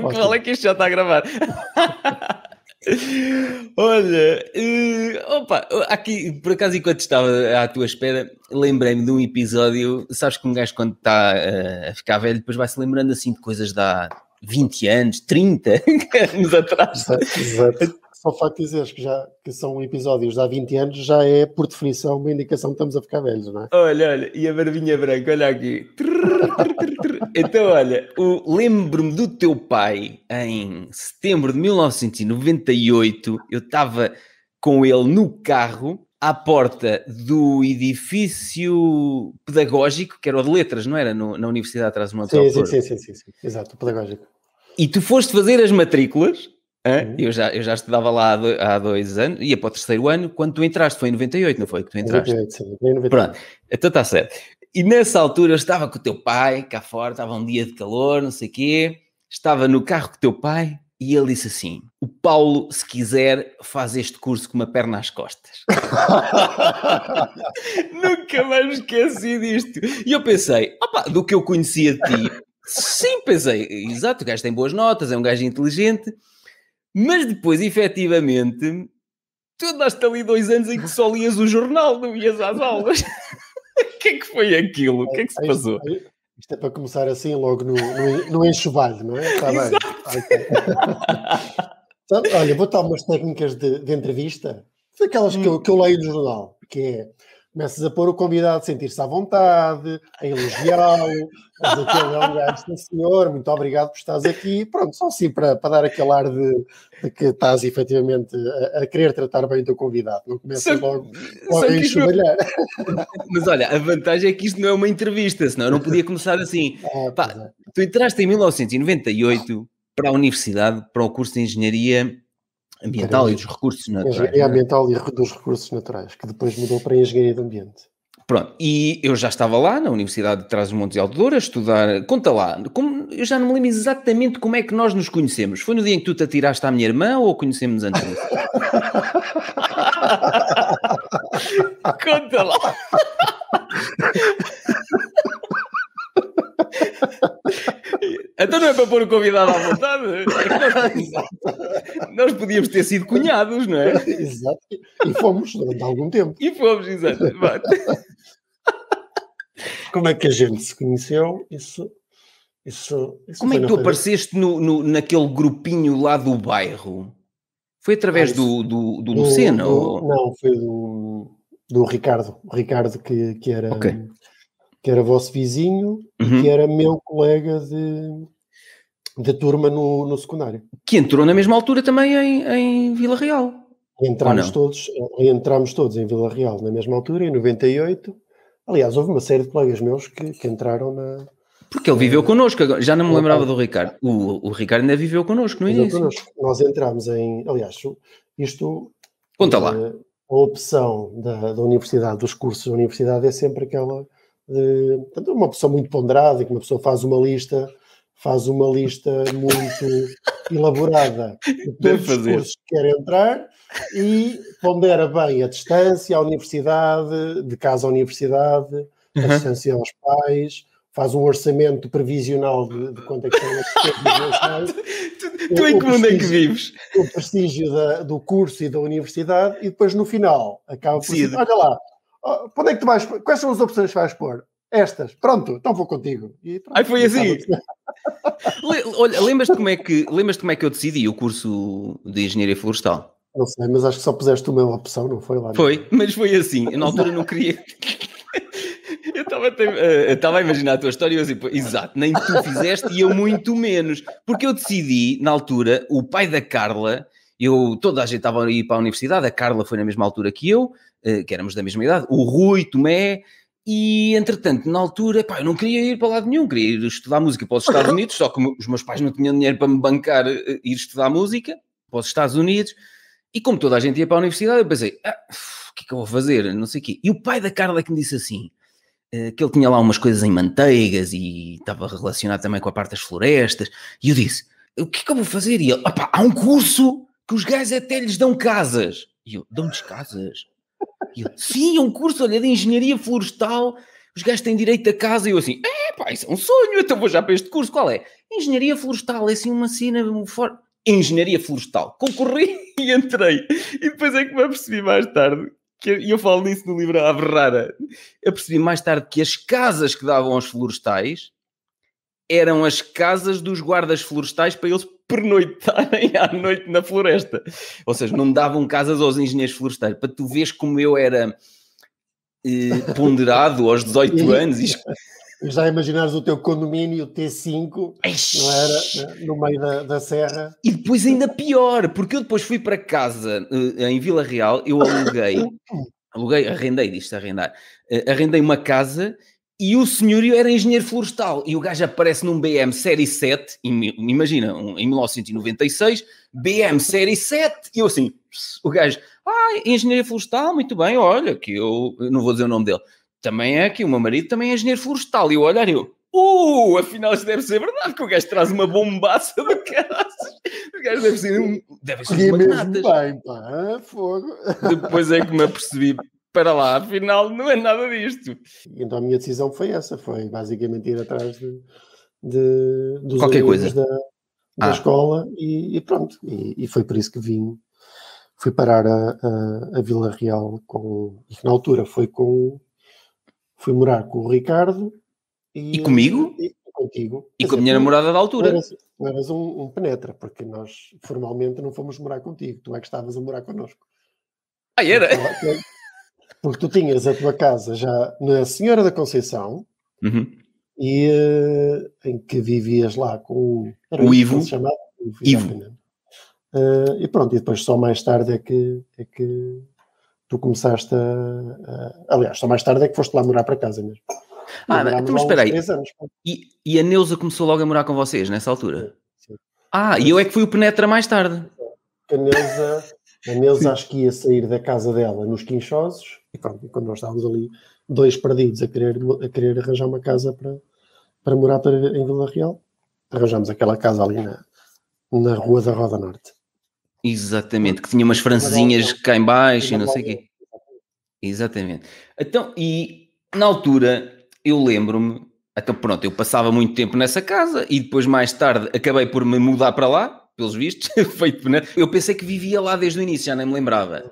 Qual é que isto já está a gravar? Olha, opa, aqui por acaso enquanto estava à tua espera, lembrei-me de um episódio. Sabes que um gajo quando está a ficar velho, depois vai-se lembrando assim de coisas de há 20 anos, 30 anos atrás. Exato. Só o facto de dizeres que são episódios de há 20 anos já é, por definição, uma indicação que estamos a ficar velhos, não é? Olha, olha, e a barbinha branca, olha aqui. Então, olha, lembro-me do teu pai em setembro de 1998, eu estava com ele no carro, à porta do edifício pedagógico, que era o de letras, não era? Na Universidade de Trás-os Montes e Alto Douro. Sim, exato, o pedagógico. E tu foste fazer as matrículas... Eu já estudava lá há 2 anos, ia para o 3º ano, quando tu entraste, foi em 98, não foi que tu entraste? 98, sim, em 98. Pronto, então está certo. E nessa altura eu estava com o teu pai, cá fora, estava um dia de calor, não sei o quê, estava no carro com o teu pai e ele disse assim, o Paulo, se quiser, faz este curso com uma perna às costas. Nunca mais me esqueci disto. E eu pensei, opa, do que eu conhecia de ti, sim, pensei, exato, o gajo tem boas notas, é um gajo inteligente. Mas depois, efetivamente, tu andaste ali 2 anos em que só lias o jornal, não ias às aulas. O que é que foi aquilo? O que é que se passou? Isto é para começar assim, logo no enxovalho, não é? Está bem. Okay. Olha, vou dar umas técnicas de entrevista. Aquelas que eu leio no jornal, que é... Começas a pôr o convidado a sentir-se à vontade, a elogiá-lo, a dizer que ele é um gajo, sim senhor, muito obrigado por estares aqui. Pronto, só assim para dar aquele ar de que estás efetivamente a querer tratar bem o teu convidado. Não começas logo a enxovalhar. Mas olha, a vantagem é que isto não é uma entrevista, senão eu não podia começar assim. Pá, tu entraste em 1998 para a universidade, para o curso de Engenharia Ambiental e dos Recursos Naturais. É ambiental e dos recursos naturais, que depois mudou para a Engenharia do Ambiente. Pronto, e eu já estava lá na Universidade de Trás-os-Montes e Alto Douro a estudar. Conta lá, eu já não me lembro exatamente como é que nós nos conhecemos. Foi no dia em que tu te atiraste à minha irmã ou conhecemos-nos antes disso? Conta lá! Então não é para pôr o convidado à vontade? Nós podíamos ter sido cunhados, não é? Exato. E fomos durante algum tempo. E fomos, exato. Como é que a gente se conheceu? Isso como é que tu apareceste naquele grupinho lá do bairro? Foi através do Lucena? Não, foi do Ricardo. O Ricardo que era... Okay. Que era vosso vizinho e que era meu colega de turma no secundário. Que entrou na mesma altura também em Vila Real. Entramos todos em Vila Real na mesma altura, em 98. Aliás, houve uma série de colegas meus que entraram na... Porque ele viveu connosco, já não me lembrava do Ricardo. O Ricardo ainda viveu connosco, não é isso? Nós entramos em... Aliás, isto... Conta lá. A opção da universidade, dos cursos da universidade é sempre aquela... Portanto, uma pessoa muito ponderada, que uma pessoa faz uma lista muito elaborada de todos os cursos que quer entrar e pondera bem a distância à universidade, de casa à universidade, a distância aos pais, faz um orçamento previsional de quanto é que são as pessoas. Tu em que mundo é que vives? O prestígio do curso e da universidade, e depois no final acaba por dizer, olha lá, onde é que tu vais, quais são as opções que vais pôr? Estas, pronto, então vou contigo. E pronto, foi assim. Olha, lembras-te como é que eu decidi o curso de Engenharia Florestal? Não sei, mas acho que só puseste uma opção, não foi lá? Foi, mas foi assim, na altura não queria... Eu estava a imaginar a tua história e eu assim, exato, nem tu fizeste e eu muito menos, porque eu decidi, na altura, o pai da Carla... Toda a gente estava a ir para a universidade, a Carla foi na mesma altura que eu, que éramos da mesma idade, o Rui, Tomé, e entretanto, na altura, eu não queria ir para lado nenhum, queria ir estudar música para os Estados Unidos, só que os meus pais não tinham dinheiro para me bancar ir estudar música para os Estados Unidos, e como toda a gente ia para a universidade, eu pensei, o que é que eu vou fazer, não sei o quê. E o pai da Carla que me disse assim, que ele tinha lá umas coisas em manteigas e estava relacionado também com a parte das florestas, e eu disse, o que é que eu vou fazer? E ele, há um curso... que os gajos até lhes dão casas. E eu, dão-lhes casas? E eu, sim, é um curso, olha, de engenharia florestal. os gajos têm direito a casa, e eu assim, pá, isso é um sonho, então vou já para este curso, qual é? Engenharia Florestal, é assim uma cena forte. Engenharia Florestal, concorri e entrei, e depois é que me apercebi mais tarde, e eu falo nisso no livro A Ave Rara, apercebi mais tarde que as casas que davam aos florestais eram as casas dos guardas florestais para eles pernoitarem à noite na floresta. Ou seja, não davam casas aos engenheiros florestais. Para tu veres como eu era ponderado aos 18 anos. Já imaginares o teu condomínio, o T5, não era, né, no meio da serra. E depois ainda pior, porque eu depois fui para casa em Vila Real, eu arrendei uma casa e o senhorio era engenheiro florestal. E o gajo aparece num BM Série 7, imagina, em 1996, BM Série 7, e eu assim, o gajo, engenheiro florestal, muito bem, olha, que eu não vou dizer o nome dele. Também é aqui, o meu marido também é engenheiro florestal. E eu olhar e eu, afinal isto deve ser verdade, que o gajo traz uma bombaça de caraças. O gajo deve ser umas bem, pá, fogo. Depois é que me apercebi, para lá, afinal não é nada disto. Então a minha decisão foi essa, foi basicamente ir atrás dos qualquer coisa da escola e pronto. E foi por isso que vim. Fui parar a Vila Real e na altura fui morar com o Ricardo e comigo? E contigo. E com a minha namorada da altura. Eras um penetra, porque nós formalmente não fomos morar contigo. Tu é que estavas a morar connosco. Era? Porque tu tinhas a tua casa já na Senhora da Conceição, e em que vivias lá com o Ivo. Ivo. E pronto, e depois só mais tarde é que tu começaste aliás, só mais tarde é que foste lá morar para casa mesmo. Mas espera aí. E a Neuza começou logo a morar com vocês nessa altura? Sim. E eu é que fui o penetra mais tarde. A Neuza... A Neuza acho que ia sair da casa dela nos Quinchosos, e pronto, quando nós estávamos ali dois perdidos a querer arranjar uma casa para morar em Vila Real, arranjámos aquela casa ali na Rua da Roda Norte. Exatamente, que tinha umas francesinhas cá em baixo e não sei o quê. Exatamente. Então, e na altura, eu lembro-me, então pronto, eu passava muito tempo nessa casa e depois mais tarde acabei por me mudar para lá, pelos vistos, feito, né? Eu pensei que vivia lá desde o início, já nem me lembrava.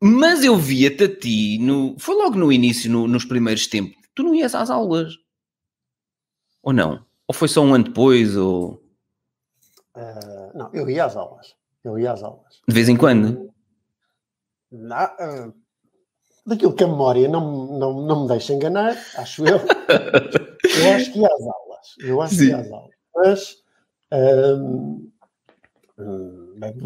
Mas eu via-te a ti, foi logo no início, nos primeiros tempos, tu não ias às aulas, ou não? Ou foi só um ano depois, ou... não, eu ia às aulas, De vez em quando? Daquilo que a memória não me deixa enganar, acho eu. Eu acho que ia às aulas, mas...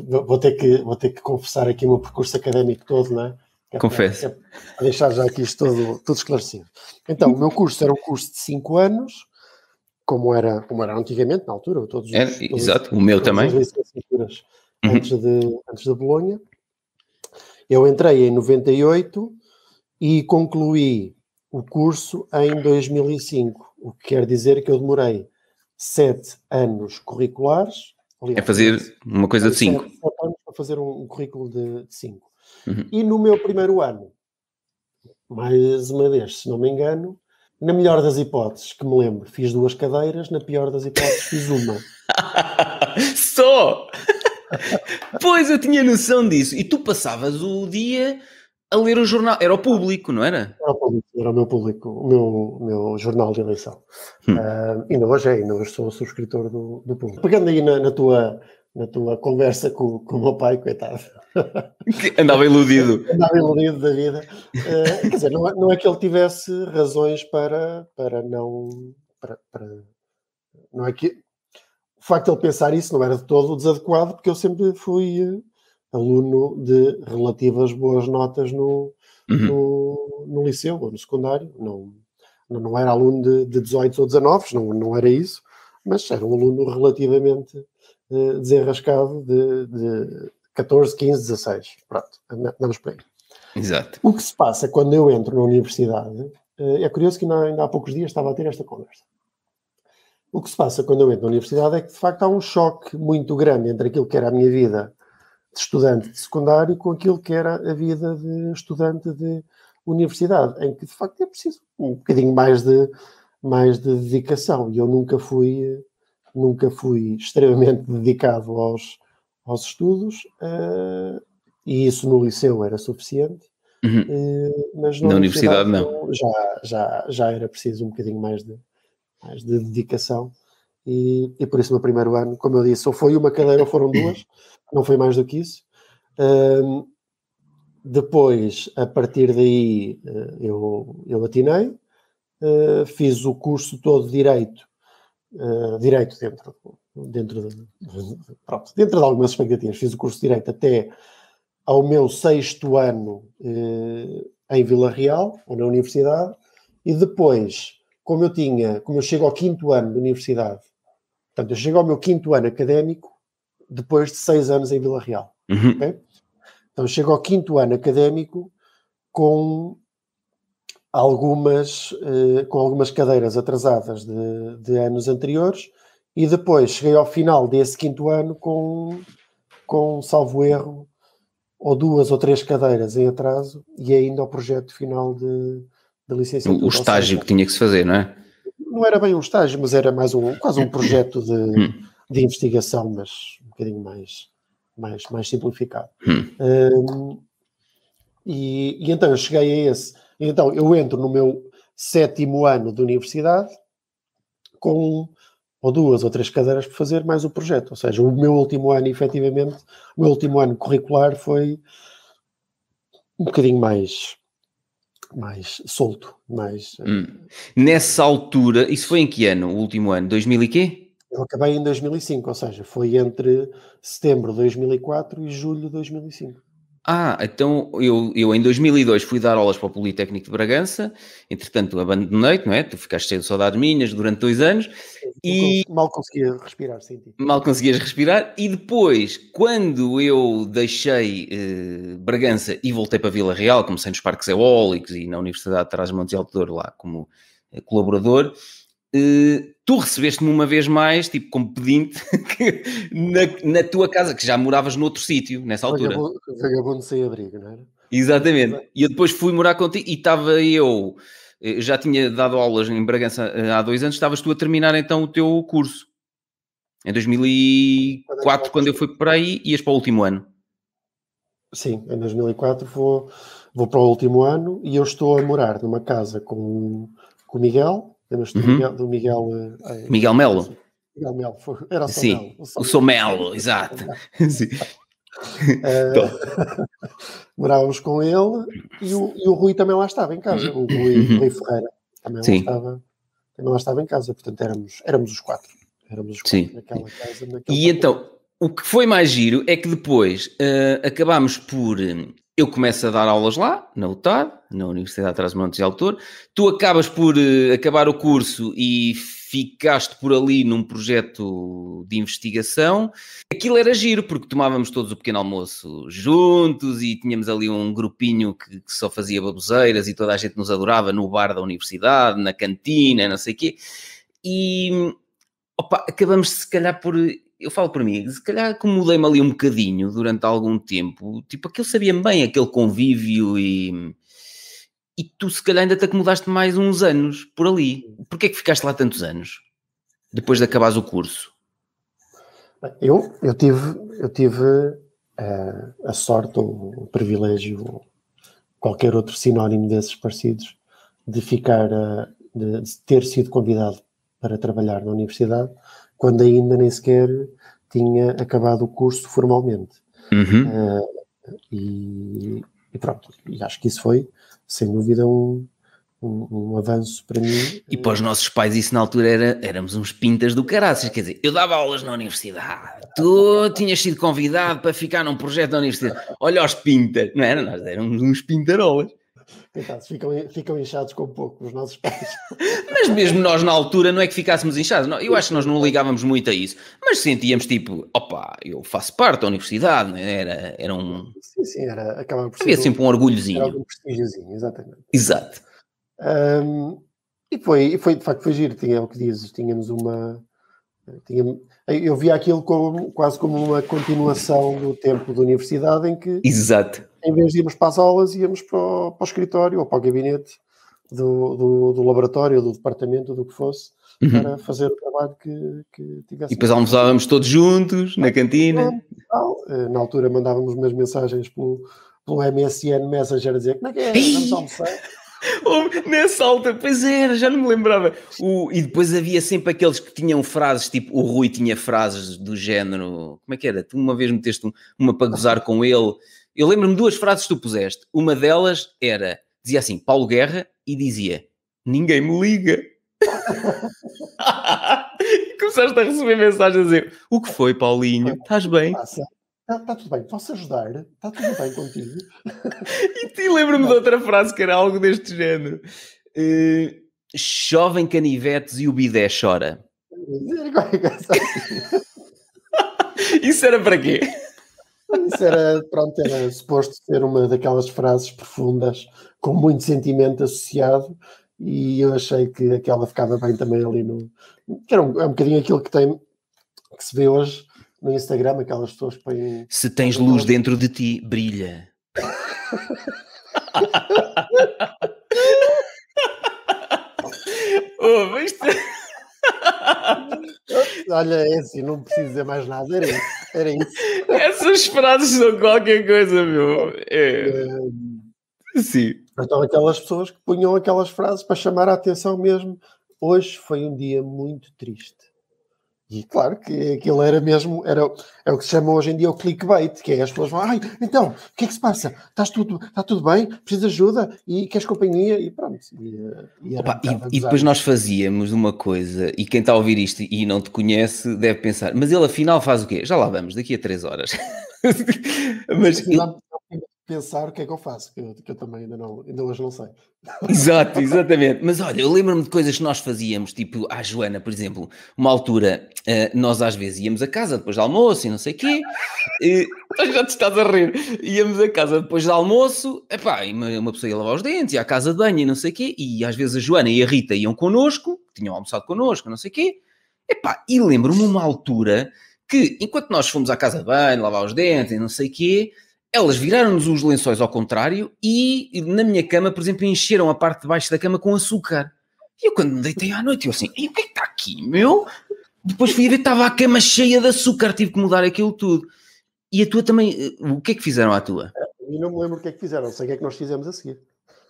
Vou ter que confessar aqui o meu percurso académico todo, não é? Confesso. Para deixar já aqui isto tudo esclarecido. Então, o meu curso era um curso de 5 anos, como era antigamente, na altura, exato, o meu também. As licenciaturas antes da Bolonha. Eu entrei em 98 e concluí o curso em 2005, o que quer dizer que eu demorei 7 anos curriculares. Aliás, fazer uma coisa de 5. 7 anos para fazer um currículo de 5. E no meu primeiro ano, mais uma vez, se não me engano, na melhor das hipóteses, que me lembro, fiz 2 cadeiras, na pior das hipóteses fiz uma. Só! Pois, eu tinha noção disso. E tu passavas o dia a ler o jornal. Era o Público, não era? Era o Público, era o meu Público, o meu jornal de eleição. Ainda hoje sou subscritor do Público. Pegando aí na tua conversa com o meu pai, coitado. Que andava iludido. Da vida. Quer dizer, não é que ele tivesse razões para não... Não é que... O facto de ele pensar isso não era de todo desadequado, porque eu sempre fui... aluno de relativas boas notas no liceu ou no secundário, não era aluno de 18 ou 19, não era isso, mas era um aluno relativamente desenrascado de 14, 15, 16, pronto, andamos por aí. Exato. O que se passa quando eu entro na universidade, é curioso que ainda há poucos dias estava a ter esta conversa. O que se passa quando eu entro na universidade é que de facto há um choque muito grande entre aquilo que era a minha vida de estudante de secundário com aquilo que era a vida de estudante de universidade, em que, de facto, é preciso um bocadinho mais de dedicação. E eu nunca fui extremamente dedicado aos estudos, e isso no liceu era suficiente. Uhum. Mas na universidade não. Já era preciso um bocadinho mais de dedicação. E por isso no primeiro ano, como eu disse, ou foi uma cadeira ou foram duas, não foi mais do que isso. Depois, a partir daí, eu atinei, fiz o curso todo de Direito dentro de algumas expectativas. Fiz o curso de Direito até ao meu 6º ano em Vila Real, ou na universidade, e depois, como eu chego ao 5º ano de universidade, portanto, eu chego ao meu 5º ano académico depois de 6 anos em Vila Real. Uhum. Okay? Então, eu chego ao 5º ano académico com algumas cadeiras atrasadas de anos anteriores, e depois cheguei ao final desse 5º ano com salvo erro, ou 2 ou 3 cadeiras em atraso, e ainda o projeto final de licenciatura. O estágio que tinha que se fazer, não é? Não era bem um estágio, mas era mais quase um projeto de investigação, mas um bocadinho mais simplificado. E então eu cheguei a esse. Então eu entro no meu 7º ano de universidade com ou 2 ou 3 cadeiras por fazer, mais o projeto. Ou seja, o meu último ano, efetivamente, o meu último ano curricular foi um bocadinho mais solto, mais... Nessa altura, isso foi em que ano, o último ano? 2000 e quê? Eu acabei em 2005, ou seja, foi entre setembro de 2004 e julho de 2005. Ah, então eu em 2002 fui dar aulas para o Politécnico de Bragança, entretanto abandonei, não é? Tu ficaste cheio de saudades minhas durante 2 anos. Sim, e... Mal conseguia respirar, sim. Mal conseguias respirar, e depois, quando eu deixei Bragança e voltei para Vila Real, comecei nos parques eólicos e na Universidade de Trás-os-Montes e Alto Douro lá como colaborador, tu recebeste-me uma vez mais, tipo como pedinte, na tua casa, que já moravas noutro sítio, nessa altura. Vagabundo sem abrigo, não era? Exatamente. E eu depois fui morar contigo e estava eu, já tinha dado aulas em Bragança há 2 anos, estavas tu a terminar então o teu curso. Em 2004, quando eu fui para aí, ias para o último ano. Sim, em 2004 vou para o último ano e eu estou a morar numa casa com o Miguel... Lembras-te do Miguel Melo? Miguel Melo, era só Melo. O Sou Melo, exato. Morávamos com ele e o Rui também lá estava em casa. O Rui Ferreira também lá estava em casa. Portanto, éramos os 4. Éramos os 4 naquela casa. E então, o que foi mais giro é que depois acabámos por... Eu começo a dar aulas lá, na UTAD, na Universidade de Trás-os-Montes e Alto Douro. Tu acabas por acabar o curso e ficaste por ali num projeto de investigação. Aquilo era giro, porque tomávamos todos o pequeno almoço juntos e tínhamos ali um grupinho que só fazia baboseiras e toda a gente nos adorava no bar da universidade, na cantina, não sei o quê. E, opa, acabamos se calhar por... Eu falo para mim, se calhar acomodei-me ali um bocadinho durante algum tempo, tipo, aquilo sabia-me bem, aquele convívio e tu se calhar ainda te acomodaste mais uns anos por ali. Porquê é que ficaste lá tantos anos, depois de acabares o curso? Eu tive a sorte, ou o privilégio, ou qualquer outro sinónimo desses parecidos, de ter sido convidado para trabalhar na universidade, quando ainda nem sequer tinha acabado o curso formalmente. Uhum. E pronto, e acho que isso foi, sem dúvida, um avanço para mim. E para os nossos pais isso na altura éramos uns pintas do caraças, quer dizer, eu dava aulas na universidade, tu tinhas sido convidado para ficar num projeto da universidade, olha os pintas, não era? Nós éramos uns pintarolas. Coitados, ficam inchados com pouco os nossos pais. Mas mesmo nós na altura não é que ficássemos inchados, eu acho que nós não ligávamos muito a isso, mas sentíamos tipo, opa, eu faço parte da universidade, não é? era um... Sim, acabava por ser... Havia sempre um orgulhozinho. Era um prestigiozinho, exatamente. Exato. E foi, de facto, foi giro, é o que dizes, tínhamos uma... Eu via aquilo quase como uma continuação do tempo da universidade em que... Exato. em vez de irmos para as aulas, íamos para o escritório ou para o gabinete do laboratório, do departamento, do que fosse, uhum, para fazer o trabalho que tivesse. E depois almoçávamos todos juntos, na cantina. Na altura mandávamos umas mensagens pelo MSN Messenger a dizer como é que é, vamos almoçar. Nessa alta, pois era, já não me lembrava. E depois havia sempre aqueles que tinham frases, tipo, o Rui tinha frases do género, como é que era? Tu uma vez meteste uma para gozar com ele. Eu lembro-me duas frases que tu puseste. Uma delas era, dizia assim, Paulo Guerra, e dizia, ninguém me liga. E começaste a receber mensagens a dizer, o que foi, Paulinho? Estás bem? Está tudo bem, posso ajudar? Está tudo bem contigo? E lembro-me de outra frase que era algo deste género. Chovem canivetes e o bidé chora. Isso era para quê? Isso era, pronto, era suposto ser uma daquelas frases profundas, com muito sentimento associado, e eu achei que aquela ficava bem também ali no... É um bocadinho aquilo que se vê hoje no Instagram, aquelas pessoas que põem... Se tens luz dentro de ti, brilha. Oh, mas... Olha, é assim, não preciso dizer mais nada, era isso. Essas frases são qualquer coisa, meu. Sim. Então, aquelas pessoas que punham aquelas frases para chamar a atenção mesmo. Hoje foi um dia muito triste. E claro que aquilo era mesmo, é o que se chama hoje em dia o clickbait, que é as pessoas vão, ai, então, o que é que se passa? Está tudo bem? Precisas de ajuda? E queres companhia? E pronto. E depois nós fazíamos uma coisa, e quem está a ouvir isto e não te conhece deve pensar, mas ele afinal faz o quê? Já lá vamos, daqui a 3 horas. Mas pensar o que é que eu faço, que eu também ainda hoje não sei. Exato, exatamente. Mas olha, eu lembro-me de coisas que nós fazíamos, tipo, à Joana, por exemplo, uma altura, nós às vezes íamos a casa depois de almoço e não sei o quê, já te estás a rir, íamos a casa depois de almoço, epá, e uma pessoa ia lavar os dentes, ia à casa de banho e não sei o quê, e às vezes a Joana e a Rita iam connosco, tinham almoçado connosco, não sei o quê, epá, e lembro-me uma altura que, enquanto nós fomos à casa de banho, lavar os dentes e não sei o quê... Elas viraram-nos os lençóis ao contrário e na minha cama, por exemplo, encheram a parte de baixo da cama com açúcar. E eu quando me deitei à noite, eu assim, e o que é que está aqui, meu? Depois fui a ver, estava a cama cheia de açúcar, tive que mudar aquilo tudo. E a tua também, o que é que fizeram à tua? Eu não me lembro o que é que fizeram, sei o que é que nós fizemos a seguir.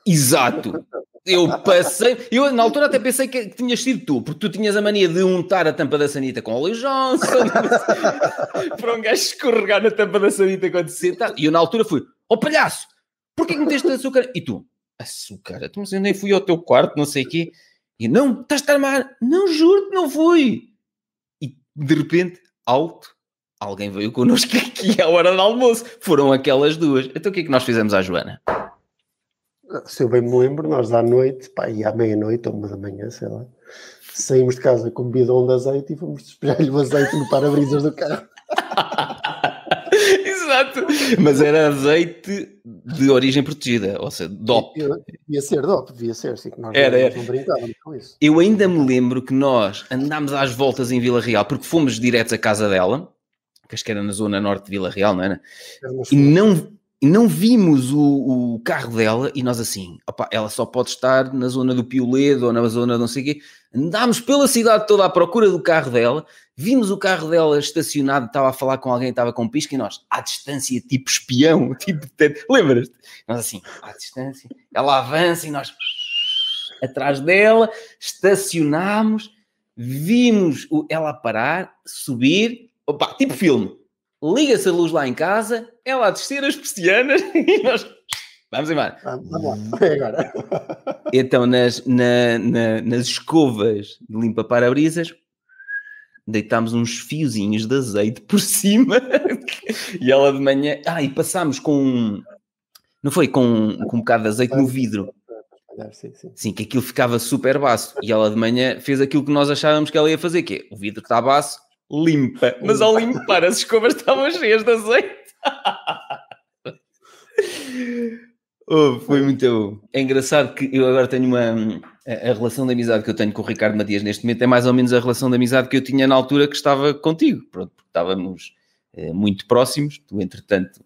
Exato. Eu passei, eu na altura até pensei que tinhas sido tu, porque tu tinhas a mania de untar a tampa da sanita com óleo Johnson, para um gajo escorregar na tampa da sanita quando se senta. E eu na altura fui, ó palhaço, porquê que meteste açúcar? E tu, açúcar? Tu eu nem fui ao teu quarto, não sei o quê. E não, estás-te a armar. Não, juro que não fui. E de repente, alto, alguém veio connosco aqui à hora do almoço. Foram aquelas duas. Então o que é que nós fizemos à Joana? Se eu bem me lembro, nós à noite, pá, e à meia-noite ou 1 da manhã, sei lá, saímos de casa com um bidão de azeite e fomos despejar-lhe o azeite no para-brisas do carro. Exato, mas era azeite de origem protegida, ou seja, DOP. Devia ser DOP, sim, que nós não brincávamos com isso. Eu ainda me lembro que nós andámos às voltas em Vila Real, porque fomos diretos à casa dela, que acho que era na zona norte de Vila Real, não era? E não vimos o carro dela e nós assim, opa, ela só pode estar na zona do Pioledo ou na zona de não sei o quê. Andámos pela cidade toda à procura do carro dela, vimos o carro dela estacionado, estava a falar com alguém, estava com pisca e nós, à distância, tipo espião, tipo... Lembras-te? Nós assim, à distância, ela avança e nós atrás dela, estacionámos, vimos ela parar, subir, opa, tipo filme. Liga-se a luz lá em casa, ela a descer as persianas e nós... Vamos embora. Vamos lá, agora. Então, nas escovas de limpa-parabrisas, deitámos uns fiozinhos de azeite por cima e ela de manhã... Ah, e passámos com... Não foi? Com um bocado de azeite no vidro. Sim, que aquilo ficava super baço. E ela de manhã fez aquilo que nós achávamos que ela ia fazer, que é o vidro que está baço, limpa, mas ao limpar as escovas estavam cheias de azeite. Oh, foi muito bom. É engraçado que eu agora tenho a relação de amizade que eu tenho com o Ricardo Matias neste momento é mais ou menos a relação de amizade que eu tinha na altura que estava contigo. Pronto, porque estávamos muito próximos. Tu, entretanto,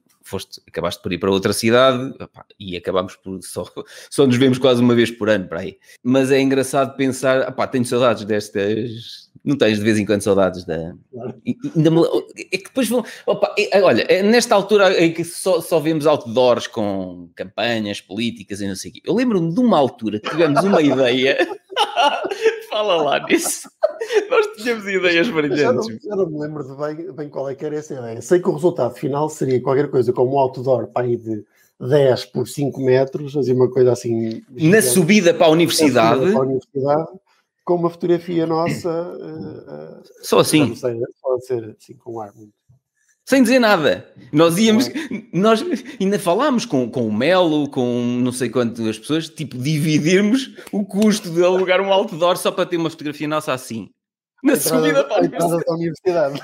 acabaste por ir para outra cidade, opa, e acabámos por só nos vemos quase uma vez por ano para aí. Mas é engraçado pensar, opa, tenho saudades destas... Não tens de vez em quando saudades da... É que depois vão... Opa, olha, é nesta altura em que só vemos outdoors com campanhas políticas e não sei o quê. Eu lembro-me de uma altura que tivemos uma ideia... Fala lá nisso. Nós tínhamos ideias brilhantes. Já não me lembro de bem qual é que era essa ideia. Sei que o resultado final seria qualquer coisa como um outdoor para ir de 10 por 5 metros, fazer uma coisa assim... Na subida para a universidade... com uma fotografia nossa... só assim. Sei, pode ser assim, com ar muito... Sem dizer nada. Nós íamos... Nós ainda falámos com o Melo, com não sei quantas pessoas, tipo, dividirmos o custo de alugar um outdoor só para ter uma fotografia nossa assim. Na subida para a universidade.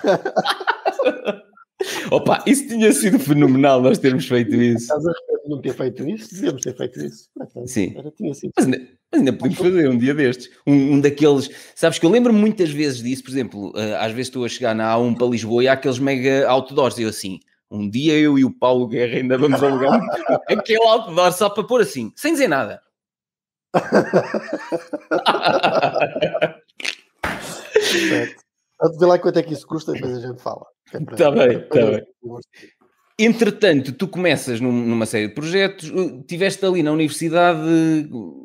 Opa, isso tinha sido fenomenal, nós termos feito isso. Estás a respeito de não ter feito isso? Devíamos ter feito isso. Sim. Tinha sido. Mas ainda podemos fazer um dia destes. Um daqueles... Sabes que eu lembro-me muitas vezes disso, por exemplo, às vezes estou a chegar na A1 para Lisboa e há aqueles mega outdoors, e eu assim, um dia eu e o Paulo Guerra ainda vamos alugar aquele outdoor só para pôr assim, sem dizer nada. Vamos ver lá quanto é que isso custa e depois a gente fala. Está bem, está bem. Entretanto, tu começas numa série de projetos, tiveste ali na universidade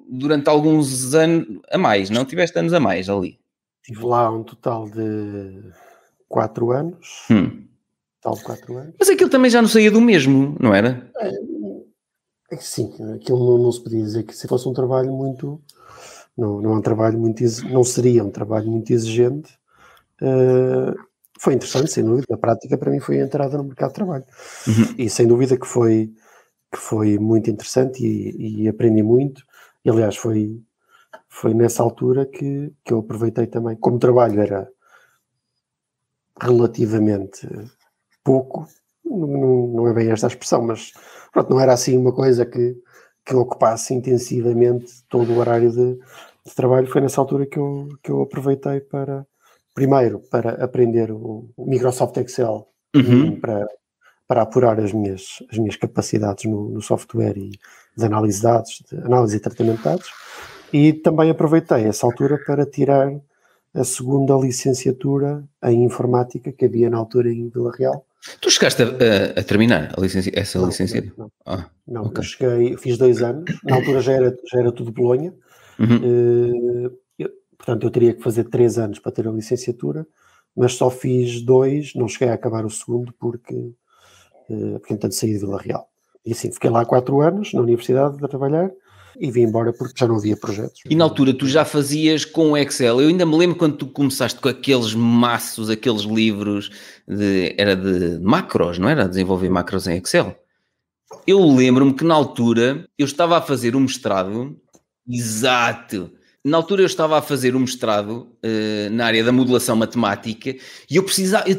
durante alguns anos a mais, não? Tiveste anos a mais ali? Estive lá um total de 4 anos. Total de 4 anos. Mas aquilo também já não saía do mesmo, não era? Sim, aquilo não se podia dizer que se fosse um trabalho muito... Não é um trabalho muito... Não seria um trabalho muito exigente. Foi interessante, sem dúvida. A prática para mim foi a entrada no mercado de trabalho. Uhum. E sem dúvida que foi muito interessante e aprendi muito. E, aliás, foi nessa altura que eu aproveitei também. Como trabalho era relativamente pouco, não é bem esta a expressão, mas pronto, não era assim uma coisa que ocupasse intensivamente todo o horário de trabalho. Foi nessa altura que eu aproveitei para... Primeiro, para aprender o Microsoft Excel, uhum, para apurar as minhas capacidades no software e de análise de dados, de análise e tratamento de dados. E também aproveitei essa altura para tirar a segunda licenciatura em informática que havia na altura em Vila Real. Tu chegaste a terminar essa licenciatura? Não, não, okay. Eu fiz 2 anos. Na altura já era tudo Bolonha. Uhum. Portanto, eu teria que fazer 3 anos para ter a licenciatura, mas só fiz 2, não cheguei a acabar o segundo porque entretanto saí de Vila Real. E assim, fiquei lá 4 anos na universidade a trabalhar e vim embora porque já não havia projetos. E na altura tu já fazias com o Excel. Eu ainda me lembro quando tu começaste com aqueles maços, aqueles livros, era de macros, não era? Desenvolver macros em Excel. Eu lembro-me que na altura eu estava a fazer um mestrado, exato. Na altura eu estava a fazer um mestrado na área da modelação matemática e eu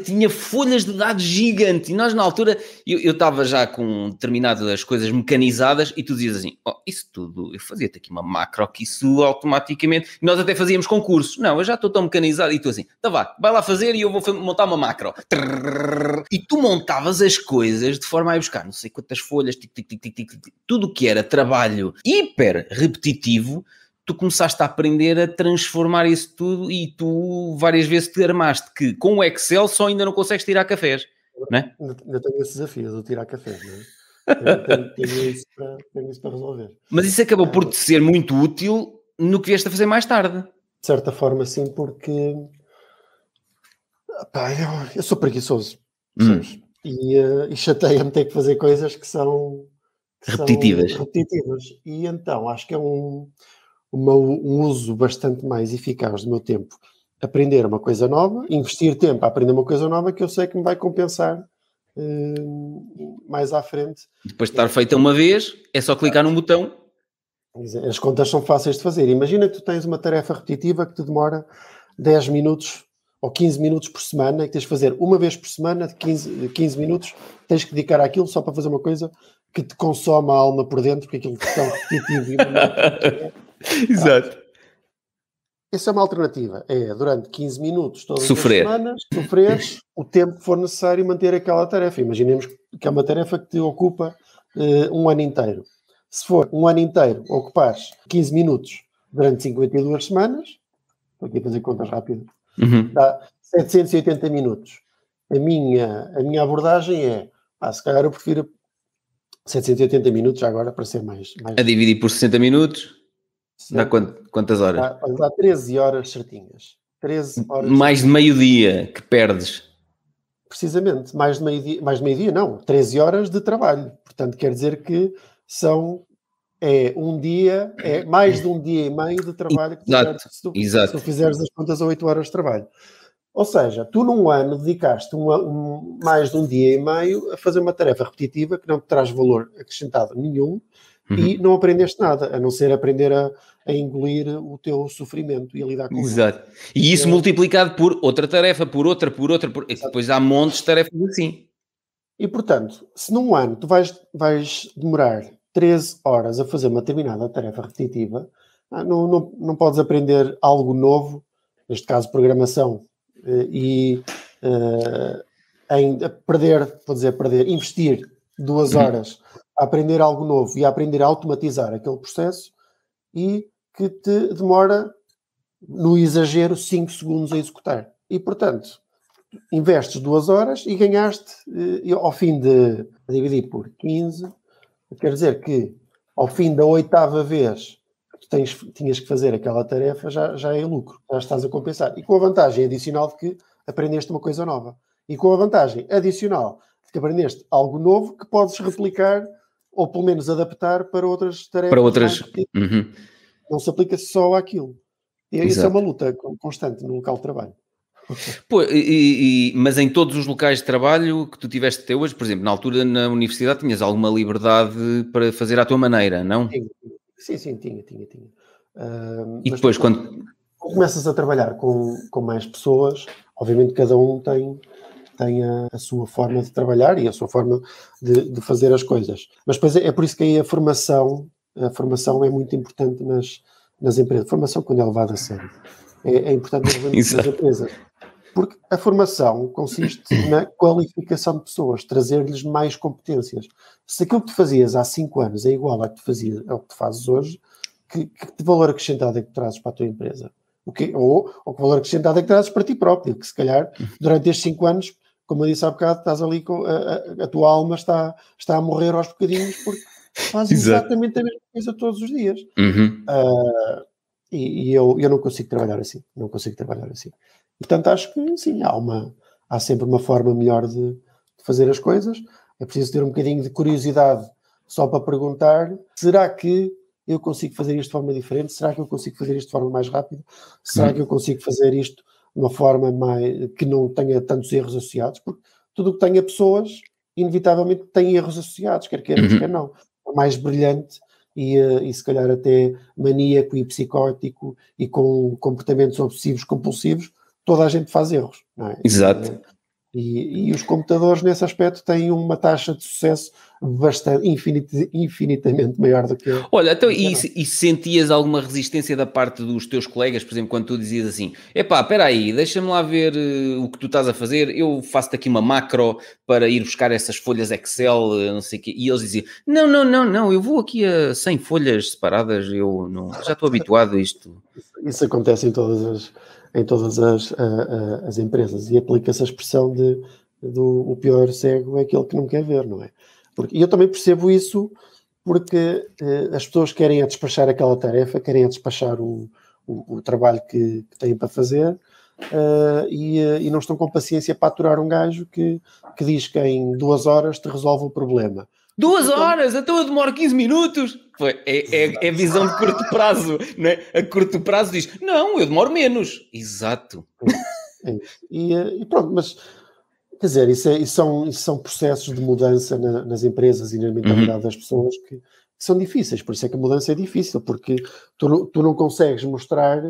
tinha folhas de dados gigantes e nós na altura, eu estava já com determinadas coisas mecanizadas e tu dizias assim, isso tudo, eu fazia-te aqui uma macro que isso automaticamente, nós até fazíamos concursos, não, eu já estou tão mecanizado e tu assim, tá vá, vai lá fazer e eu vou montar uma macro. E tu montavas as coisas de forma a ir buscar não sei quantas folhas, tic, tic, tic, tic, tic, tic, tudo que era trabalho hiper repetitivo, tu começaste a aprender a transformar isso tudo e tu várias vezes te armaste que com o Excel só ainda não consegues tirar cafés, não é? Eu tenho esse desafio de tirar cafés, não é? Tenho isso para resolver. Mas isso acabou por te ser muito útil no que vieste a fazer mais tarde. De certa forma, sim, porque... Pá, eu sou preguiçoso, percebes? E chateia-me ter que fazer coisas que são repetitivas. E então, acho que é um uso bastante mais eficaz do meu tempo. Aprender uma coisa nova, investir tempo a aprender uma coisa nova que eu sei que me vai compensar mais à frente. Depois de estar feita uma vez, é só clicar num botão. As contas são fáceis de fazer. Imagina que tu tens uma tarefa repetitiva que te demora 10 minutos ou 15 minutos por semana, que tens de fazer uma vez por semana, de 15 minutos, tens que dedicar àquilo só para fazer uma coisa que te consome a alma por dentro, porque aquilo que é tão repetitivo e bonito. Exato. Essa é uma alternativa. É, durante 15 minutos, todas as semanas, sofreres o tempo que for necessário manter aquela tarefa. Imaginemos que é uma tarefa que te ocupa um ano inteiro. Se for um ano inteiro, ocupares 15 minutos durante 52 semanas, estou aqui a fazer contas rápidas, dá 780 minutos. A minha abordagem é, se calhar eu prefiro 780 minutos já agora para ser mais... A dividir por 60 minutos, sim. Dá quantas horas? Dá 13 horas certinhas. 13 horas mais certinhas. De meio-dia que perdes. Precisamente, mais de meio-dia não, 13 horas de trabalho. Portanto, quer dizer que é mais de um dia e meio de trabalho que se tu fizeres as contas a 8 horas de trabalho. Ou seja, tu num ano dedicaste mais de um dia e meio a fazer uma tarefa repetitiva que não te traz valor acrescentado nenhum e não aprendeste nada, a não ser aprender a engolir o teu sofrimento e a lidar com isso. Exato. E isso multiplicado por outra tarefa, por outra, e depois há montes de tarefas assim. E, portanto, se num ano tu vais demorar 13 horas a fazer uma determinada tarefa repetitiva, não podes aprender algo novo, neste caso programação, investir 2 horas a aprender algo novo e a aprender a automatizar aquele processo e que te demora, no exagero, 5 segundos a executar. E, portanto, investes 2 horas e ganhaste, ao fim de dividir por 15, quer dizer que ao fim da 8ª vez tinhas que fazer aquela tarefa, já é lucro, já estás a compensar. E com a vantagem adicional de que aprendeste uma coisa nova. E com a vantagem adicional de que aprendeste algo novo que podes replicar ou pelo menos adaptar para outras tarefas. Para outras. Não se aplica só àquilo. E isso é uma luta constante no local de trabalho. Pô, mas em todos os locais de trabalho que tu tiveste até hoje, por exemplo, na altura na universidade tinhas alguma liberdade para fazer à tua maneira, não? Sim, tinha. E depois quando começas a trabalhar com mais pessoas, obviamente cada um tem a sua forma de trabalhar e a sua forma de fazer as coisas. Mas depois é por isso que aí a formação é muito importante nas empresas. Formação quando é levada a sério. É importante nas empresas. Porque a formação consiste na qualificação de pessoas, trazer-lhes mais competências. Se aquilo que tu fazias há 5 anos é igual ao que tu fazes hoje, que valor acrescentado é que trazes para a tua empresa? Ou que valor acrescentado é que trazes para ti próprio? Que se calhar, durante estes 5 anos, como eu disse há bocado, estás ali com a tua alma está a morrer aos bocadinhos porque fazes exatamente a mesma coisa todos os dias. E eu não consigo trabalhar assim. Portanto, acho que sim, há sempre uma forma melhor de fazer as coisas. É preciso ter um bocadinho de curiosidade só para perguntar, será que eu consigo fazer isto de forma diferente? Será que eu consigo fazer isto de forma mais rápida? Será que eu consigo fazer isto de uma forma que não tenha tantos erros associados? Porque tudo o que tenha pessoas, inevitavelmente tem erros associados, quer queiramos, quer não. O mais brilhante e se calhar até maníaco e psicótico e com comportamentos obsessivos, compulsivos, toda a gente faz erros, não é? Exato. E os computadores, nesse aspecto, têm uma taxa de sucesso bastante, infinitamente maior do que eu. Olha, então, e sentias alguma resistência da parte dos teus colegas, por exemplo, quando tu dizias assim, espera aí, deixa-me lá ver o que tu estás a fazer, eu faço-te aqui uma macro para ir buscar essas folhas Excel, não sei o quê, e eles diziam, não, eu vou aqui a 100 folhas separadas, eu não, já estou habituado a isto. Isso acontece em todas as empresas e aplica-se a expressão o pior cego é aquele que não quer ver, não é? E eu também percebo isso porque as pessoas querem a despachar aquela tarefa, querem a despachar o trabalho que têm para fazer e não estão com paciência para aturar um gajo que diz que em 2 horas te resolve o problema. 2 horas? Então eu demoro 15 minutos? É visão de curto prazo, não é? A curto prazo diz, não, eu demoro menos. Exato. E pronto, mas, quer dizer, isso são processos de mudança nas empresas e na mentalidade das pessoas que são difíceis, por isso é que a mudança é difícil, porque tu não consegues mostrar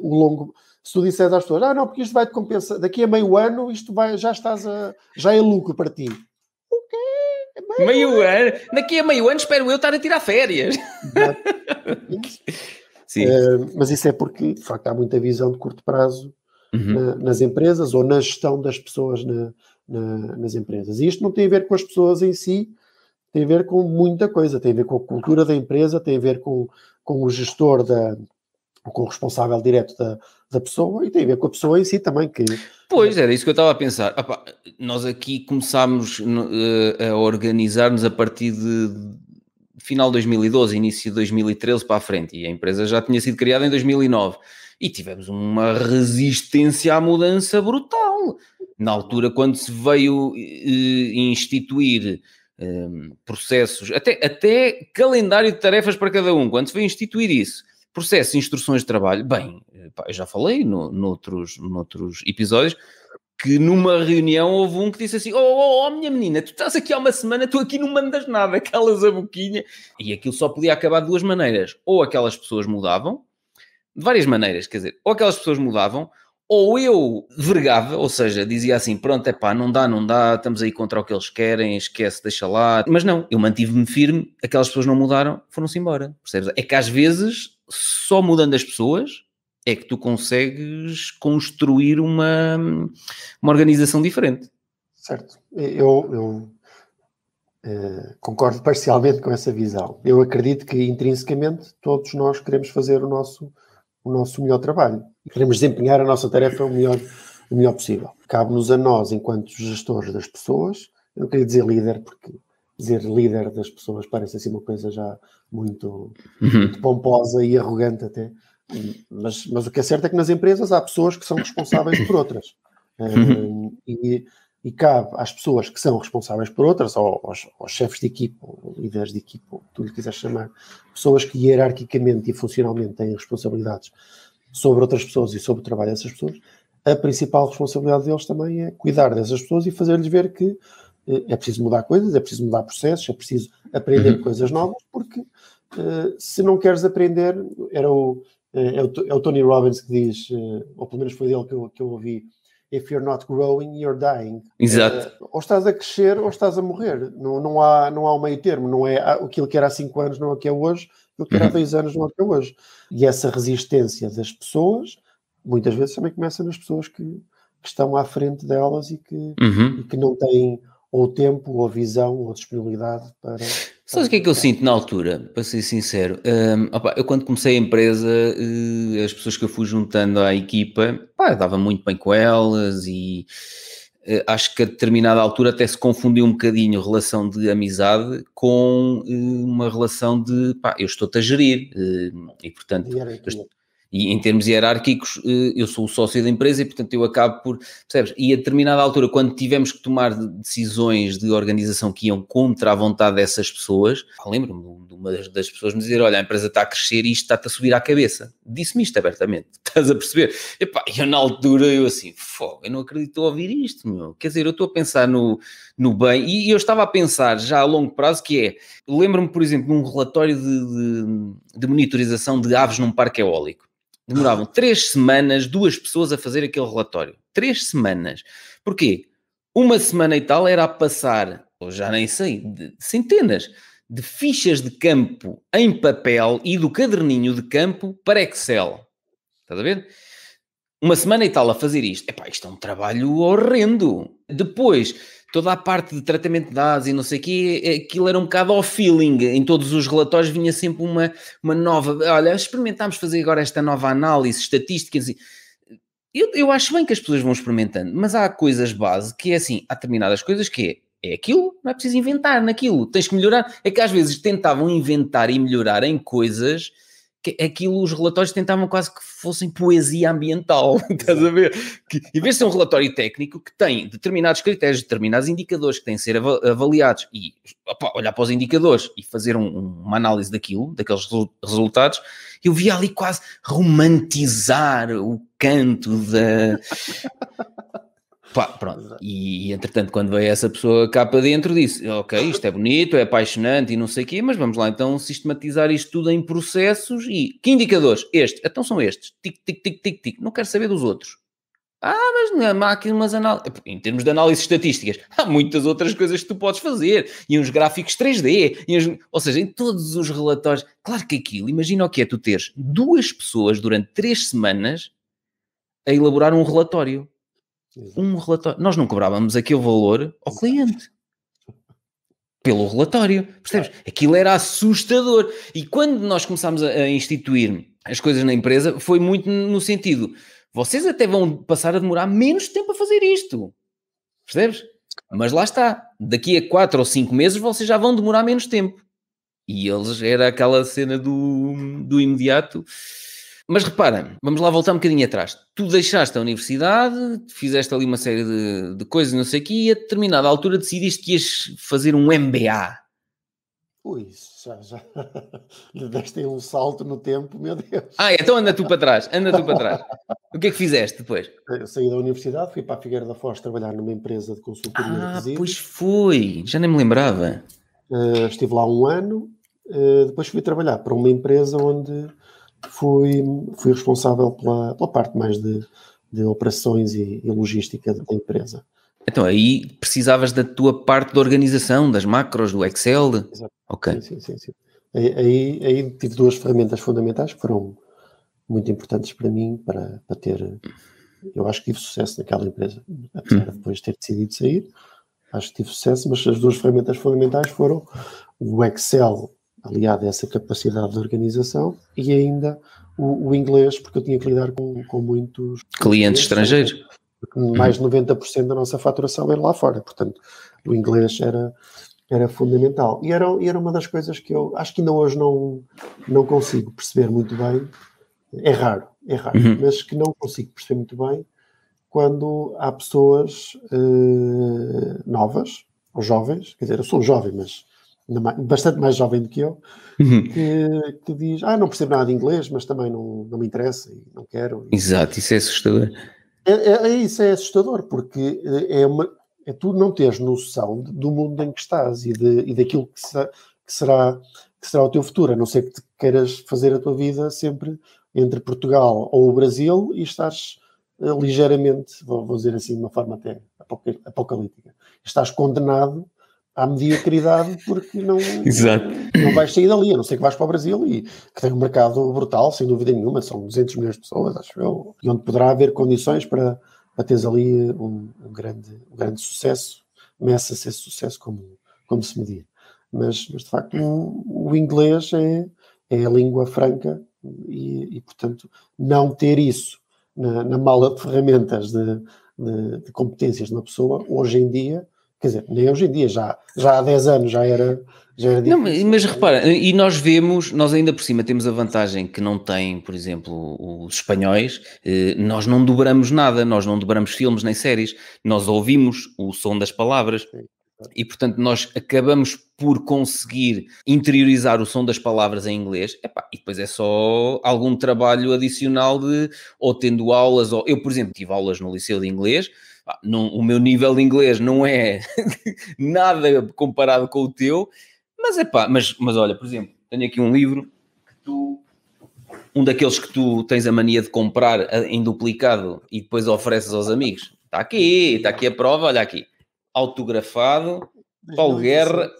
o longo... Se tu disseres às pessoas, não, porque isto vai-te compensar, daqui a meio ano isto já é lucro para ti. Meio ano, daqui a meio ano espero eu estar a tirar férias. Sim. Mas isso é porque, de facto, há muita visão de curto prazo nas empresas ou na gestão das pessoas nas empresas. E isto não tem a ver com as pessoas em si, tem a ver com muita coisa, tem a ver com a cultura da empresa, tem a ver com o gestor com o responsável direto da pessoa e tem a ver com a pessoa em si também. Que... Pois, era isso que eu estava a pensar. Opa, nós aqui começámos a organizar-nos a partir de final de 2012, início de 2013 para a frente, e a empresa já tinha sido criada em 2009 e tivemos uma resistência à mudança brutal. Na altura, quando se veio instituir processos, até calendário de tarefas para cada um, quando se veio instituir isso, processos e instruções de trabalho, bem, eu já falei noutros episódios, que numa reunião houve um que disse assim, minha menina, tu estás aqui há uma semana, tu aqui não mandas nada, calas a boquinha. E aquilo só podia acabar de duas maneiras. Ou aquelas pessoas mudavam, de várias maneiras, quer dizer, ou aquelas pessoas mudavam, ou eu vergava, ou seja, dizia assim, pronto, não dá, estamos aí contra o que eles querem, esquece, deixa lá. Mas não, eu mantive-me firme, aquelas pessoas não mudaram, foram-se embora, percebes? É que às vezes, só mudando as pessoas... é que tu consegues construir uma organização diferente. Certo. Eu concordo parcialmente com essa visão. Eu acredito que, intrinsecamente, todos nós queremos fazer o nosso melhor trabalho. Queremos desempenhar a nossa tarefa o melhor possível. Cabe-nos a nós, enquanto gestores das pessoas, eu não queria dizer líder, porque dizer líder das pessoas parece assim uma coisa já muito pomposa e arrogante até. Mas o que é certo é que nas empresas há pessoas que são responsáveis por outras e cabe às pessoas que são responsáveis por outras, ou aos chefes de equipa, líderes de equipa, tu lhe quiseres chamar, pessoas que hierarquicamente e funcionalmente têm responsabilidades sobre outras pessoas e sobre o trabalho dessas pessoas. A principal responsabilidade deles também é cuidar dessas pessoas e fazer-lhes ver que é preciso mudar coisas, é preciso mudar processos, é preciso aprender coisas novas, porque se não queres aprender, é o Tony Robbins que diz, ou pelo menos foi dele que eu ouvi, if you're not growing, you're dying. Exato. Ou estás a crescer ou estás a morrer. Não há um meio termo. Não é aquilo que era há 5 anos, não é o que é hoje. Aquilo que era há 2 anos, não é o que é hoje. E essa resistência das pessoas, muitas vezes também começa nas pessoas que estão à frente delas e que não têm ou tempo, ou visão, ou disponibilidade para... Sabes o que é que eu sinto na altura, para ser sincero? Eu quando comecei a empresa, as pessoas que eu fui juntando à equipa, eu dava muito bem com elas e acho que a determinada altura até se confundiu um bocadinho a relação de amizade com uma relação de, eu estou-te a gerir e portanto... E em termos hierárquicos, eu sou o sócio da empresa e, portanto, eu acabo por... Percebes? E a determinada altura, quando tivemos que tomar decisões de organização que iam contra a vontade dessas pessoas, lembro-me de uma das pessoas me dizer, olha, a empresa está a crescer e isto está-te a subir à cabeça. Disse-me isto abertamente. Estás a perceber? E eu, na altura, eu não acredito a ouvir isto, meu. Quer dizer, eu estou a pensar no bem. E eu estava a pensar já a longo prazo que é... Lembro-me, por exemplo, de um relatório de monitorização de aves num parque eólico. Demoravam 3 semanas, 2 pessoas a fazer aquele relatório. 3 semanas. Porquê? Uma semana e tal era a passar, ou já nem sei, centenas de fichas de campo em papel e do caderninho de campo para Excel. Estás a ver? Uma semana e tal a fazer isto. Isto é um trabalho horrendo. Depois, toda a parte de tratamento de dados e não sei o quê, aquilo era um bocado ao feeling. Em todos os relatórios vinha sempre uma nova... Olha, experimentámos fazer agora esta nova análise estatística. Eu acho bem que as pessoas vão experimentando, mas há coisas base que é assim, há determinadas coisas que é aquilo, não é preciso inventar naquilo, tens que melhorar. É que às vezes tentavam inventar e melhorar em coisas... que aquilo, os relatórios tentavam quase que fossem poesia ambiental, estás a ver? Em vez de ser um relatório técnico que tem determinados critérios, determinados indicadores que têm de ser avaliados e olhar para os indicadores e fazer uma análise daqueles resultados, eu via ali quase romantizar o canto da... Pronto. E entretanto, quando veio essa pessoa cá para dentro, disse, ok, isto é bonito, é apaixonante e não sei o quê, mas vamos lá então sistematizar isto tudo em processos e... Que indicadores? Então são estes. Tic, tic, tic, tic, tic. Não quero saber dos outros. Mas não há aqui umas análises... Em termos de análises estatísticas, há muitas outras coisas que tu podes fazer. E uns gráficos 3D. Ou seja, em todos os relatórios... Claro que aquilo, imagina o que é tu teres 2 pessoas durante 3 semanas... a elaborar um relatório. Exato. Um relatório. Nós não cobrávamos aqui o valor ao cliente. Pelo relatório, percebes? Claro. Aquilo era assustador. E quando nós começámos a instituir as coisas na empresa, foi muito no sentido, vocês até vão passar a demorar menos tempo a fazer isto, percebes? Mas lá está, daqui a 4 ou 5 meses vocês já vão demorar menos tempo. E eles, era aquela cena do imediato. Mas repara, vamos lá voltar um bocadinho atrás. Tu deixaste a universidade, fizeste ali uma série de coisas, não sei o quê, e a determinada altura decidiste que ias fazer um MBA. Ui, já lhe deste um salto no tempo, meu Deus. Ah, então anda tu para trás. O que é que fizeste depois? Eu saí da universidade, fui para a Figueira da Foz trabalhar numa empresa de consultoria de resíduos. Ah, pois foi, já nem me lembrava. Estive lá um ano, depois fui trabalhar para uma empresa onde... Fui responsável pela parte mais de operações e logística da empresa. Então aí precisavas da tua parte da organização, das macros, do Excel? Exato. Ok. Sim. Aí tive 2 ferramentas fundamentais que foram muito importantes para mim, para ter... Eu acho que tive sucesso naquela empresa, apesar de depois ter decidido sair. Acho que tive sucesso, mas as 2 ferramentas fundamentais foram o Excel, aliado a essa capacidade de organização, e ainda o inglês, porque eu tinha que lidar com muitos clientes estrangeiros. Porque mais de 90% da nossa faturação era lá fora, portanto, o inglês era fundamental. E era uma das coisas que eu acho que ainda hoje não consigo perceber muito bem, é raro, mas que não consigo perceber muito bem quando há pessoas novas, ou jovens, quer dizer, eu sou jovem, mas bastante mais jovem do que eu, que diz, não percebo nada de inglês, mas também não me interessa e não quero. Exato, isso é assustador. Isso é assustador, porque é tu não teres noção do mundo em que estás e daquilo que será o teu futuro, a não ser que te queiras fazer a tua vida sempre entre Portugal ou o Brasil e estás ligeiramente, vou dizer assim de uma forma até apocalíptica, estás condenado à mediocridade, porque não vais sair dali, a não ser que vais para o Brasil, e que tem um mercado brutal, sem dúvida nenhuma, são 200 milhões de pessoas, acho eu, e onde poderá haver condições para teres ali um grande sucesso, começa a ser sucesso como se medir. Mas de facto, o inglês é a língua franca, e portanto, não ter isso na mala de ferramentas de competências de uma pessoa, hoje em dia, quer dizer, nem hoje em dia, já há 10 anos já era difícil. Não, mas repara, e nós ainda por cima temos a vantagem que não tem, por exemplo, os espanhóis. Nós não dobramos nada, nós não dobramos filmes nem séries, nós ouvimos o som das palavras. Sim. E portanto nós acabamos por conseguir interiorizar o som das palavras em inglês, e depois é só algum trabalho adicional de ou tendo aulas, ou eu por exemplo tive aulas no liceu de inglês. O meu nível de inglês não é nada comparado com o teu, mas olha, por exemplo, tenho aqui um livro que um daqueles que tu tens a mania de comprar em duplicado e depois ofereces aos amigos. Está aqui a prova, olha aqui, autografado, Paulo Guerra,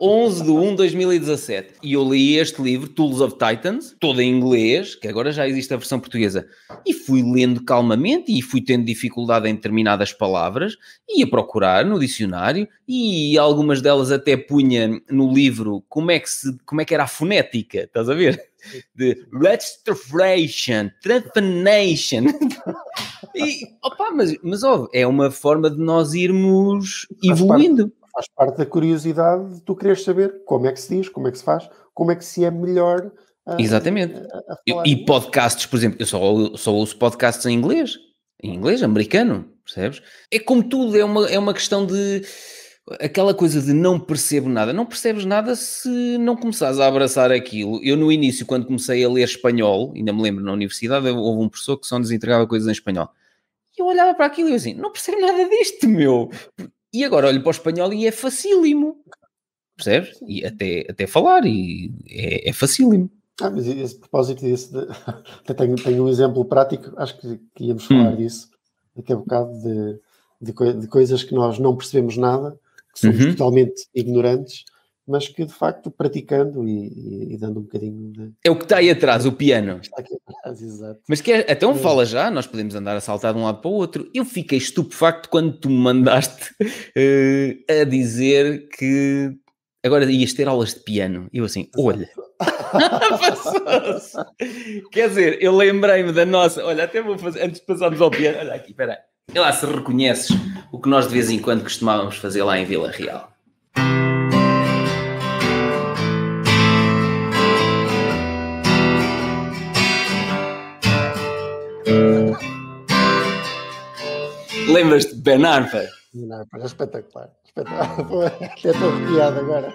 11/1/2017, e eu li este livro, Tools of Titans, todo em inglês, que agora já existe a versão portuguesa, e fui lendo calmamente e fui tendo dificuldade em determinadas palavras, ia procurar no dicionário, e algumas delas até punha no livro como é que era a fonética, estás a ver? De registration, transformation. E, mas óbvio, é uma forma de nós irmos evoluindo. Faz parte da curiosidade de tu quereres saber como é que se diz, como é que se faz, como é que se é melhor a... Exatamente. E podcasts, por exemplo, eu só ouço podcasts em inglês, americano, percebes? É como tudo, é uma questão de... Aquela coisa de não percebo nada. Não percebes nada se não começares a abraçar aquilo. Eu no início, quando comecei a ler espanhol, ainda me lembro, na universidade, houve um professor que só nos entregava coisas em espanhol. E eu olhava para aquilo e eu assim, não percebo nada disto, meu... E agora olho para o espanhol e é facílimo, percebes? E até falar, e é facílimo. Mas esse propósito disso, tenho um exemplo prático, acho que íamos falar disso, daqui a bocado, de coisas que nós não percebemos nada, que somos totalmente ignorantes, mas que de facto praticando e dando um bocadinho de... É o que está aí atrás, o piano. Está aqui atrás, exato. Mas então fala já, nós podemos andar a saltar de um lado para o outro. Eu fiquei estupefacto quando tu me mandaste a dizer que agora ias ter aulas de piano. Eu assim, olha... Passou-se. Quer dizer, eu lembrei-me da nossa... Olha, até vou fazer... Antes de passarmos ao piano... Olha aqui, espera aí. Lá se reconheces o que nós de vez em quando costumávamos fazer lá em Vila Real. Lembras-te de Ben Harper? Ben Harper, é espetacular. Espetacular. Até estou arrepiado agora.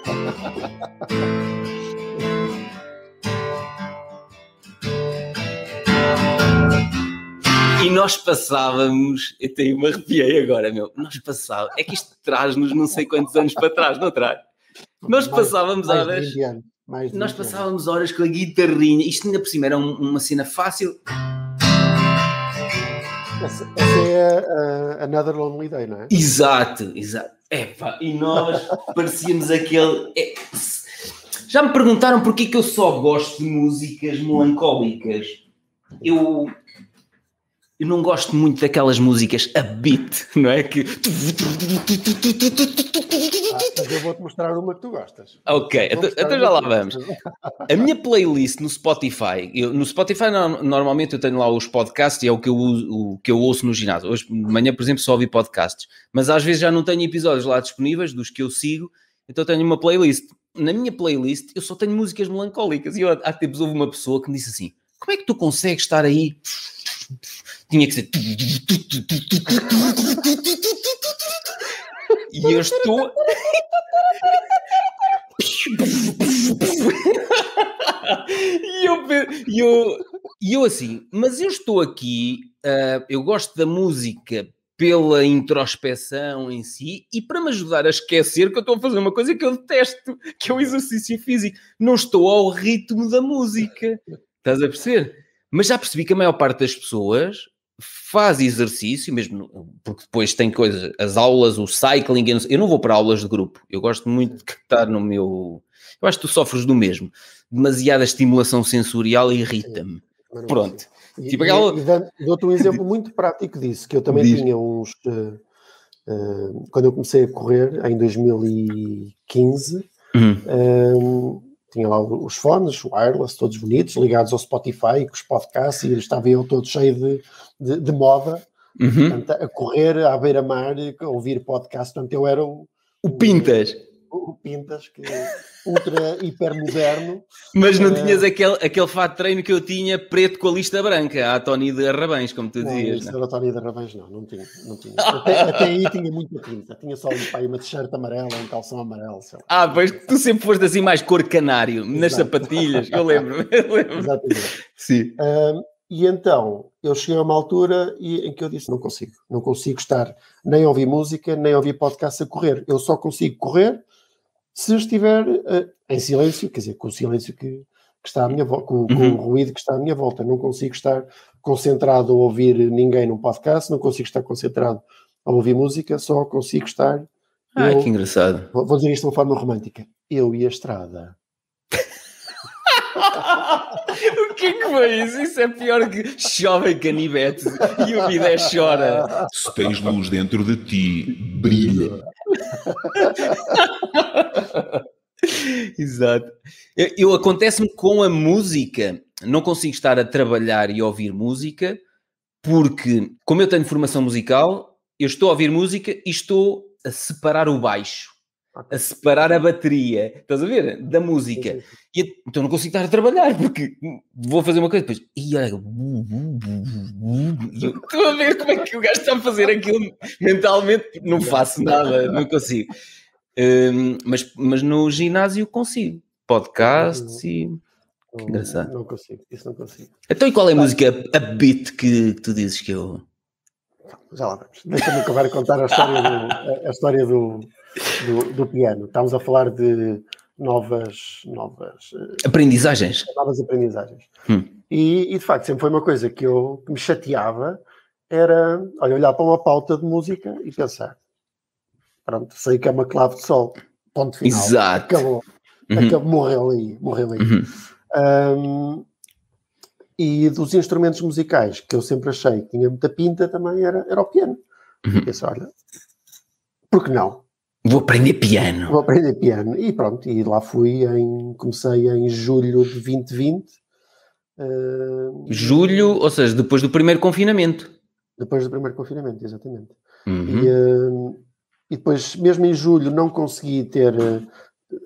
E nós passávamos, eu até me arrepiei agora, meu, nós passávamos, é que isto traz-nos não sei quantos anos para trás, não traz? Nós passávamos horas, nós passávamos horas com a guitarrinha, isto ainda por cima era uma cena fácil. Essa é a Another Lonely Day, não é? Exato, exato. Epá, e nós parecíamos aquele... É, já me perguntaram porque é que eu só gosto de músicas melancólicas. Eu não gosto muito daquelas músicas a beat, não é? Que... Mas eu vou-te mostrar uma que tu gostas. Ok, então já lá vamos. A minha playlist no Spotify, normalmente eu tenho lá os podcasts e é o que eu ouço no ginásio. Hoje de manhã, por exemplo, só ouvi podcasts, mas às vezes já não tenho episódios lá disponíveis dos que eu sigo, então tenho uma playlist. Na minha playlist eu só tenho músicas melancólicas e há tempos houve uma pessoa que me disse assim, como é que tu consegues estar aí... Tinha que ser... E eu estou... E eu assim, mas eu estou aqui, eu gosto da música pela introspeção em si e para me ajudar a esquecer que eu estou a fazer uma coisa que eu detesto, que é o exercício físico. Não estou ao ritmo da música. Estás a perceber? Mas já percebi que a maior parte das pessoas faz exercício, mesmo porque depois tem coisas, as aulas, o cycling, eu não vou para aulas de grupo, eu gosto muito de estar no meu... Eu acho que tu sofres do mesmo, demasiada estimulação sensorial irrita-me. Pronto. Tipo aquela... Dou-te um exemplo muito prático disso, que eu também tinha uns... quando eu comecei a correr, em 2015... tinha lá os fones, o wireless, todos bonitos, ligados ao Spotify, com os podcasts, e estava eu todo cheio de moda, portanto, a correr à beira-mar, a ouvir podcast, portanto, eu era o Pintas. O Pintas, que ultra hipermoderno. Mas não tinhas aquele fato de treino que eu tinha, preto com a lista branca, a Tony de Arrabães, como tu dizias. Não, a Tony de Arrabães não tinha. Não tinha. Até aí tinha muita tinta, tinha só uma t-shirt amarela, um calção amarelo. Sei lá. Ah, pois tu sempre foste assim mais cor canário, nas sapatilhas, eu lembro. Exatamente. Sim. E então, eu cheguei a uma altura em que eu disse, não consigo estar, nem ouvir música, nem ouvir podcast a correr. Eu só consigo correr se estiver em silêncio, quer dizer, com o silêncio que está à minha volta, com o ruído que está à minha volta. Não consigo estar concentrado a ouvir ninguém num podcast, não consigo estar concentrado a ouvir música, só consigo estar... Ah, que engraçado. Vou dizer isto de uma forma romântica. Eu e a estrada. O que foi isso? Isso é pior que Jovem Canivete e o Vida Chora. Se tens luz dentro de ti, brilha. Exato. Eu acontece-me com a música. Não consigo estar a trabalhar e ouvir música porque, como eu tenho formação musical, eu estou a ouvir música e estou a separar o baixo, a separar a bateria, estás a ver? Da música. E, então não consigo estar a trabalhar, porque vou fazer uma coisa depois. E olha, estou a ver como é que o gajo está a fazer aquilo mentalmente. Não faço nada, não consigo. Mas no ginásio consigo. Podcasts e... Que engraçado. Não consigo, isso não consigo. Então e qual é a música, a beat que tu dizes que eu... Já lá vamos. Deixa-me acabar a contar a história do piano. Estávamos a falar de novas aprendizagens. Novas aprendizagens. E de facto, sempre foi uma coisa que me chateava, era olhar para uma pauta de música e pensar, pronto, sei que é uma clave de sol. ponto final. Exato. Acabou. Acabou. Morreu aí. Morreu aí. E dos instrumentos musicais que eu sempre achei que tinha muita pinta também era o piano. Pensei, olha, por que não? Vou aprender piano. Vou aprender piano. E pronto, e lá fui, comecei em julho de 2020. Julho, ou seja, depois do primeiro confinamento. Depois do primeiro confinamento, exatamente. E depois, mesmo em julho, não consegui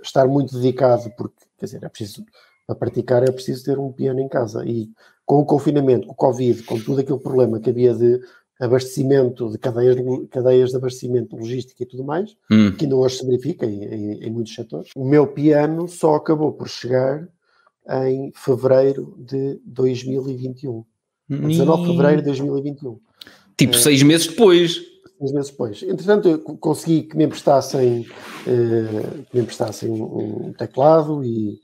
estar muito dedicado, porque, quer dizer, é preciso, para praticar é preciso ter um piano em casa. E com o confinamento, com o Covid, com todo aquele problema que havia de abastecimento, de cadeias de abastecimento, logística e tudo mais, que ainda hoje se verifica em muitos setores. O meu piano só acabou por chegar em fevereiro de 2021. 19 de fevereiro de 2021. Tipo 6 meses depois. 6 meses depois. Entretanto, eu consegui que me emprestassem um teclado e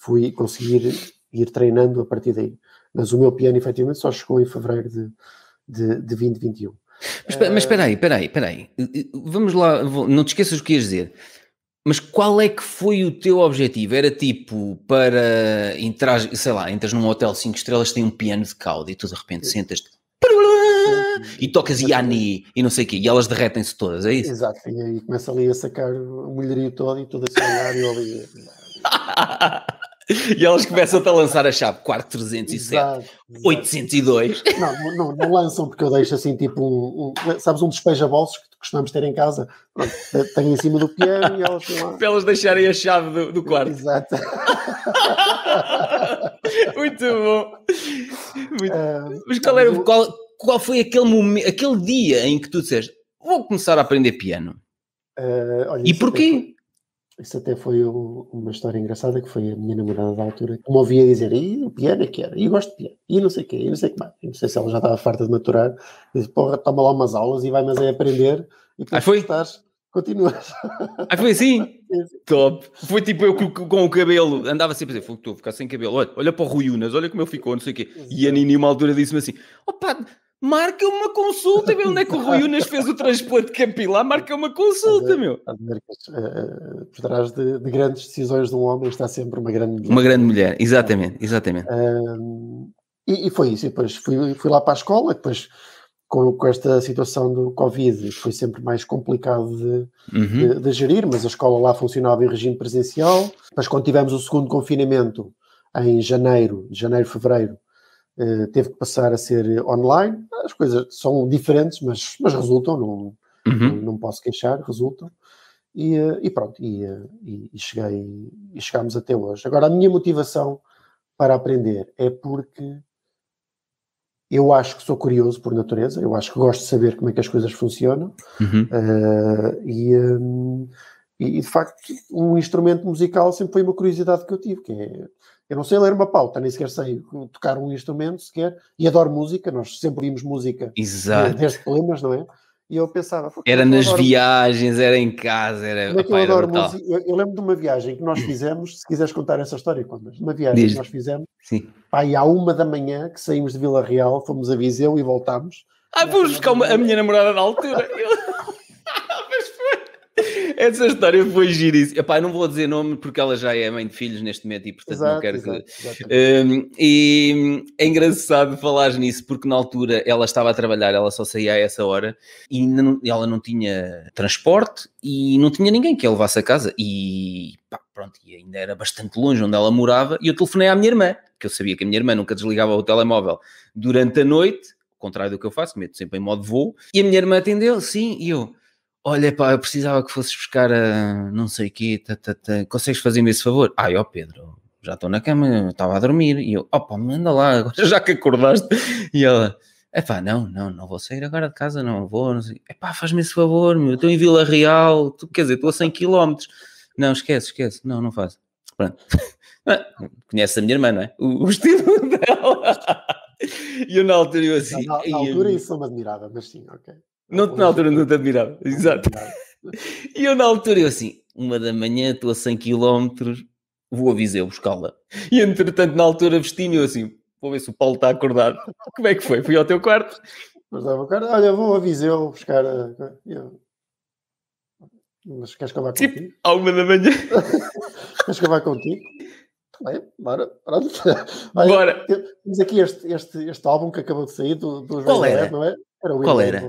fui conseguir ir treinando a partir daí. Mas o meu piano, efetivamente, só chegou em fevereiro de 2021. Mas espera aí. Vamos lá, não te esqueças o que ias dizer. Mas qual é que foi o teu objetivo? Era tipo para entrar, sei lá, entras num hotel 5 estrelas, tem um piano de cauda e tu de repente sentas-te e tocas Yanni e não sei o quê, e elas derretem-se todas, é isso? Exato, e aí começa ali a sacar o mulherio todo e todo esse cenário ali. E elas começam-te a lançar a chave 4307, exato, 802. Não lançam, porque eu deixo assim tipo um despeja-bolsos que costumamos ter em casa. Pronto, tenho em cima do piano e elas lá. Para elas deixarem a chave do quarto. Exato. Muito bom. Mas qual foi aquele momento, aquele dia em que tu disseste, vou começar a aprender piano? Olha, e porquê? Isso até foi uma história engraçada, que foi a minha namorada da altura que me ouvia dizer, e o piano é que era, e eu gosto de piano, e não sei o quê, e não sei o que mais. Não sei se ela já estava farta de maturar, e disse, porra, toma lá umas aulas e vai, mas é aprender, e depois que estás, continuas. Ah, foi assim? Top. Foi tipo eu com o cabelo, andava sempre a dizer, estou a ficar sem cabelo, olha para o Rui Unas, olha como ele ficou, não sei o quê. Exato. E a Nini, uma altura, disse-me assim, opa... Marca uma consulta, meu. Onde é que o Rui Unas fez o transplante capilar? Marca uma consulta, meu. Por trás de grandes decisões de um homem está sempre uma grande mulher. Uma grande mulher, exatamente. E foi isso. E depois fui lá para a escola, depois com esta situação do Covid foi sempre mais complicado de gerir, mas a escola lá funcionava em regime presencial. Depois quando tivemos o segundo confinamento, em janeiro, fevereiro, teve que passar a ser online. As coisas são diferentes, mas resultam, não posso queixar, resultam. E pronto, e chegámos até hoje. Agora, a minha motivação para aprender é porque eu acho que sou curioso por natureza, eu acho que gosto de saber como é que as coisas funcionam. E de facto, um instrumento musical sempre foi uma curiosidade que eu tive, que é... Eu não sei ler uma pauta, nem sequer sei tocar um instrumento sequer, e adoro música, nós sempre ouvimos música. Exato. Desde problemas, não é? E eu pensava... Era nas viagens, era em casa, era... Opa, eu adoro música. Eu lembro de uma viagem que nós fizemos, se quiseres contar essa história, contas. Uma viagem que nós fizemos, pai, à 1 da manhã, que saímos de Vila Real, fomos a Viseu e voltámos. Fomos buscar a minha namorada na altura. Essa história foi giríssima. Epá, eu não vou dizer nome porque ela já é mãe de filhos neste momento e, portanto, exato, não quero dizer. E é engraçado falares nisso porque, na altura, ela estava a trabalhar, ela só saía a essa hora e ela não tinha transporte e não tinha ninguém que a levasse a casa. E, pá, pronto, e ainda era bastante longe onde ela morava e eu telefonei à minha irmã, que eu sabia que a minha irmã nunca desligava o telemóvel durante a noite, ao contrário do que eu faço, meto sempre em modo voo. E a minha irmã atendeu, sim, e eu... Olha, pá, eu precisava que fosses buscar a não sei o quê, consegues fazer-me esse favor? Pedro, já estou na cama, eu estava a dormir. E eu, opa, manda lá, agora já que acordaste. E ela, não vou sair agora de casa, não sei. Epá, faz-me esse favor, meu, estou em Vila Real, quer dizer, estou a 100 km. Não, esquece, não faço. Pronto. Conheces a minha irmã, não é? O estilo dela. E eu na altura, eu assim... Na altura isso é admirável, mas sim, ok. Não, na altura não te admirava, exato. E eu na altura, eu assim, 1 da manhã, estou a 100 km, vou a Viseu buscá-la. E entretanto, na altura, vesti-me, eu assim, vou ver se o Paulo está acordado. Como é que foi? Fui ao teu quarto. Olha, vou a Viseu buscar... Mas queres que eu vá contigo? Tipo, à 1 da manhã. Queres que eu vá contigo? Está bem, bora. Bora. Temos aqui este álbum que acabou de sair do Qual era? Não é? Era o Qual era?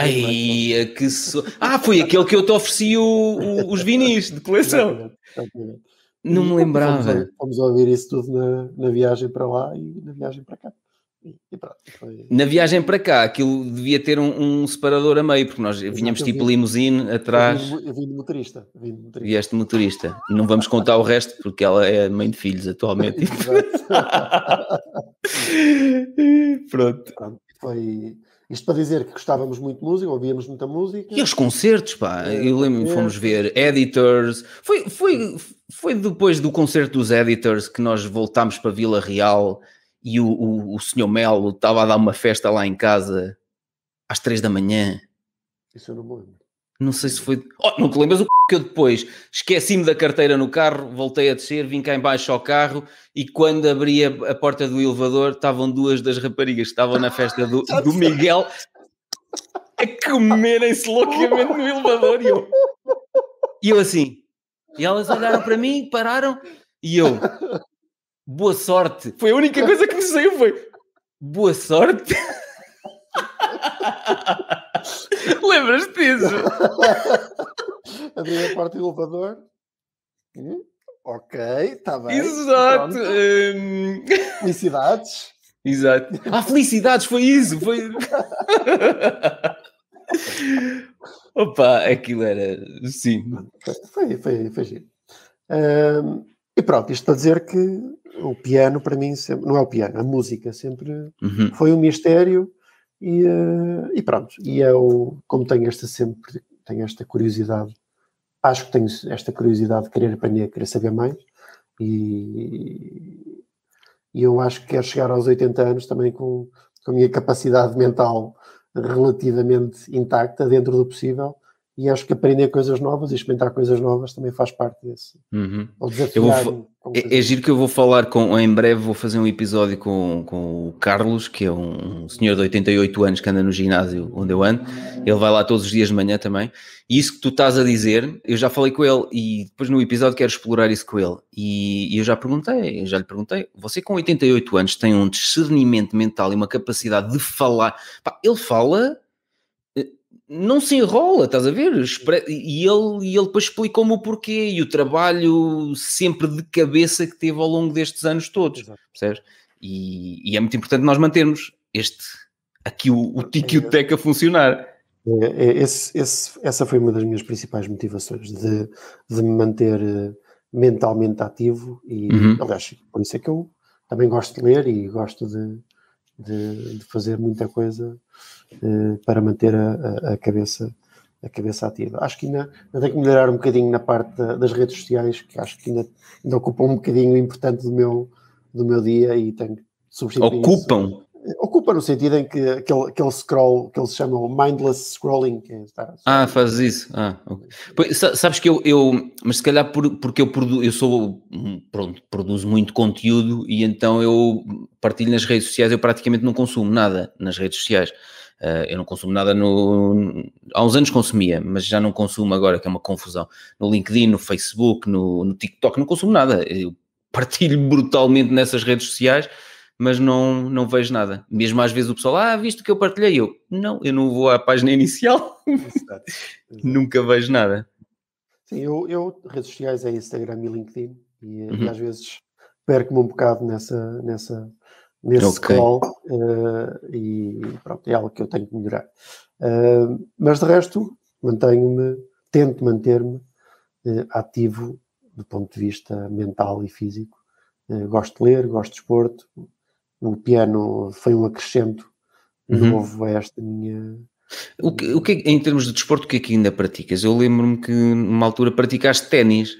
Ai, que so... Ah, foi aquele que eu te ofereci os vinis de coleção. Exatamente. Não me lembrava. Vamos ouvir isso tudo na viagem para lá e na viagem para cá. E pronto, foi... Na viagem para cá, aquilo devia ter um separador a meio, porque nós vinhamos tipo limusine atrás. Eu vim de motorista. Vieste motorista. Não vamos contar o resto, porque ela é mãe de filhos atualmente. Pronto. Foi... Isto para dizer que gostávamos muito de música, ouvíamos muita música. E os concertos, pá. Eu lembro-me, fomos ver Editors. Foi depois do concerto dos Editors que nós voltámos para Vila Real e o senhor Melo estava a dar uma festa lá em casa às 3 da manhã. Isso eu não me lembro. Não sei se foi... Oh, não te lembras o que eu depois? Esqueci-me da carteira no carro, voltei a descer, vim cá em baixo ao carro e quando abri a porta do elevador estavam 2 das raparigas que estavam na festa do Miguel a comerem-se loucamente no elevador e eu assim... E elas olharam para mim, pararam e eu... Boa sorte! Foi a única coisa que me saiu, foi... Boa sorte! Lembras-te disso? Abri a porta do elevador. Ok, está bem. Exato. Felicidades. Exato. Ah, felicidades, foi isso. Foi... Opa, aquilo era... Sim. Foi giro. E pronto, isto para dizer que o piano para mim sempre... Não é o piano, a música sempre foi um mistério. E pronto, e eu, como tenho esta curiosidade, acho que tenho esta curiosidade de querer aprender, querer saber mais, e eu acho que quero chegar aos 80 anos também com a minha capacidade mental relativamente intacta, dentro do possível, e acho que aprender coisas novas e experimentar coisas novas também faz parte desse. É giro que eu vou falar em breve, vou fazer um episódio com o Carlos, que é um senhor de 88 anos que anda no ginásio onde eu ando, ele vai lá todos os dias de manhã também, e isso que tu estás a dizer, eu já falei com ele, e depois no episódio quero explorar isso com ele, e eu já lhe perguntei, você com 88 anos tem um discernimento mental e uma capacidade de falar, pá, ele fala... não se enrola, estás a ver? E ele depois explicou-me o porquê e o trabalho sempre de cabeça que teve ao longo destes anos todos, percebes? E é muito importante nós mantermos aqui o Tiquioteca a funcionar. Essa foi uma das minhas principais motivações de me manter mentalmente ativo e, aliás, por isso é que eu também gosto de ler e gosto de fazer muita coisa para manter a cabeça ativa. Acho que ainda tenho que melhorar um bocadinho na parte das redes sociais, que acho que ainda ocupam um bocadinho importante do meu dia e tenho que substituir. Ocupam no sentido em que aquele scroll que eles chamam mindless scrolling. Fazes isso. Okay. Pois, sabes que eu mas se calhar porque produzo muito conteúdo e então eu partilho nas redes sociais, eu praticamente não consumo nada nas redes sociais. Eu não consumo nada há uns anos consumia, mas já não consumo agora, que é uma confusão. No LinkedIn, no Facebook, no TikTok, não consumo nada. Eu partilho brutalmente nessas redes sociais, mas não vejo nada. Mesmo às vezes o pessoal, visto que eu partilhei, eu não vou à página inicial. Exato. Nunca vejo nada. Sim, eu redes sociais é Instagram e LinkedIn, e às vezes perco-me um bocado nesse scroll, e pronto, é algo que eu tenho que melhorar. Mas de resto, tento manter-me ativo do ponto de vista mental e físico. Gosto de ler, gosto de desporto. O piano foi um acrescento novo a esta minha... O que, em termos de desporto, o que é que ainda praticas? Eu lembro-me que numa altura praticaste ténis.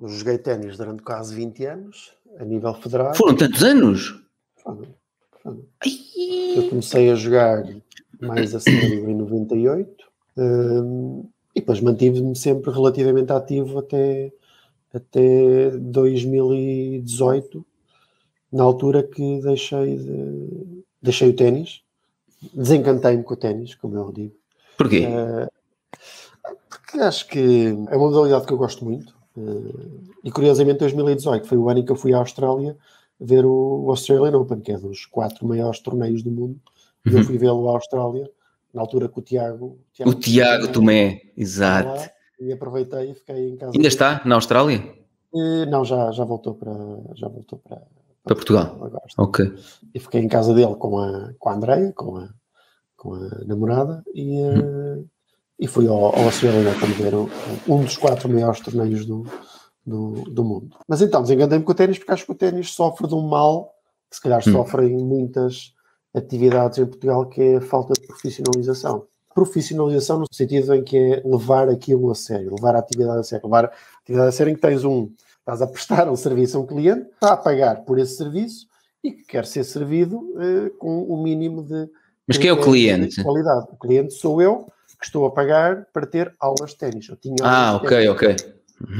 Eu joguei ténis durante quase 20 anos, a nível federal. Foram tantos anos? Foram. Eu comecei a jogar mais a sério em 98, e depois mantive-me sempre relativamente ativo até 2018, na altura que deixei o ténis. Desencantei-me com o ténis, como eu digo. Porquê? Porque Aliás, que é uma modalidade que eu gosto muito. E curiosamente, 2018 foi o ano em que eu fui à Austrália ver o Australian Open, que é dos 4 maiores torneios do mundo. E eu fui vê-lo à Austrália, na altura com o Tiago. O Tiago Tomé, exato. Lá, e aproveitei e fiquei em casa. Ainda está na Austrália? Não, já voltou para... Já voltou para Portugal. Ok. E fiquei em casa dele com a Andreia, com a namorada, e fui ao Australian Open ver um dos 4 maiores torneios do mundo. Mas então, desengandei-me com o ténis, porque acho que o ténis sofre de um mal que se calhar sofrem muitas atividades em Portugal, que é a falta de profissionalização. Profissionalização no sentido em que é levar aquilo a sério, levar a atividade a sério. Levar a atividade a sério em que estás a prestar um serviço a um cliente, está a pagar por esse serviço e que quer ser servido com o mínimo de... Mas quem é o cliente? Qualidade. O cliente sou eu, que estou a pagar para ter aulas de ténis. Eu tinha aulas de ténis.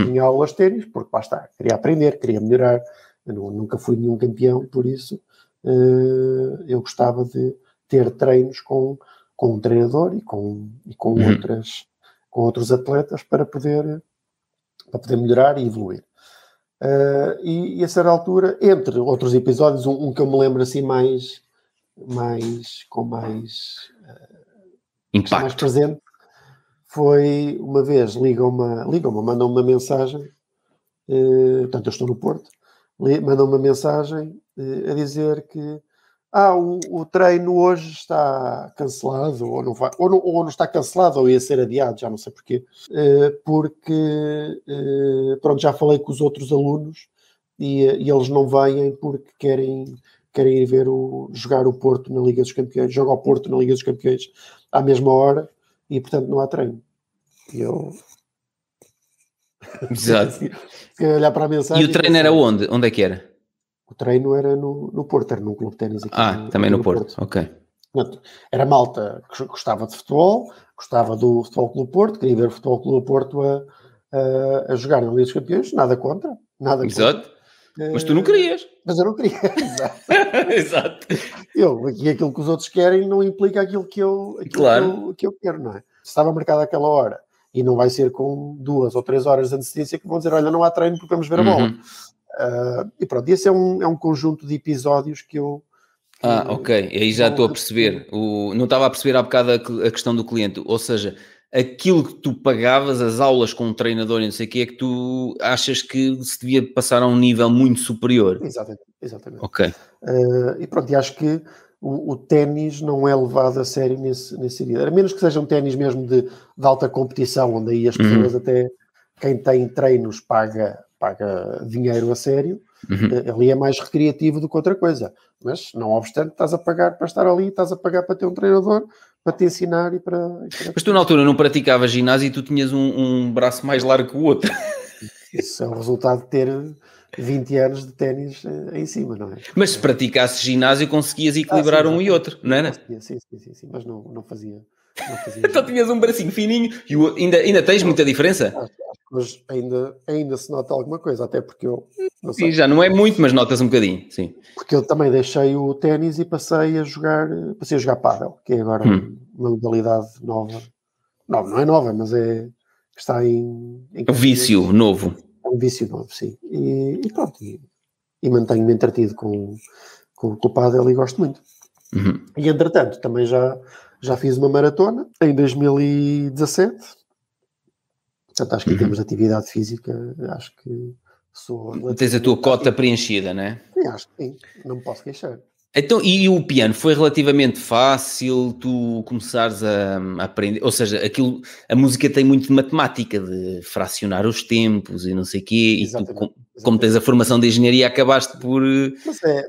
Tinha aulas de ténis porque lá está, queria aprender, queria melhorar. Eu nunca fui nenhum campeão, por isso... eu gostava de ter treinos com um treinador e com outros atletas para poder melhorar e evoluir. E a certa altura, entre outros episódios, um que eu me lembro assim mais presente, foi uma vez, ligam-me, mandam-me uma mensagem, portanto eu estou no Porto, mandam-me uma mensagem a dizer que o treino hoje está cancelado, ou não está cancelado, ou ia ser adiado, já não sei porquê, porque pronto, já falei com os outros alunos e eles não vêm porque querem ir ver jogar o Porto na Liga dos Campeões, joga o Porto na Liga dos Campeões à mesma hora e portanto não há treino. E eu... Exato. Se olhar para a mensagem, e o treino era onde? Onde é que era? O treino era no Porto, era num clube de ténis aqui. Também no Porto. Ok. Portanto, era malta que gostava de futebol, gostava do Futebol Clube Porto, queria ver o Futebol Clube Porto a jogar na Liga dos Campeões, nada contra. Exato. Mas tu não querias. Mas eu não queria, exato. Exato. E aquilo que os outros querem não implica aquilo que eu quero, não é? Se estava marcado àquela hora e não vai ser com 2 ou 3 horas de antecedência que vão dizer, olha, não há treino porque vamos ver a bola. E pronto, esse é um conjunto de episódios que eu... ok, aí já estou a perceber. Não estava a perceber há bocado a questão do cliente, ou seja, aquilo que tu pagavas, as aulas com o treinador e não sei o que, é que tu achas que se devia passar a um nível muito superior. Exatamente. Ok. E pronto, e acho que o ténis não é levado a sério nesse sentido, a menos que seja um ténis mesmo de alta competição, onde aí as pessoas até, quem tem treinos paga dinheiro a sério, ali é mais recreativo do que outra coisa, mas não obstante estás a pagar para estar ali, estás a pagar para ter um treinador, para te ensinar e para... Mas tu na altura não praticavas ginásio e tu tinhas um braço mais largo que o outro. Isso é o resultado de ter 20 anos de ténis em cima, não é? Mas se praticasses ginásio conseguias equilibrar sim, um e outro, não é? Sim, mas não fazia. Então tinhas um bracinho fininho e ainda tens muita diferença? Mas ainda se nota alguma coisa, até porque eu... Não sei, já não é muito, mas notas um bocadinho, sim. Porque eu também deixei o ténis e passei a jogar pádel, que é agora uma modalidade nova. Não é nova, mas está em... É um vício novo. É um vício novo, sim. E pronto, e mantenho-me entretido com o pádel e gosto muito. E entretanto, também já fiz uma maratona em 2017. Portanto, acho que em termos de atividade física, acho que sou... Tens a tua cota preenchida, não é? Sim, acho que sim. Não me posso queixar. Então, e o piano? Foi relativamente fácil tu começares a aprender? Ou seja, aquilo, a música tem muito de matemática, de fracionar os tempos e não sei o quê. Exatamente, e tu, como tens a formação de engenharia, acabaste por...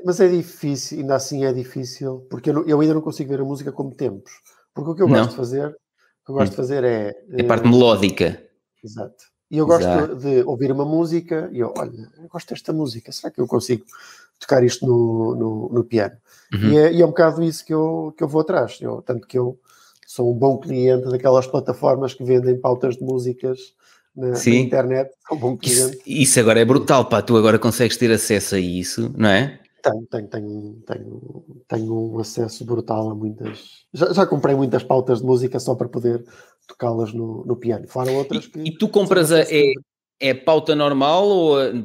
Mas é difícil, ainda assim é difícil, porque eu ainda não consigo ver a música como tempos. Porque o que eu gosto de fazer, é... É parte melódica. Exato. E eu gosto de ouvir uma música e eu gosto desta música, será que eu consigo tocar isto no piano? E é um bocado isso que eu vou atrás. Tanto que eu sou um bom cliente daquelas plataformas que vendem pautas de músicas na internet. É um bom cliente. Isso agora é brutal, pá, tu agora consegues ter acesso a isso, não é? Tenho um acesso brutal a muitas... Já comprei muitas pautas de música só para poder tocá-las no piano. Fora outras que... E tu compras a... É pauta normal,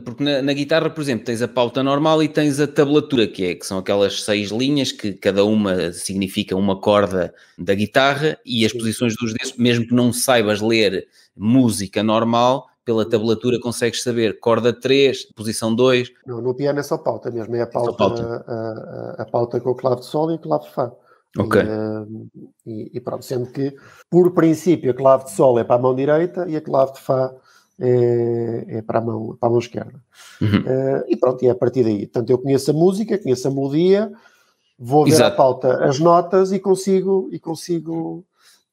porque na guitarra, por exemplo, tens a pauta normal e tens a tablatura, que são aquelas 6 linhas que cada uma significa uma corda da guitarra, e as posições dos dedos, mesmo que não saibas ler música normal, pela tablatura consegues saber corda 3, posição 2. Não, no piano é só pauta mesmo, é a pauta, a pauta com o clave de sol e o clave de fá. Okay. E pronto, sendo que, por princípio, a clave de sol é para a mão direita e a clave de fá é para a mão esquerda. Uhum. E pronto, é a partir daí. Portanto, eu conheço a música, conheço a melodia, vou ver a pauta, as notas, e consigo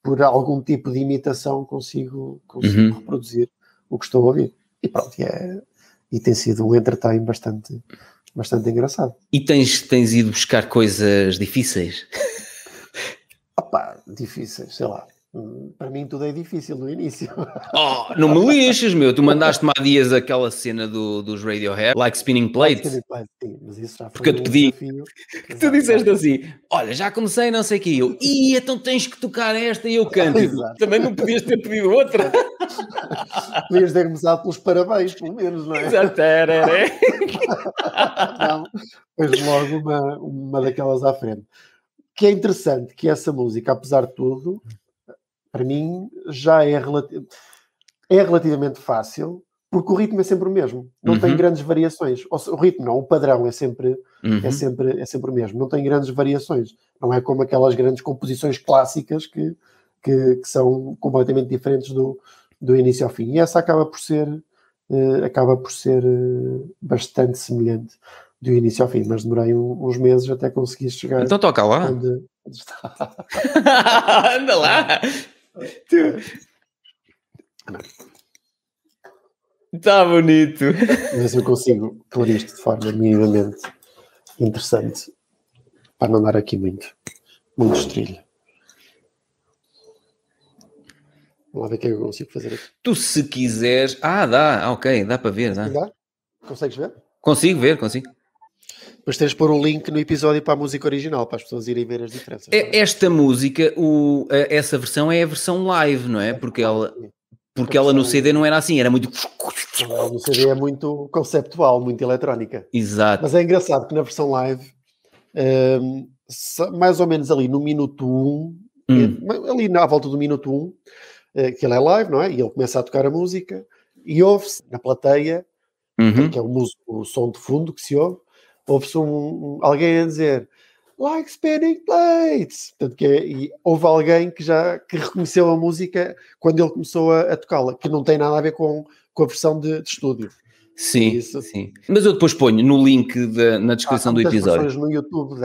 por algum tipo de imitação, consigo uhum. reproduzir o que estou a ouvir. E pronto, e tem sido um entertainment bastante engraçado. E tens ido buscar coisas difíceis? Opa, difíceis, sei lá. Para mim tudo é difícil no início. Oh, não me lixas, meu. Tu mandaste-me há dias aquela cena dos Radiohead, Like Spinning Plates. Sim, mas isso já foi. Porque eu te pedi, que tu disseste assim: olha, já comecei, não sei o que. Eu, então tens que tocar esta e eu canto. Também não podias ter pedido outra. Podias ter começado pelos parabéns, pelo menos, não é? Exato, não, pois logo uma daquelas à frente. Que é interessante que essa música, apesar de tudo, para mim já é relativamente fácil, porque o ritmo é sempre o mesmo, não uhum. tem grandes variações. O ritmo não, o padrão é sempre, uhum. é sempre o mesmo, não tem grandes variações. Não é como aquelas grandes composições clássicas que são completamente diferentes do início ao fim. E essa acaba por ser bastante semelhante do início ao fim, mas demorei uns meses até conseguir chegar. Então toca lá. Anda lá. Está bonito. Mas eu consigo pôr isto de forma minimamente interessante para não dar aqui muito estrilho. Vamos lá ver o que é que eu consigo fazer aqui. Tu, se quiseres... dá, ok, dá para ver. Dá? Consegues ver? Consigo ver, consigo. Mas tens de pôr um link no episódio para a música original, para as pessoas irem ver as diferenças. Esta música, essa versão é a versão live, não é? Porque ela no CD não era assim, era muito... No CD é muito conceptual, muito eletrónica. Exato. Mas é engraçado que na versão live, mais ou menos ali no minuto 1, ali na volta do minuto 1, que ele é live, não é? E ele começa a tocar a música, e ouve-se na plateia, que é o som de fundo que se ouve, ouve-se alguém a dizer Like Spinning Plates. Portanto, e houve alguém que reconheceu a música quando ele começou a tocá-la, que não tem nada a ver com a versão de estúdio. Sim, isso. Sim. Mas eu depois ponho no link na descrição do episódio. Há muitas versões no YouTube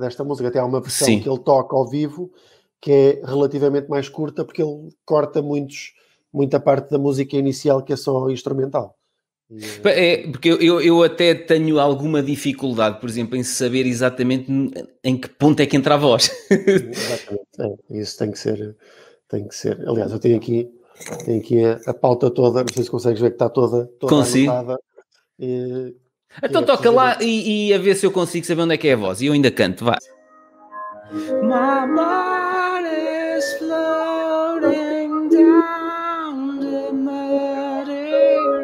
desta música. Até há uma versão que ele toca ao vivo que é relativamente mais curta, porque ele corta muita parte da música inicial que é só instrumental. É, porque eu até tenho alguma dificuldade, por exemplo, em saber exatamente em que ponto é que entra a voz. Exatamente, isso tem que ser. Aliás, eu tenho aqui a pauta toda, não sei se consegues ver que está toda anotada. Então toca lá e a ver se eu consigo saber onde é que é a voz. E eu ainda canto, vá. My blood is floating down the muddy river.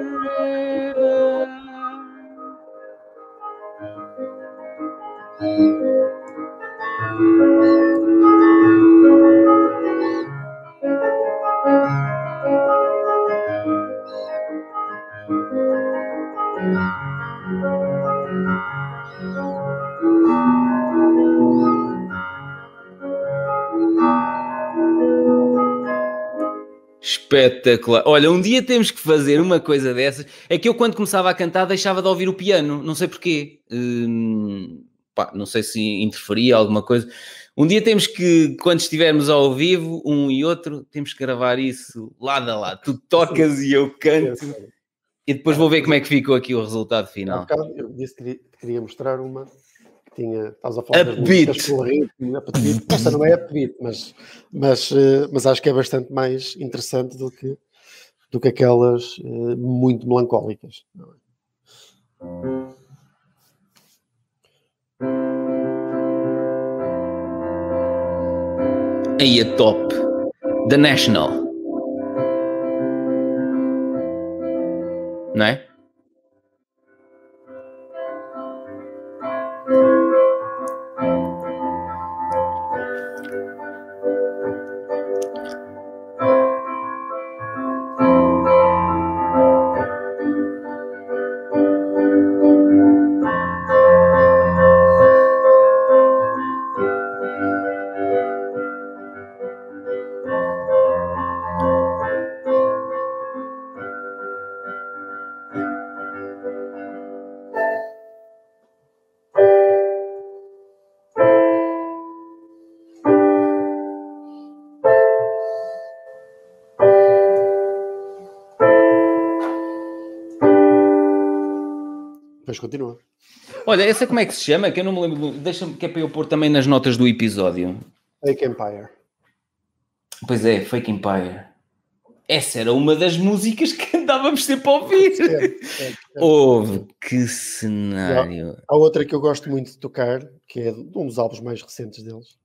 Espetacular. Olha, um dia temos que fazer uma coisa dessas. É que eu, quando começava a cantar, deixava de ouvir o piano, não sei porquê. Não sei se interferia alguma coisa. Um dia temos que, quando estivermos ao vivo, um e outro, temos que gravar isso lado a lado. Tu tocas e eu canto. E depois vou ver como é que ficou aqui o resultado final. Eu disse que queria mostrar uma... Estás a falar das músicas, esta não é upbeat, mas acho que é bastante mais interessante do que aquelas muito melancólicas. Aí é top. The National. Não é? Continua. Olha, essa como é que se chama? Que eu não me lembro. Deixa-me, que é para eu pôr também nas notas do episódio. Fake Empire. Pois é, Fake Empire. Essa era uma das músicas que andávamos sempre a ouvir. Houve, que cenário. Há outra que eu gosto muito de tocar, que é um dos álbuns mais recentes deles.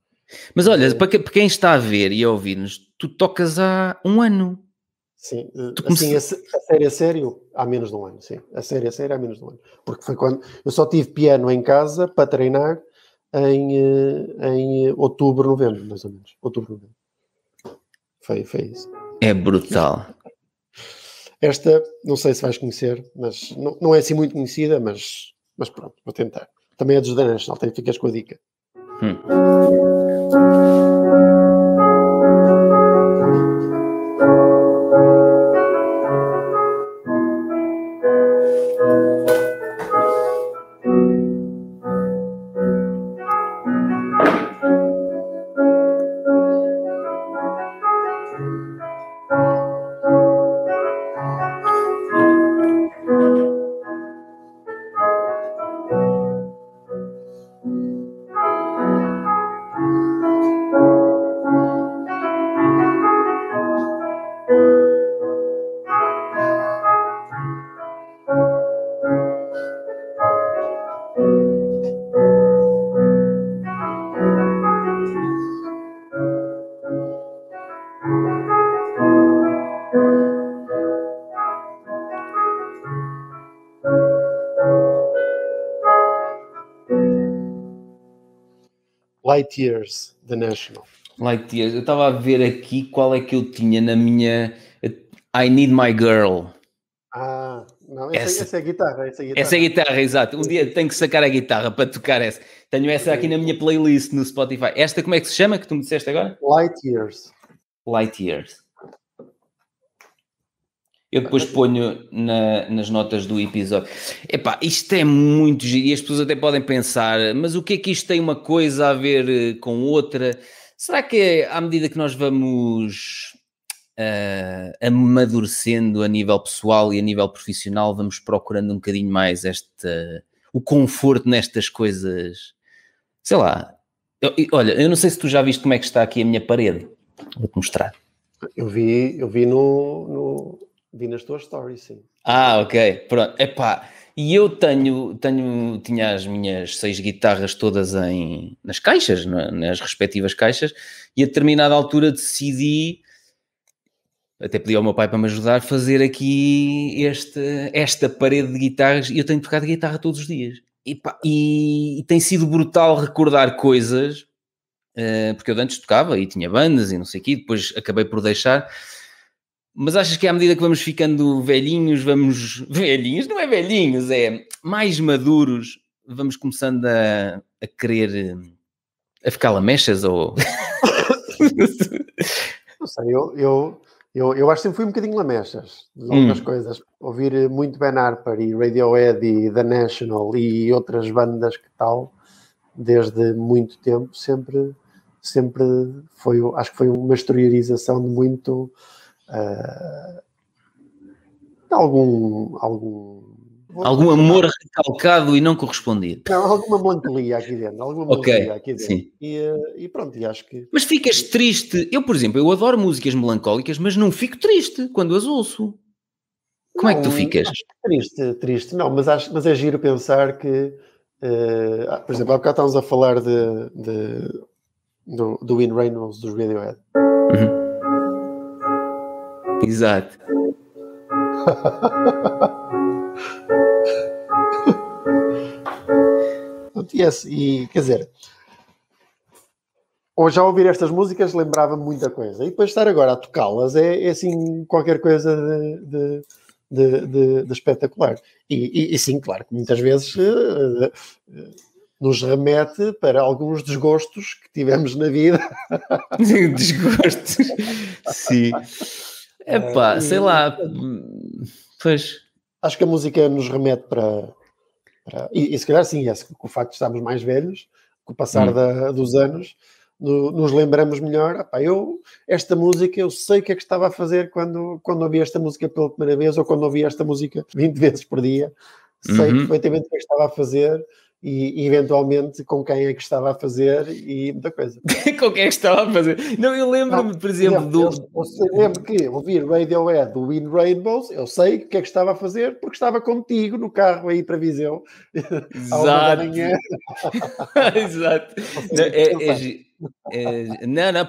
Mas olha, para quem está a ver e a ouvir-nos, tu tocas há um ano. Sim, assim, a sério, há menos de um ano, sim. A sério, há menos de um ano. Porque foi quando... Eu só tive piano em casa para treinar em outubro, novembro, mais ou menos. Outubro, novembro. Foi isso. É brutal. Esta, não sei se vais conhecer, mas não é assim muito conhecida, mas pronto, vou tentar. Também é dos The National, aí ficas com a dica. Light Years, The National. Light Years. Eu estava a ver aqui qual é que eu tinha na minha... I Need My Girl. Ah, não, essa é a guitarra. Essa é a guitarra, exato. Um dia tenho que sacar a guitarra para tocar essa. Tenho essa aqui na minha playlist no Spotify. Esta como é que se chama, que tu me disseste agora? Light Years. Light Years. Eu depois ponho nas notas do episódio. Epá, isto é muito giro. E as pessoas até podem pensar, mas o que é que isto tem uma coisa a ver com outra? Será que à medida que nós vamos amadurecendo a nível pessoal e a nível profissional, vamos procurando um bocadinho mais o conforto nestas coisas? Sei lá. Olha, eu não sei se tu já viste como é que está aqui a minha parede. Vou-te mostrar. Eu vi Vi nas tuas stories, sim. Ah, ok. Pronto. Epá, e eu tinha as minhas 6 guitarras todas nas caixas, nas respectivas caixas, e a determinada altura decidi, até pedi ao meu pai para me ajudar, fazer aqui esta parede de guitarras, e eu tenho tocado guitarra todos os dias. Epá, e tem sido brutal recordar coisas, porque eu antes tocava e tinha bandas e não sei o quê, depois acabei por deixar... Mas achas que à medida que vamos ficando velhinhos, não é velhinhos, é mais maduros, vamos começando a querer, a ficar lamechas ou... Não sei, eu acho que sempre fui um bocadinho lamechas de algumas coisas. Ouvir muito Ben Harper e Radiohead e The National e outras bandas que tal, desde muito tempo, sempre foi, acho que foi uma exteriorização de muito... algum amor recalcado e não correspondido. Não, alguma melancolia aqui dentro. Sim. E pronto, e acho que... Mas ficas triste. Eu, por exemplo, eu adoro músicas melancólicas, mas não fico triste quando as ouço. Como é que tu ficas? Triste. Não, mas é giro pensar que... por exemplo, há bocado estávamos a falar do In Rainbows dos Radiohead. Exato. E quer dizer, ou já ouvir estas músicas lembrava-me muita coisa, e depois estar agora a tocá-las é assim qualquer coisa de espetacular. E sim, claro que muitas vezes nos remete para alguns desgostos que tivemos na vida. Desgostos, sim. Epá, sei lá. Pois. Acho que a música nos remete para... E se calhar sim, com o facto de estarmos mais velhos, com o passar dos anos, nos lembramos melhor. Epá, esta música, eu sei o que é que estava a fazer quando ouvi esta música pela primeira vez, ou quando ouvi esta música 20 vezes por dia. Sei perfeitamente o que é que estava a fazer e eventualmente com quem é que estava a fazer e muita coisa. Com quem é que estava a fazer? Não, eu lembro-me, por exemplo, eu lembro que ouvir Radiohead, do Wind Rainbows, eu sei o que é que estava a fazer porque estava contigo no carro aí para Viseu. Exato. Exato.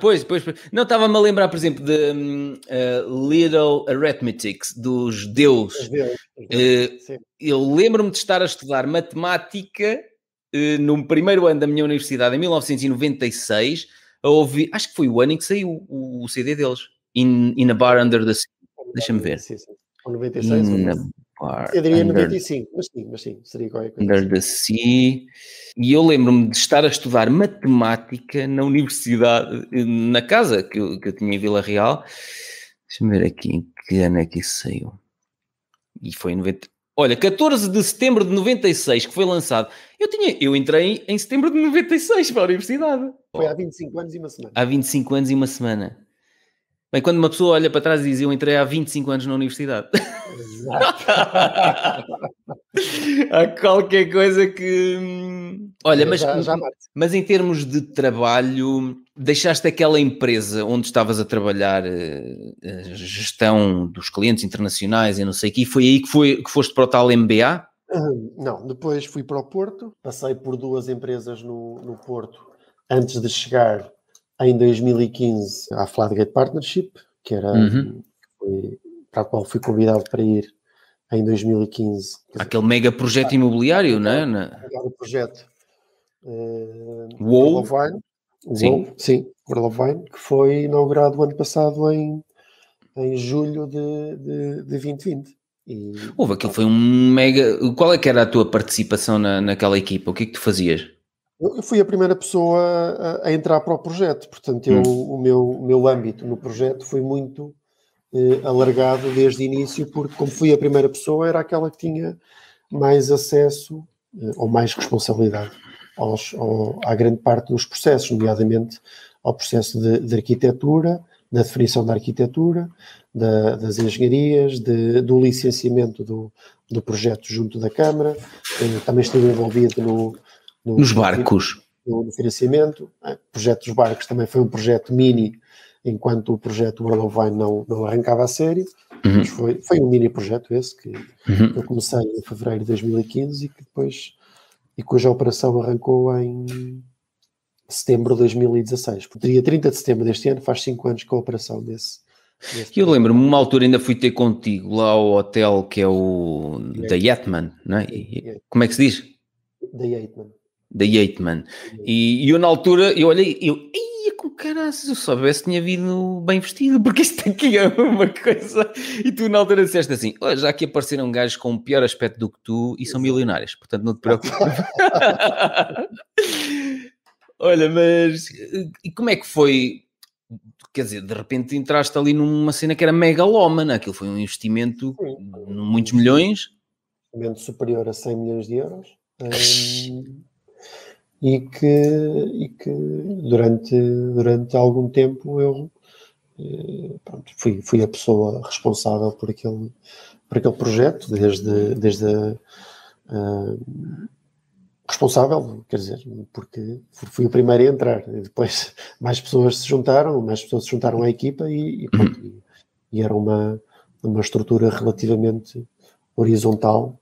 Pois. Não, estava-me a lembrar, por exemplo, de Little Arithmetics, dos deuses. Eu lembro-me de estar a estudar matemática no primeiro ano da minha universidade, em 1996, a ouvir, acho que foi o ano em que saiu o CD deles, In a Bar Under the Sea. Deixa-me ver. Sim. 96, eu diria 95, mas sim, seria qualquer coisa. Under the Sea. E eu lembro-me de estar a estudar matemática na universidade, na casa que eu tinha em Vila Real. Deixa-me ver aqui em que ano é que isso saiu. E foi em 90... Olha, 14 de setembro de 96, que foi lançado. Eu entrei em setembro de 96 para a universidade. Foi há 25 anos e uma semana. Há 25 anos e uma semana. Bem, quando uma pessoa olha para trás e diz, eu entrei há 25 anos na universidade. Exato. Há qualquer coisa que... Olha, mas em termos de trabalho, deixaste aquela empresa onde estavas a trabalhar, a gestão dos clientes internacionais e não sei o quê, e foi aí que foste para o tal MBA? Não, depois fui para o Porto, passei por duas empresas no Porto antes de chegar em 2015 à Flatgate Partnership, que era... para a qual fui convidado para ir em 2015. Aquele mega projeto imobiliário, não é? Aquele projeto World of Wine. Sim, World of Wine, que foi inaugurado o ano passado em julho de 2020. Aquilo foi um mega... Qual é que era a tua participação naquela equipa? O que é que tu fazias? Eu fui a primeira pessoa a entrar para o projeto, portanto o meu âmbito no projeto foi muito alargado desde o início, porque como fui a primeira pessoa era aquela que tinha mais acesso ou mais responsabilidade à grande parte dos processos, nomeadamente ao processo de arquitetura, da definição da arquitetura, das engenharias, do licenciamento do projeto junto da Câmara. Também estive envolvido nos barcos. No financiamento. O projeto dos barcos também foi um projeto mini, enquanto o projeto World of Wine não arrancava a sério. Mas foi um mini projeto esse que eu comecei em fevereiro de 2015 e que depois, e cuja operação arrancou em setembro de 2016. Dia 30 de setembro deste ano, faz 5 anos que a operação desse eu lembro-me, uma altura ainda fui ter contigo lá ao hotel que é o The Yeatman, não é? Como é que se diz? The Yeatman. The Yeatman. E eu na altura, eu olhei e eu... Com caras, se eu soubesse tinha vindo bem vestido, porque isto aqui é uma coisa. E tu na altura disseste assim, já aqui apareceram gajos com um pior aspecto do que tu e são milionários, portanto não te preocupes. Olha, mas e como é que foi? Quer dizer, de repente entraste ali numa cena que era megalómana, aquilo foi um investimento de muitos milhões. Um investimento superior a 100 milhões de euros. E que durante algum tempo eu fui a pessoa responsável por aquele projeto, desde responsável, quer dizer, porque fui o primeiro a entrar, e depois mais pessoas se juntaram à equipa e era uma estrutura relativamente horizontal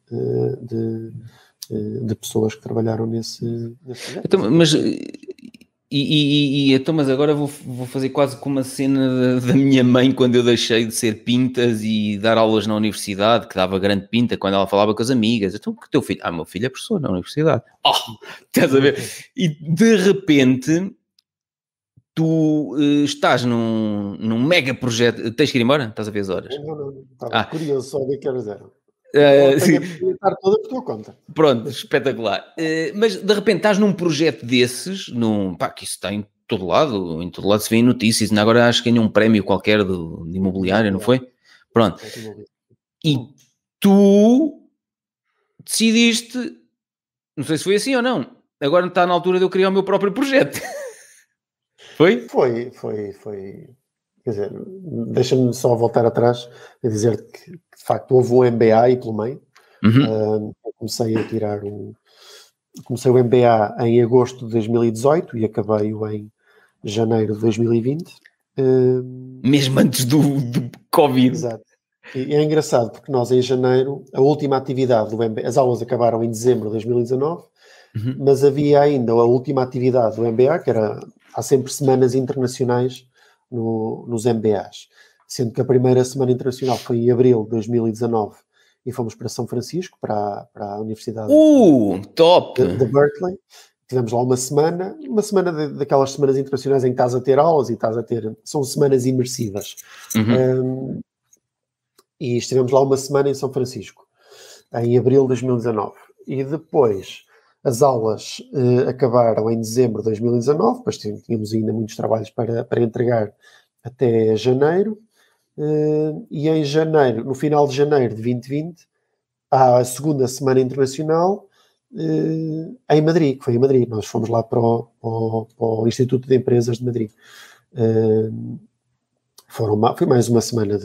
de pessoas que trabalharam nesse projeto. Então, mas Então, mas agora vou fazer quase como a cena da minha mãe quando eu deixei de ser pintas e dar aulas na universidade, que dava grande pinta quando ela falava com as amigas. Então, que teu filho? Ah, meu filho é professor na universidade. Oh, estás a ver? E de repente, tu estás num mega projeto. Tens que ir embora? Estás a ver as horas? Não. Estava curioso só de que horas eram. Estar toda por tua conta. Pronto, espetacular. Mas de repente estás num projeto desses, que isso está em todo lado se vê notícias. Agora acho que ganhou um prémio qualquer de imobiliário, não foi? Pronto. E tu decidiste, não sei se foi assim ou não, agora está na altura de eu criar o meu próprio projeto. Foi? Foi. Quer dizer, deixa-me só voltar atrás a dizer que, de facto, houve um MBA aí pelo meio. Uhum. Eu comecei a tirar Comecei o MBA em agosto de 2018 e acabei-o em janeiro de 2020. Mesmo antes do Covid. Exato. E é engraçado, porque nós, em janeiro, a última atividade do MBA... As aulas acabaram em dezembro de 2019, uhum, mas havia ainda a última atividade do MBA, que era... Há sempre semanas internacionais nos MBAs, sendo que a primeira semana internacional foi em abril de 2019 e fomos para São Francisco, para a Universidade de Berkeley. Tivemos lá uma semana daquelas semanas internacionais em que estás a ter aulas e estás a ter... São semanas imersivas. Uhum. E estivemos lá uma semana em São Francisco, em abril de 2019. E depois... As aulas acabaram em dezembro de 2019, pois tínhamos ainda muitos trabalhos para entregar até janeiro. E em janeiro, no final de janeiro de 2020, há a segunda semana internacional em Madrid. Nós fomos lá para o Instituto de Empresas de Madrid. Foi mais uma semana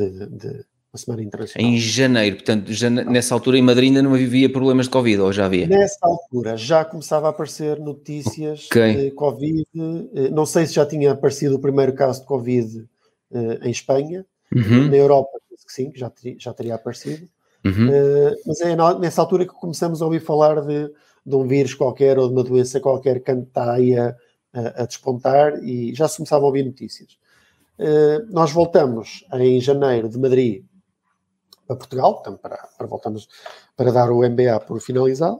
uma semana internacional. Em janeiro, portanto, nessa altura em Madrid ainda não havia problemas de Covid, ou já havia? Nessa altura já começava a aparecer notícias de Covid. Não sei se já tinha aparecido o primeiro caso de Covid em Espanha. Uhum. Na Europa, penso que sim, já teria aparecido. Uhum. Mas é nessa altura que começamos a ouvir falar de um vírus qualquer ou de uma doença qualquer que está aí a despontar, e já se começava a ouvir notícias. Nós voltamos em janeiro de Madrid para Portugal, portanto, voltamos para dar o MBA por finalizado,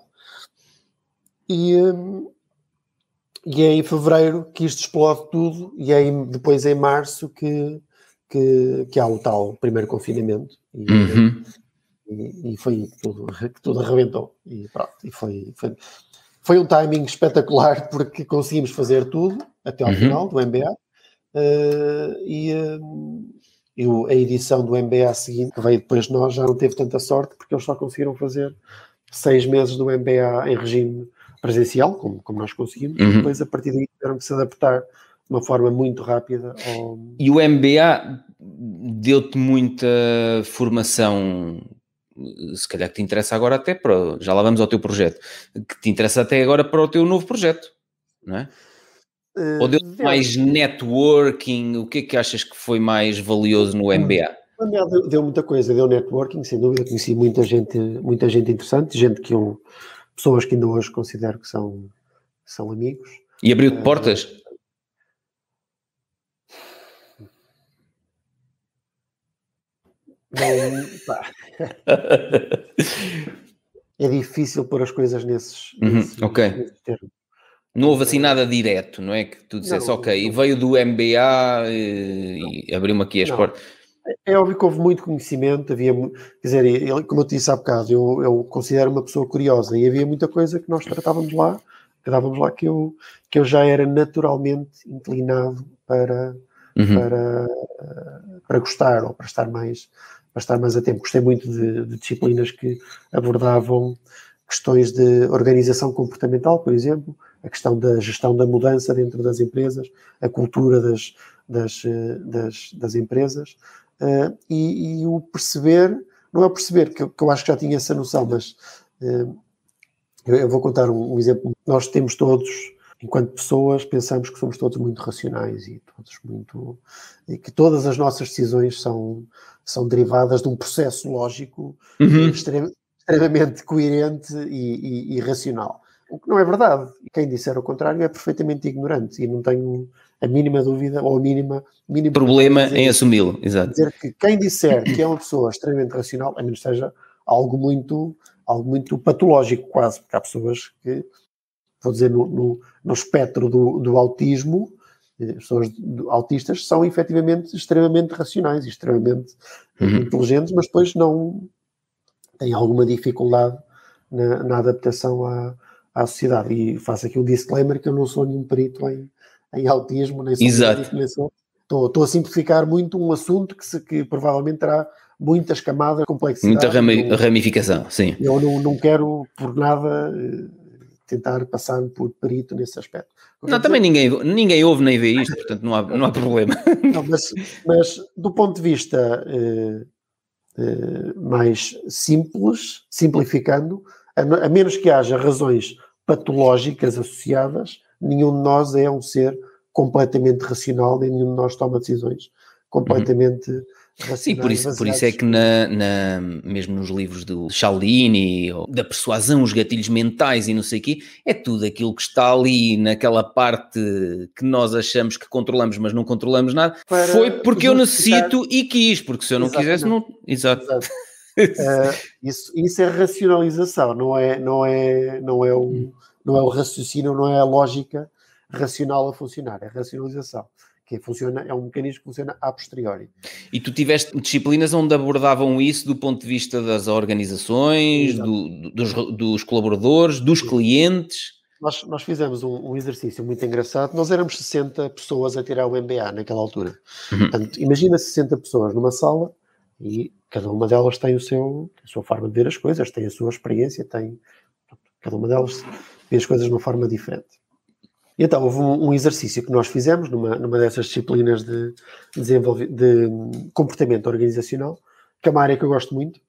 e é em fevereiro que isto explode tudo, e é depois em março que há o tal primeiro confinamento, e, uhum, e foi aí que tudo arrebentou, e pronto, e foi um timing espetacular, porque conseguimos fazer tudo até ao, uhum, final do MBA, a edição do MBA seguinte, que veio depois de nós, já não teve tanta sorte, porque eles só conseguiram fazer 6 meses do MBA em regime presencial, como nós conseguimos, uhum, e depois a partir daí tiveram que se adaptar de uma forma muito rápida. E o MBA deu-te muita formação, se calhar que te interessa agora até para... Já lá vamos ao teu projeto. Que te interessa até agora para o teu novo projeto, não é? Ou deu mais networking? O que é que achas que foi mais valioso no MBA? Deu muita coisa, deu networking, sem dúvida. Conheci muita gente interessante, pessoas que ainda hoje considero que são amigos. E abriu-te portas? Pá. É difícil pôr as coisas nesses termos. Não houve assim nada direto, não é? Que tu dissesse, não. Veio do MBA e abriu-me aqui as portas. É óbvio que houve muito conhecimento, como eu te disse há bocado, eu considero uma pessoa curiosa, e havia muita coisa que nós tratávamos lá, que eu já era naturalmente inclinado para gostar, ou para estar mais a tempo. Gostei muito de disciplinas que abordavam questões de organização comportamental, por exemplo, a questão da gestão da mudança dentro das empresas, a cultura das empresas, e o perceber, não é o perceber, que eu acho que já tinha essa noção, mas eu vou contar um exemplo. Nós temos todos, enquanto pessoas, pensamos que somos todos muito racionais e que todas as nossas decisões são derivadas de um processo lógico, uhum, extremamente coerente e racional. O que não é verdade. Quem disser o contrário é perfeitamente ignorante e não tenho a mínima dúvida ou a mínima problema em assumi-lo. Exato. Dizer que quem disser que é uma pessoa extremamente racional, a menos que seja algo muito patológico quase, porque há pessoas que, vou dizer, no espectro do autismo, pessoas autistas são efetivamente extremamente racionais e extremamente inteligentes, mas depois não têm alguma dificuldade na adaptação à sociedade. E faço aqui um disclaimer que eu não sou nenhum perito em autismo, nem sou. Exato. Estou a simplificar muito um assunto que provavelmente terá muitas camadas, complexidade. Muita ramificação, sim. Eu não quero por nada tentar passar por perito nesse aspecto. Porque não, também ninguém ouve nem vê isto, portanto não há problema. Não, mas do ponto de vista mais simples, simplificando, a menos que haja razões patológicas associadas, nenhum de nós é um ser completamente racional, nem nenhum de nós toma decisões completamente racionais. Sim, por isso é que mesmo nos livros do Cialdini, ou da persuasão, os gatilhos mentais e não sei o quê, é tudo aquilo que está ali naquela parte que nós achamos que controlamos, mas não controlamos nada. Foi porque eu necessito e quis, porque se eu não quisesse, não... Exato. Exato. Isso é racionalização, não é o raciocínio, não é a lógica racional a funcionar, é a racionalização, que funciona, é um mecanismo que funciona a posteriori. E tu tiveste disciplinas onde abordavam isso do ponto de vista das organizações, dos colaboradores, dos clientes? Nós fizemos um exercício muito engraçado. Nós éramos 60 pessoas a tirar o MBA naquela altura. Portanto, imagina 60 pessoas numa sala e cada uma delas tem a sua forma de ver as coisas, tem a sua experiência, cada uma delas vê as coisas de uma forma diferente. E então houve um exercício que nós fizemos numa dessas disciplinas de comportamento organizacional, que é uma área que eu gosto muito,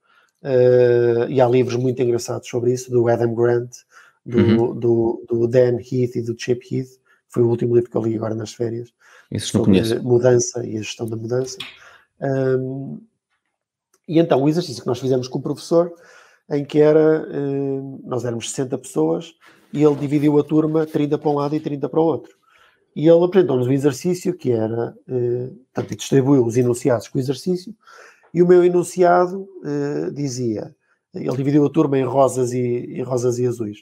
e há livros muito engraçados sobre isso, do Adam Grant, do Dan Heath e do Chip Heath, que foi o último livro que eu li agora nas férias, sobre mudança e a gestão da mudança. E então, o exercício que nós fizemos com o professor, em que nós éramos 60 pessoas, e ele dividiu a turma 30 para um lado e 30 para o outro. E ele apresentou-nos um exercício que era, portanto, distribuiu os enunciados com o exercício, e o meu enunciado dizia, ele dividiu a turma em rosas e azuis.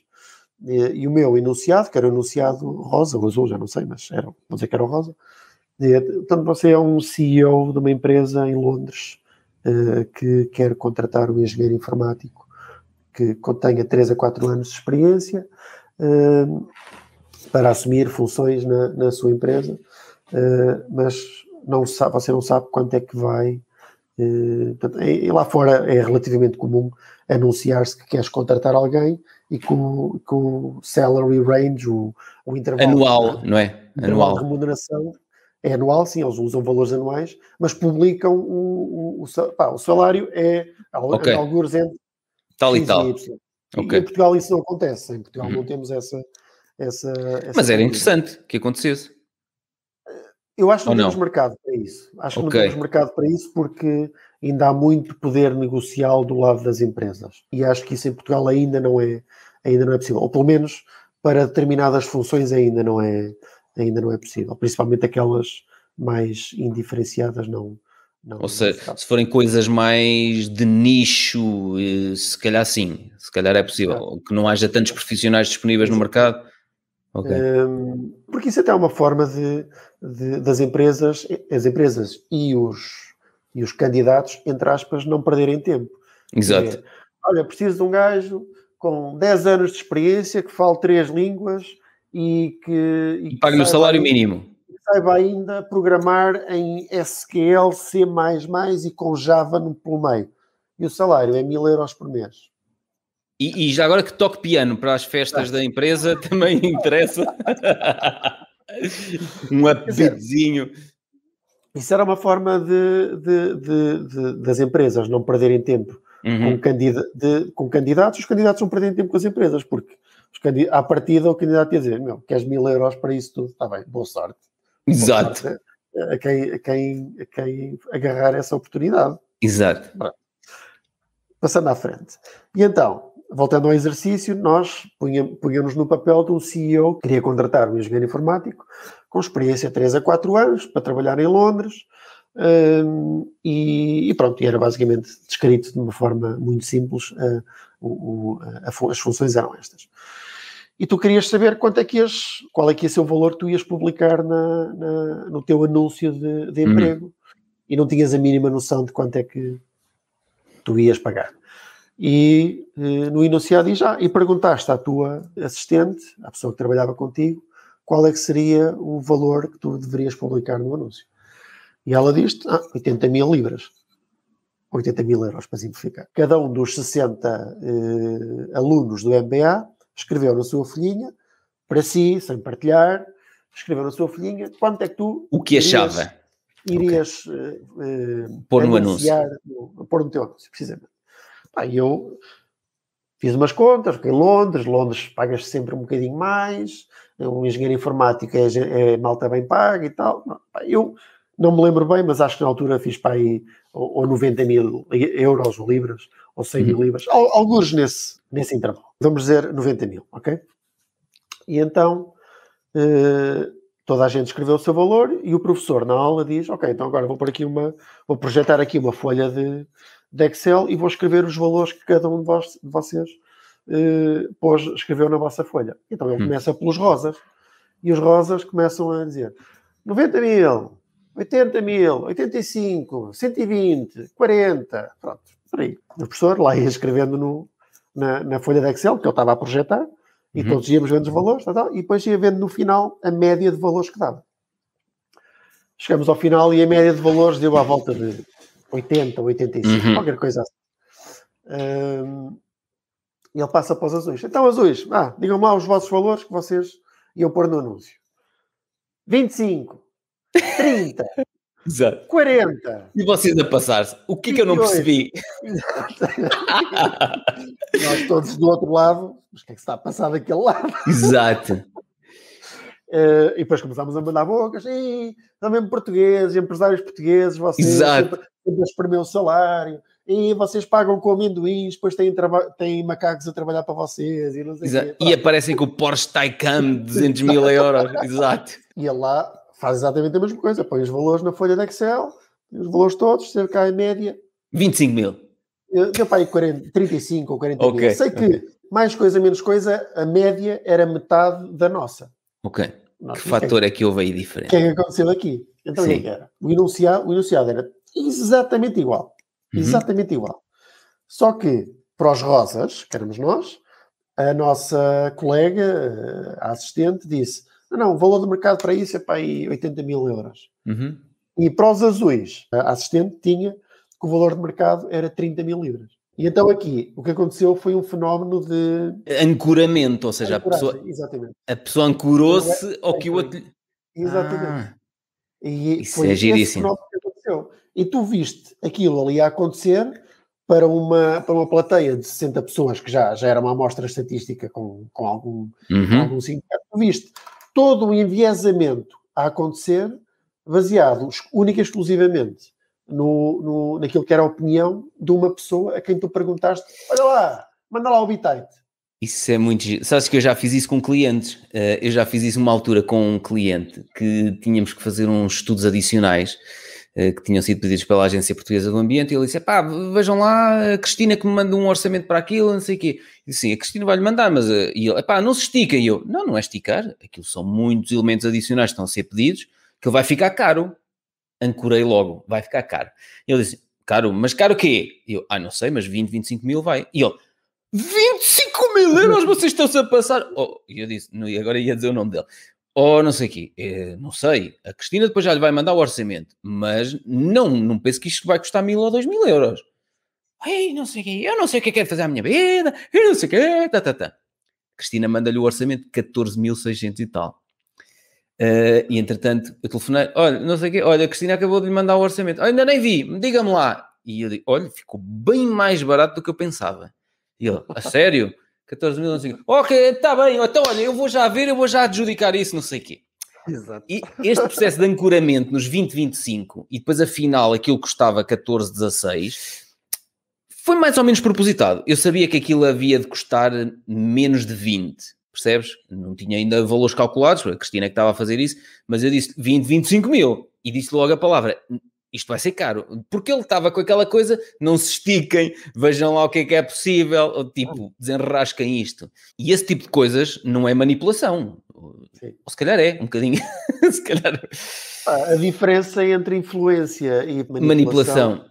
E o meu enunciado, que era o enunciado rosa, ou azul, já não sei, mas era, vou dizer que era o rosa. Portanto, você é um CEO de uma empresa em Londres, que quer contratar um engenheiro informático que tenha 3 a 4 anos de experiência para assumir funções na sua empresa, mas você não sabe quanto é que vai... E lá fora é relativamente comum anunciar-se que queres contratar alguém e que o salary range, o intervalo... Anual, não é? Anual. De remuneração... É anual, sim, eles usam valores anuais, mas publicam o salário é alguns entre tal e tal. Okay. Em Portugal isso não acontece, em Portugal não temos essa mas era interessante que acontecesse. Eu acho que não temos mercado para isso. Acho que não temos mercado para isso porque ainda há muito poder negocial do lado das empresas. E acho que isso em Portugal ainda não é possível. Ou pelo menos para determinadas funções ainda não é possível, principalmente aquelas mais indiferenciadas, não. Ou seja, se forem coisas mais de nicho, se calhar sim, se calhar é possível, que não haja tantos profissionais disponíveis no mercado. Okay. Porque isso até é uma forma das empresas, as empresas e os candidatos, entre aspas, não perderem tempo. Exato. Dizer, olha, preciso de um gajo com 10 anos de experiência, que fale 3 línguas, e pague-lhe o salário mínimo. Saiba ainda programar em SQL, C++ e com Java pelo meio. E o salário é €1.000 por mês. E já agora que toque piano para as festas da empresa também interessa. Um apetitezinho. Isso era uma forma das empresas não perderem tempo com candidatos. Os candidatos não perderem tempo com as empresas, porque à partida, o candidato ia dizer: meu, queres €1.000 para isso tudo? Está bem, boa sorte. Exato. Boa sorte a quem agarrar essa oportunidade. Exato. Passando à frente. E então, voltando ao exercício, nós punhamos no papel de um CEO que queria contratar um engenheiro informático com experiência de 3 a 4 anos para trabalhar em Londres e pronto, e era basicamente descrito de uma forma muito simples, as funções eram estas. E tu querias saber quanto é que qual é que ia ser o valor que tu ias publicar no teu anúncio de emprego e não tinhas a mínima noção de quanto é que tu ias pagar. E no enunciado e perguntaste à tua assistente, à pessoa que trabalhava contigo, qual é que seria o valor que tu deverias publicar no anúncio. E ela disse, 80.000 libras. 80.000 euros, para simplificar. Cada um dos 60 alunos do MBA escreveu na sua folhinha, para si, sem partilhar, escreveu na sua folhinha quanto é que tu... O que achava. Irias pôr no anúncio. Pôr no teu anúncio, precisamente. E eu fiz umas contas, porque em Londres pagas sempre um bocadinho mais, um engenheiro informático é malta bem paga e tal. Eu não me lembro bem, mas acho que na altura fiz para aí ou 90.000 euros ou libras, ou 100.000 libras, alguns nesse intervalo. Vamos dizer 90.000, ok? E então toda a gente escreveu o seu valor e o professor na aula diz, ok, então agora vou projetar aqui uma folha de Excel e vou escrever os valores que cada um de vocês escreveu na vossa folha. Então ele começa pelos rosas e os rosas começam a dizer 90.000, 80.000, 85, 120, 40, pronto, por aí. O professor lá ia escrevendo na folha de Excel que eu estava a projetar e todos íamos vendo os valores tal, e depois ia vendo no final a média de valores que dava. Chegamos ao final e a média de valores deu à volta de 80 ou 85, qualquer coisa assim. E ele passa para os azuis. Então, azuis, digam-me lá os vossos valores que vocês iam pôr no anúncio. 25, 30, exato. 40. E vocês a passar-se. O que é que eu não percebi? Nós todos do outro lado, mas o que é que se está a passar daquele lado? Exato. E depois começámos a mandar bocas, também portugueses, empresários portugueses, vocês sempre a espremer o salário, e vocês pagam com amendoins, depois têm macacos a trabalhar para vocês, e não sei quê. E aparecem com o Porsche Taycan de 200.000 euros, exato. E ele lá faz exatamente a mesma coisa, põe os valores na folha de Excel, os valores todos, cerca em média... 25.000. Deu para aí 35 ou 40 mil. Sei que, mais coisa menos coisa, a média era metade da nossa. Ok. Nossa, que fator é que houve aí diferente? O que é que aconteceu aqui? Então, o que era? O enunciado era exatamente igual. Exatamente igual. Só que, para os rosas, que éramos nós, a nossa colega, a assistente, disse, o valor do mercado para isso é para aí 80.000 euros. E para os azuis, a assistente tinha que o valor de mercado era 30.000 libras. E então aqui, o que aconteceu foi um fenómeno de... Ancoramento, ou seja, a pessoa ancorou-se ao que o outro... Exatamente. E isso foi esse fenómeno que aconteceu. E tu viste aquilo ali a acontecer para uma plateia de 60 pessoas, que já era uma amostra estatística com algum significado. Tu viste todo o enviesamento a acontecer, baseado única e exclusivamente naquilo que era a opinião de uma pessoa a quem tu perguntaste, olha lá, manda lá o bitite. Isso é muito giro. Sabes que eu já fiz isso com clientes. Eu já fiz isso uma altura com um cliente que tínhamos que fazer uns estudos adicionais que tinham sido pedidos pela Agência Portuguesa do Ambiente, e ele disse, vejam lá, a Cristina que me manda um orçamento para aquilo, não sei o quê. E sim, a Cristina vai-lhe mandar, mas e ele, não se estica. E eu, não é esticar, aquilo são muitos elementos adicionais que estão a ser pedidos, que ele vai ficar caro. Ancorei logo, vai ficar caro. Ele disse, caro, mas caro o quê? E eu, não sei, mas 20, 25 mil vai. E ele, 25.000 euros vocês estão-se a passar? E eu disse, agora ia dizer o nome dele. Não sei o quê, não sei, a Cristina depois já lhe vai mandar o orçamento, mas não penso que isto vai custar 1.000 ou 2.000 euros. Não sei o quê, eu não sei o que é que quero fazer à minha vida, eu não sei o quê, Cristina manda-lhe o orçamento de 14.600 e tal. E entretanto eu telefonei, olha, não sei o quê, olha, a Cristina acabou de lhe mandar o orçamento, ainda nem vi, diga-me lá. E eu digo, olha, ficou bem mais barato do que eu pensava. E ele, a sério? 14.000, não sei o quê. Ok, está bem, então olha, eu vou já ver, eu vou já adjudicar isso, não sei o quê. Exato. E este processo de ancoramento nos 20, 25 e depois afinal aquilo custava 14, 16... Foi mais ou menos propositado. Eu sabia que aquilo havia de custar menos de 20, percebes? Não tinha ainda valores calculados, a Cristina que estava a fazer isso, mas eu disse 20, 25 mil. E disse logo a palavra, isto vai ser caro. Porque ele estava com aquela coisa, não se estiquem, vejam lá o que é possível, ou, tipo, desenrasquem isto. E esse tipo de coisas não é manipulação. Sim. Ou se calhar é, um bocadinho. Se calhar... A diferença entre influência e manipulação.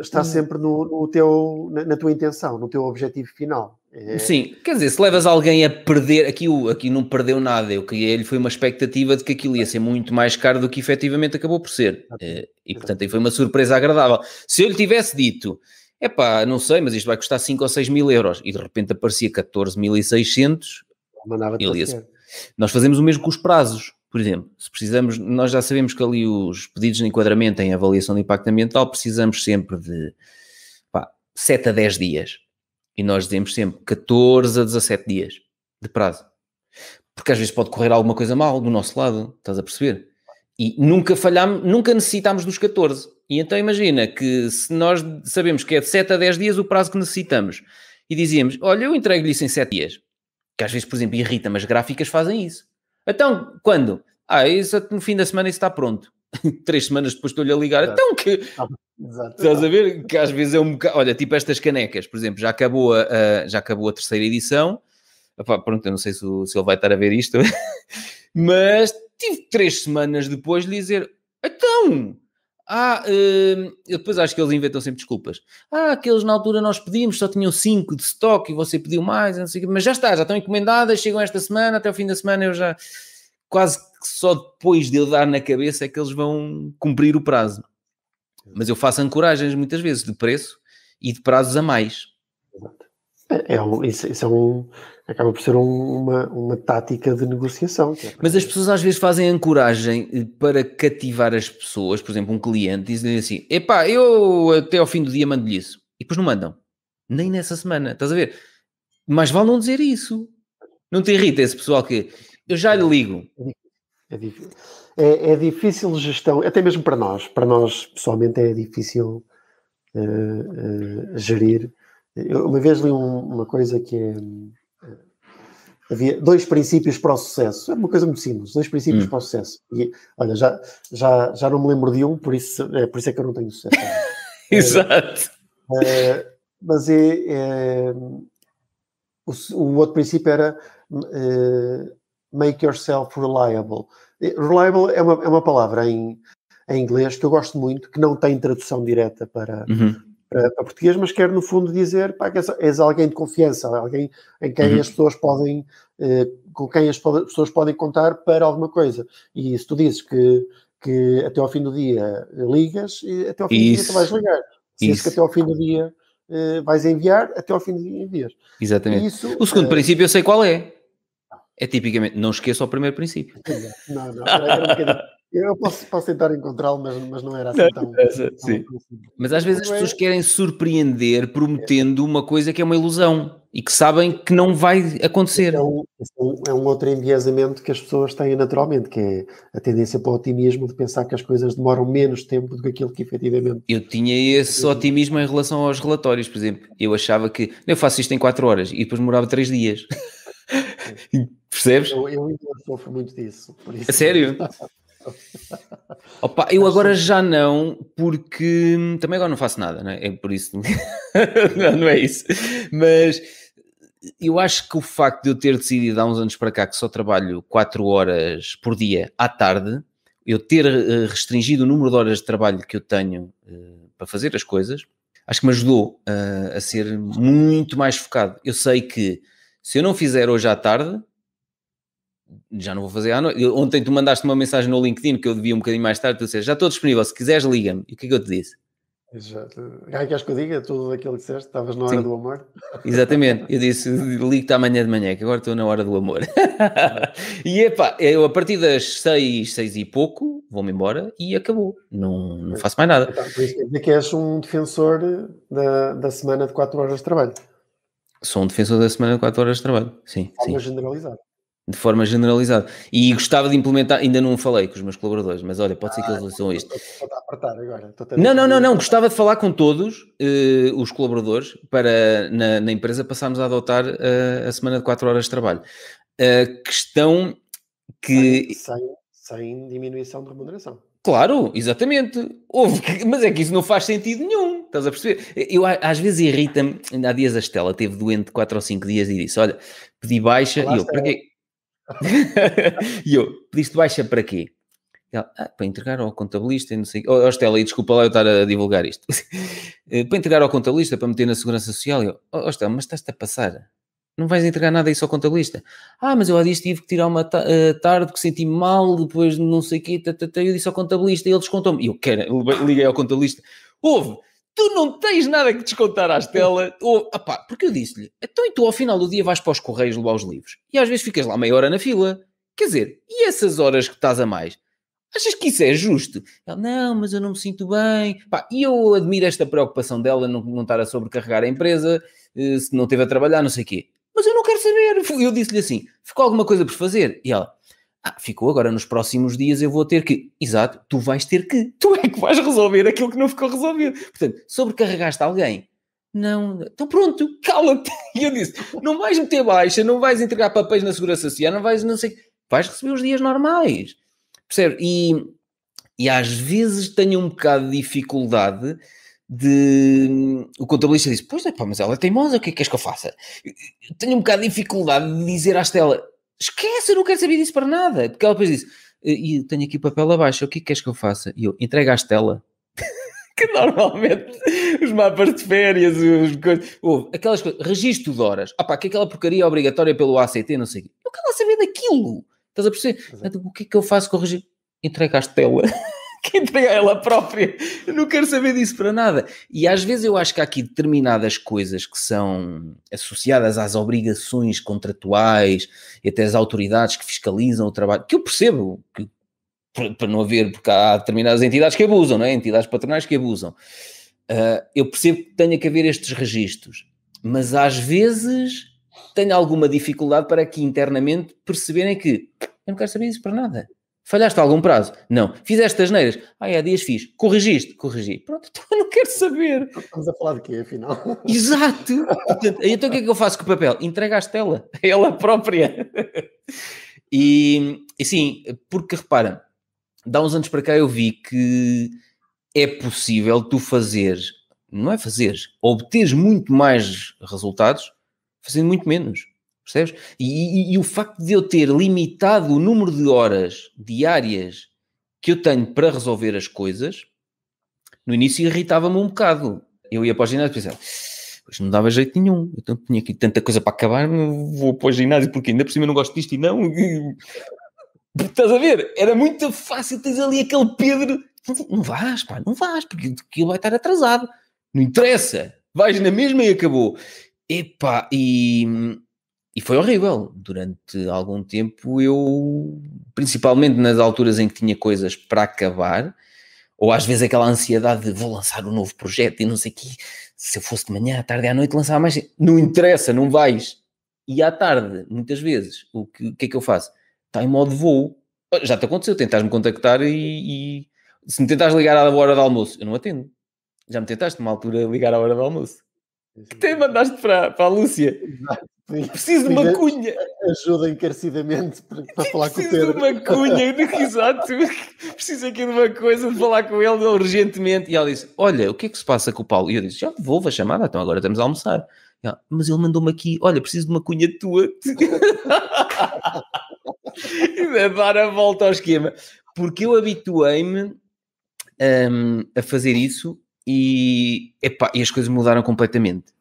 Está sempre no teu, na tua intenção, no teu objetivo final. É... Sim, quer dizer, se levas alguém a perder, aqui não perdeu nada, eu criei-lhe foi uma expectativa de que aquilo ia ser muito mais caro do que efetivamente acabou por ser. E portanto aí foi uma surpresa agradável. Se eu lhe tivesse dito, epá, não sei, mas isto vai custar 5 ou 6 mil euros, e de repente aparecia 14.600, ele ia... Nós fazemos o mesmo com os prazos. Por exemplo, se precisamos, nós já sabemos que ali os pedidos de enquadramento em avaliação de impacto ambiental precisamos sempre de 7 a 10 dias. E nós dizemos sempre 14 a 17 dias de prazo. Porque às vezes pode correr alguma coisa mal do nosso lado, estás a perceber? E nunca falhámos, nunca necessitámos dos 14. E então imagina que se nós sabemos que é de 7 a 10 dias o prazo que necessitamos e dizíamos, olha, eu entrego-lhe isso em 7 dias. Que às vezes, por exemplo, irrita, mas gráficas fazem isso. Então, quando? Isso no fim da semana isso está pronto. 3 semanas depois estou-lhe a ligar. Exato. Então que... Exato. Estás a ver? Que às vezes é um bocado... Olha, tipo estas canecas, por exemplo, já acabou a 3ª edição. Epá, pronto, eu não sei se ele vai estar a ver isto. Mas tive 3 semanas depois de lhe dizer... Então... eu depois acho que eles inventam sempre desculpas. Aqueles na altura nós pedimos, só tinham 5 de estoque e você pediu mais, não sei o quê, mas já estão encomendadas, chegam esta semana, até o fim da semana eu já... Quase que só depois de eu dar na cabeça é que eles vão cumprir o prazo. Mas eu faço ancoragens muitas vezes de preço e de prazos a mais. Acaba por ser uma tática de negociação. Mas as pessoas às vezes fazem ancoragem para cativar as pessoas. Por exemplo, um cliente diz-lhe assim, epá, eu até ao fim do dia mando-lhe isso. E depois não mandam. Nem nessa semana. Estás a ver? Mas vale não dizer isso. Não te irrita esse pessoal que... Eu já lhe ligo. É difícil gestão. Até mesmo para nós. Para nós, pessoalmente, é difícil gerir. Eu uma vez li uma coisa que é... Havia 2 princípios para o sucesso. É uma coisa muito simples. 2 princípios para o sucesso. E, olha, já não me lembro de um, por isso é que eu não tenho sucesso. Exato. Mas o outro princípio era make yourself reliable. Reliable é uma palavra em inglês que eu gosto muito, que não tem tradução direta para... para português, mas quer no fundo dizer que és alguém de confiança, alguém em quem as pessoas podem com quem as pessoas podem contar para alguma coisa. E se tu dizes que até ao fim do dia ligas, e até ao fim do dia tu vais ligar. Se dizes que até ao fim do dia vais enviar, até ao fim do dia envias. Exatamente. Isso, o segundo princípio eu sei qual é. É tipicamente, não esqueça o primeiro princípio. Não, era um bocadinho... Eu posso tentar encontrá-lo, mas não era assim tão... Sim. Mas às vezes as pessoas querem surpreender prometendo uma coisa que é uma ilusão e que sabem que não vai acontecer. É um outro enviesamento que as pessoas têm naturalmente, que é a tendência para o otimismo de pensar que as coisas demoram menos tempo do que aquilo que efetivamente... Eu tinha esse otimismo em relação aos relatórios, por exemplo. Eu achava que... Eu faço isto em 4 horas e depois demorava 3 dias. Percebes? Eu ainda sofro muito disso. Por isso. A sério? Opa, eu agora já não, porque também agora não faço nada, não é? É por isso não é isso, mas eu acho que o facto de eu ter decidido há uns anos para cá que só trabalho 4 horas por dia à tarde, eu ter restringido o número de horas de trabalho que eu tenho para fazer as coisas, acho que me ajudou a ser muito mais focado. Eu sei que se eu não fizer hoje à tarde, já não vou fazer à noite. Ontem tu mandaste uma mensagem no LinkedIn que eu devia um bocadinho mais tarde, tu disseste, já estou disponível, se quiseres liga-me. E o que é que eu te disse? Queres que eu diga tudo aquilo que disseste? Estavas na hora do amor? Exatamente, eu disse, ligo-te amanhã de manhã, que agora estou na hora do amor. E epá, eu a partir das 6 e pouco, vou-me embora e acabou. Não faço mais nada. Então, por isso quer dizer que és um defensor da semana de 4 horas de trabalho. Sou um defensor da semana de 4 horas de trabalho, sim. Algo generalizado. de forma generalizada. E gostava de implementar, ainda não falei com os meus colaboradores, mas olha, pode ser que eles ouçam isto. Estou a apertar agora. Não, gostava de falar com todos os colaboradores para na empresa passarmos a adotar a semana de 4 horas de trabalho. Questão que... Sem diminuição de remuneração. Claro, exatamente. Mas é que isso não faz sentido nenhum. Estás a perceber? Eu às vezes irrita-me. Há dias a Estela teve doente 4 ou 5 dias e disse, olha, pedi baixa. Olá, e eu, para quê? E eu, pediste baixa para quê? Ela, para entregar ao contabilista e não sei... Oh, Estela, e desculpa lá eu estar a divulgar isto. Para entregar ao contabilista, para meter na Segurança Social. E eu, oh, Estela, mas estás-te a passar. Não vais entregar nada a isso ao contabilista. Mas eu há dias tive que tirar uma tarde que senti mal, depois não sei o quê, eu disse ao contabilista e ele descontou-me. E eu liguei ao contabilista. Tu não tens nada que descontar à Estela. Porque eu disse-lhe, então e tu ao final do dia vais para os correios levar os livros. E às vezes ficas lá meia hora na fila. Quer dizer, e essas horas que estás a mais? Achas que isso é justo? Ela, não, mas eu não me sinto bem. E eu admiro esta preocupação dela, não estar a sobrecarregar a empresa, se não esteve a trabalhar, não sei o quê. Mas eu não quero saber. Eu disse-lhe assim, ficou alguma coisa por fazer? E ela, ficou, agora nos próximos dias eu vou ter que. Exato, tu vais ter que. Tu é que vais resolver aquilo que não ficou resolvido. Portanto, sobrecarregaste alguém? Não. Então pronto, cala-te. E eu disse, não vais meter baixa, não vais entregar papéis na Segurança Social, não vais, não sei. Vais receber os dias normais. Percebe? E às vezes tenho um bocado de dificuldade... O contabilista disse, mas ela é teimosa, o que é que queres que eu faça? Eu tenho um bocado de dificuldade de dizer à Estela, esquece, eu não quero saber disso para nada. Porque ela depois disse, e tenho aqui papel abaixo, o que é que queres que eu faça? E eu, entrega à Estela. Que normalmente os mapas de férias, aquelas coisas, registro de horas, que é aquela porcaria obrigatória pelo ACT, não sei o quê. Eu quero lá saber daquilo. Estás a perceber? Então, o que é que eu faço com o registro? Entrega à Estela. Que entrega ela própria, eu não quero saber disso para nada. E às vezes eu acho que há aqui determinadas coisas que são associadas às obrigações contratuais e até às autoridades que fiscalizam o trabalho, que eu percebo, que, para não haver, porque há determinadas entidades que abusam, não é? Entidades patronais que abusam. Eu percebo que tenha que haver estes registros, mas às vezes tenho alguma dificuldade para aqui internamente perceberem que eu não quero saber disso para nada. Falhaste algum prazo? Não. Fizeste as neiras? Há dias fiz. Corrigiste? Corrigi. Pronto, então eu não quero saber. Estamos a falar de quê, afinal? Exato. Portanto, então o que é que eu faço com o papel? Entrega à Estela. Ela própria. E sim, porque repara, há uns anos para cá eu vi que é possível tu fazeres, não é fazeres, obteres muito mais resultados fazendo muito menos. Percebes? E o facto de eu ter limitado o número de horas diárias que eu tenho para resolver as coisas, no início irritava-me um bocado. Eu ia para o ginásio e pensava, pois não dava jeito nenhum, eu tinha aqui tanta coisa para acabar, vou para o ginásio porque ainda por cima eu não gosto disto e não... Estás a ver? Era muito fácil, tens ali aquele Pedro... Não vais, pá, não vais, porque aquilo vai estar atrasado. Não interessa, vais na mesma e acabou. E foi horrível. Durante algum tempo eu, principalmente nas alturas em que tinha coisas para acabar, ou às vezes aquela ansiedade de vou lançar um novo projeto e não sei o quê, se eu fosse de manhã, à tarde, à noite, lançava mais... Não interessa, não vais. E à tarde, muitas vezes, o que é que eu faço? Está em modo voo. Já te aconteceu, tentaste-me contactar e se me tentares ligar à hora do almoço, eu não atendo. Já me tentaste, numa altura, ligar à hora do almoço. Que te mandaste para a Lúcia. Preciso de uma cunha. Ajuda encarecidamente para falar com o Pedro. Preciso de uma cunha, exato. Preciso aqui de uma coisa, de falar com ele urgentemente. E ela disse, olha, o que é que se passa com o Paulo? E eu disse, já devolvo a chamada, então agora estamos a almoçar. Ela, mas ele mandou-me aqui, olha, preciso de uma cunha tua. E dar a volta ao esquema. Porque eu habituei-me a fazer isso e as coisas mudaram completamente.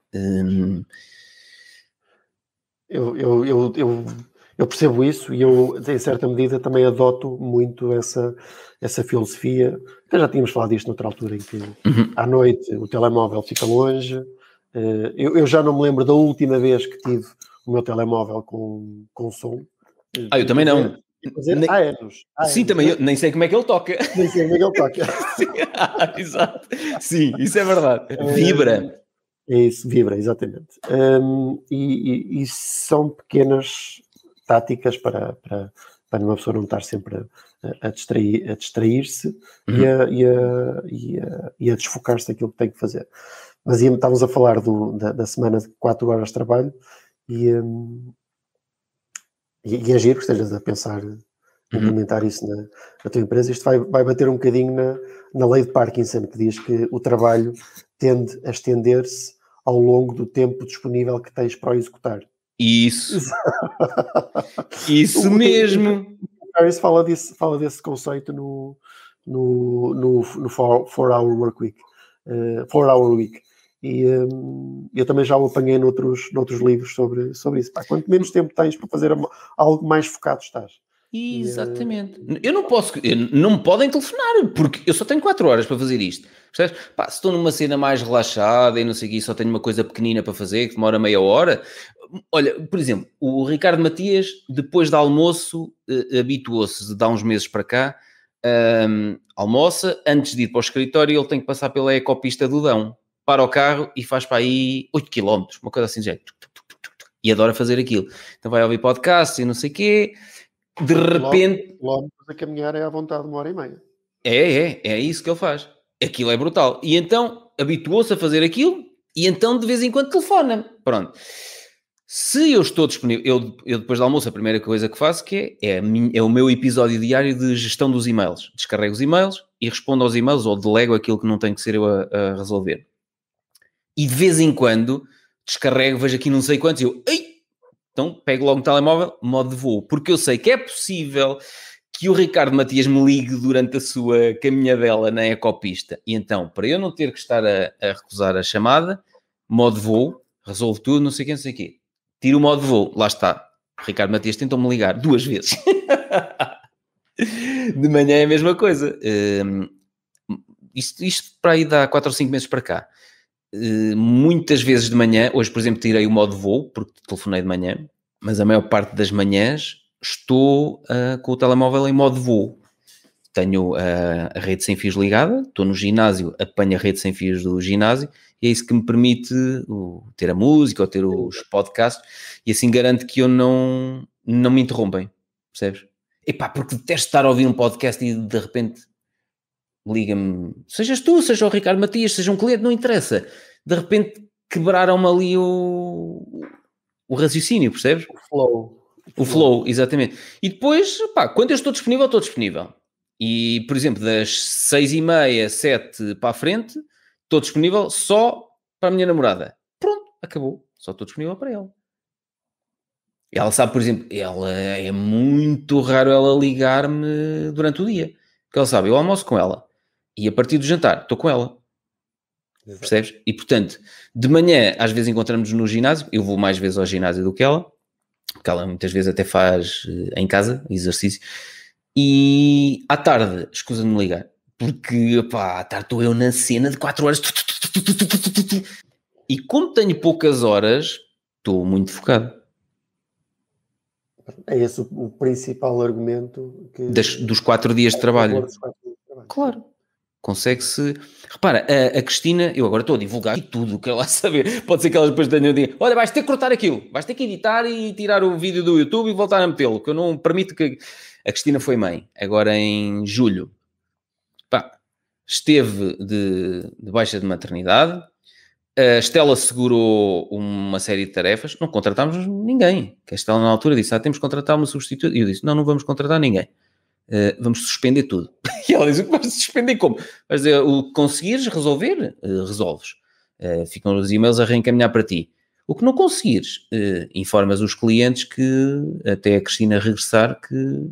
Eu percebo isso e eu, em certa medida, também adoto muito essa filosofia. Até já tínhamos falado disto noutra altura, em que à noite o telemóvel fica longe. Eu já não me lembro da última vez que tive o meu telemóvel com som. Eu também não. Há anos. Sim, também. Eu nem sei como é que ele toca. Nem sei como é que ele toca. Exato. Sim, isso é verdade. Vibra. É isso, vibra, exatamente. E são pequenas táticas para uma pessoa não estar sempre a distrair-se e a desfocar-se daquilo que tem que fazer. Mas estávamos a falar da semana de 4 horas de trabalho e é giro que estejas a pensar implementar isso na tua empresa. Isto vai bater um bocadinho na lei de Parkinson, que diz que o trabalho tende a estender-se ao longo do tempo disponível que tens para o executar. Isso. Isso mesmo. O Harris fala desse conceito no 4-Hour Workweek. 4-Hour Week. E eu também já o apanhei noutros livros sobre isso. Pá, quanto menos tempo tens para fazer algo, mais focado estás. Exatamente. Não me podem telefonar, porque eu só tenho 4 horas para fazer isto. Pá, se estou numa cena mais relaxada e não sei o que, só tenho uma coisa pequenina para fazer, que demora meia hora. Olha, por exemplo, o Ricardo Matias, depois de almoço, habituou-se de há uns meses para cá, almoça, antes de ir para o escritório, ele tem que passar pela ecopista do Dão, para o carro e faz para aí 8 km, uma coisa assim de jeito. E adora fazer aquilo. Então vai ouvir podcast e não sei o quê. De repente... Quilómetros a caminhar é à vontade, uma hora e meia. É isso que ele faz. Aquilo é brutal. E então, habituou-se a fazer aquilo e então de vez em quando telefona-me. Pronto. Se eu estou disponível, eu depois do almoço a primeira coisa que faço que é o meu episódio diário de gestão dos e-mails. Descarrego os e-mails e respondo aos e-mails ou delego aquilo que não tem que ser eu a resolver. E de vez em quando descarrego, vejo aqui não sei quantos e eu... Ei! Então pego logo um telemóvel, modo de voo. Porque eu sei que é possível que o Ricardo Matias me ligue durante a sua caminhadela na ecopista. E então, para eu não ter que estar a recusar a chamada, modo de voo, resolvo tudo, não sei o quê, não sei o quê. Tiro o modo de voo. Lá está. Ricardo Matias tentou-me ligar 2 vezes. De manhã é a mesma coisa. Isto para aí dá 4 ou 5 meses para cá. Muitas vezes de manhã, hoje por exemplo tirei o modo de voo, porque telefonei de manhã, mas a maior parte das manhãs estou com o telemóvel em modo de voo. Tenho a rede sem fios ligada, estou no ginásio, apanho a rede sem fios do ginásio e é isso que me permite ter a música ou ter os podcasts e assim garanto que eu não me interrompem, percebes? Epá, porque detesto estar a ouvir um podcast e de repente liga-me, sejas tu, seja o Ricardo Matias, seja um cliente, não interessa. De repente quebraram-me ali o raciocínio, percebes? O flow, exatamente. E depois, pá, quando eu estou disponível, estou disponível. E, por exemplo, das 6:30, 7 para a frente, estou disponível só para a minha namorada. Pronto, acabou. Só estou disponível para ela. Ela sabe, por exemplo, ela é muito raro ela ligar-me durante o dia. Porque ela sabe, eu almoço com ela. E a partir do jantar, estou com ela. Exato. Percebes? E, portanto, de manhã, às vezes encontramos-nos no ginásio. Eu vou mais vezes ao ginásio do que ela. Porque ela muitas vezes até faz em casa, exercício. E à tarde, escusa de me ligar, porque pá, à tarde estou eu na cena de 4 horas e como tenho poucas horas, estou muito focado. É esse o principal argumento que... dos 4 dias de trabalho. Claro. Consegue-se... Repara, a Cristina, eu agora estou a divulgar tudo o que ela saber. Pode ser que elas depois tenham de... Olha, vais ter que cortar aquilo. Vais ter que editar e tirar o vídeo do YouTube e voltar a metê-lo. Que eu não permito que... A Cristina foi mãe, agora em julho. Pá, esteve de baixa de maternidade. A Estela segurou uma série de tarefas. Não contratámos ninguém. Que a Estela na altura disse, temos que contratar uma substituta. E eu disse, não vamos contratar ninguém. Vamos suspender tudo. E ela diz, vais suspender como? Mas o que conseguires resolver, resolves. Ficam os e-mails a reencaminhar para ti. O que não conseguires, informas os clientes que até a Cristina regressar que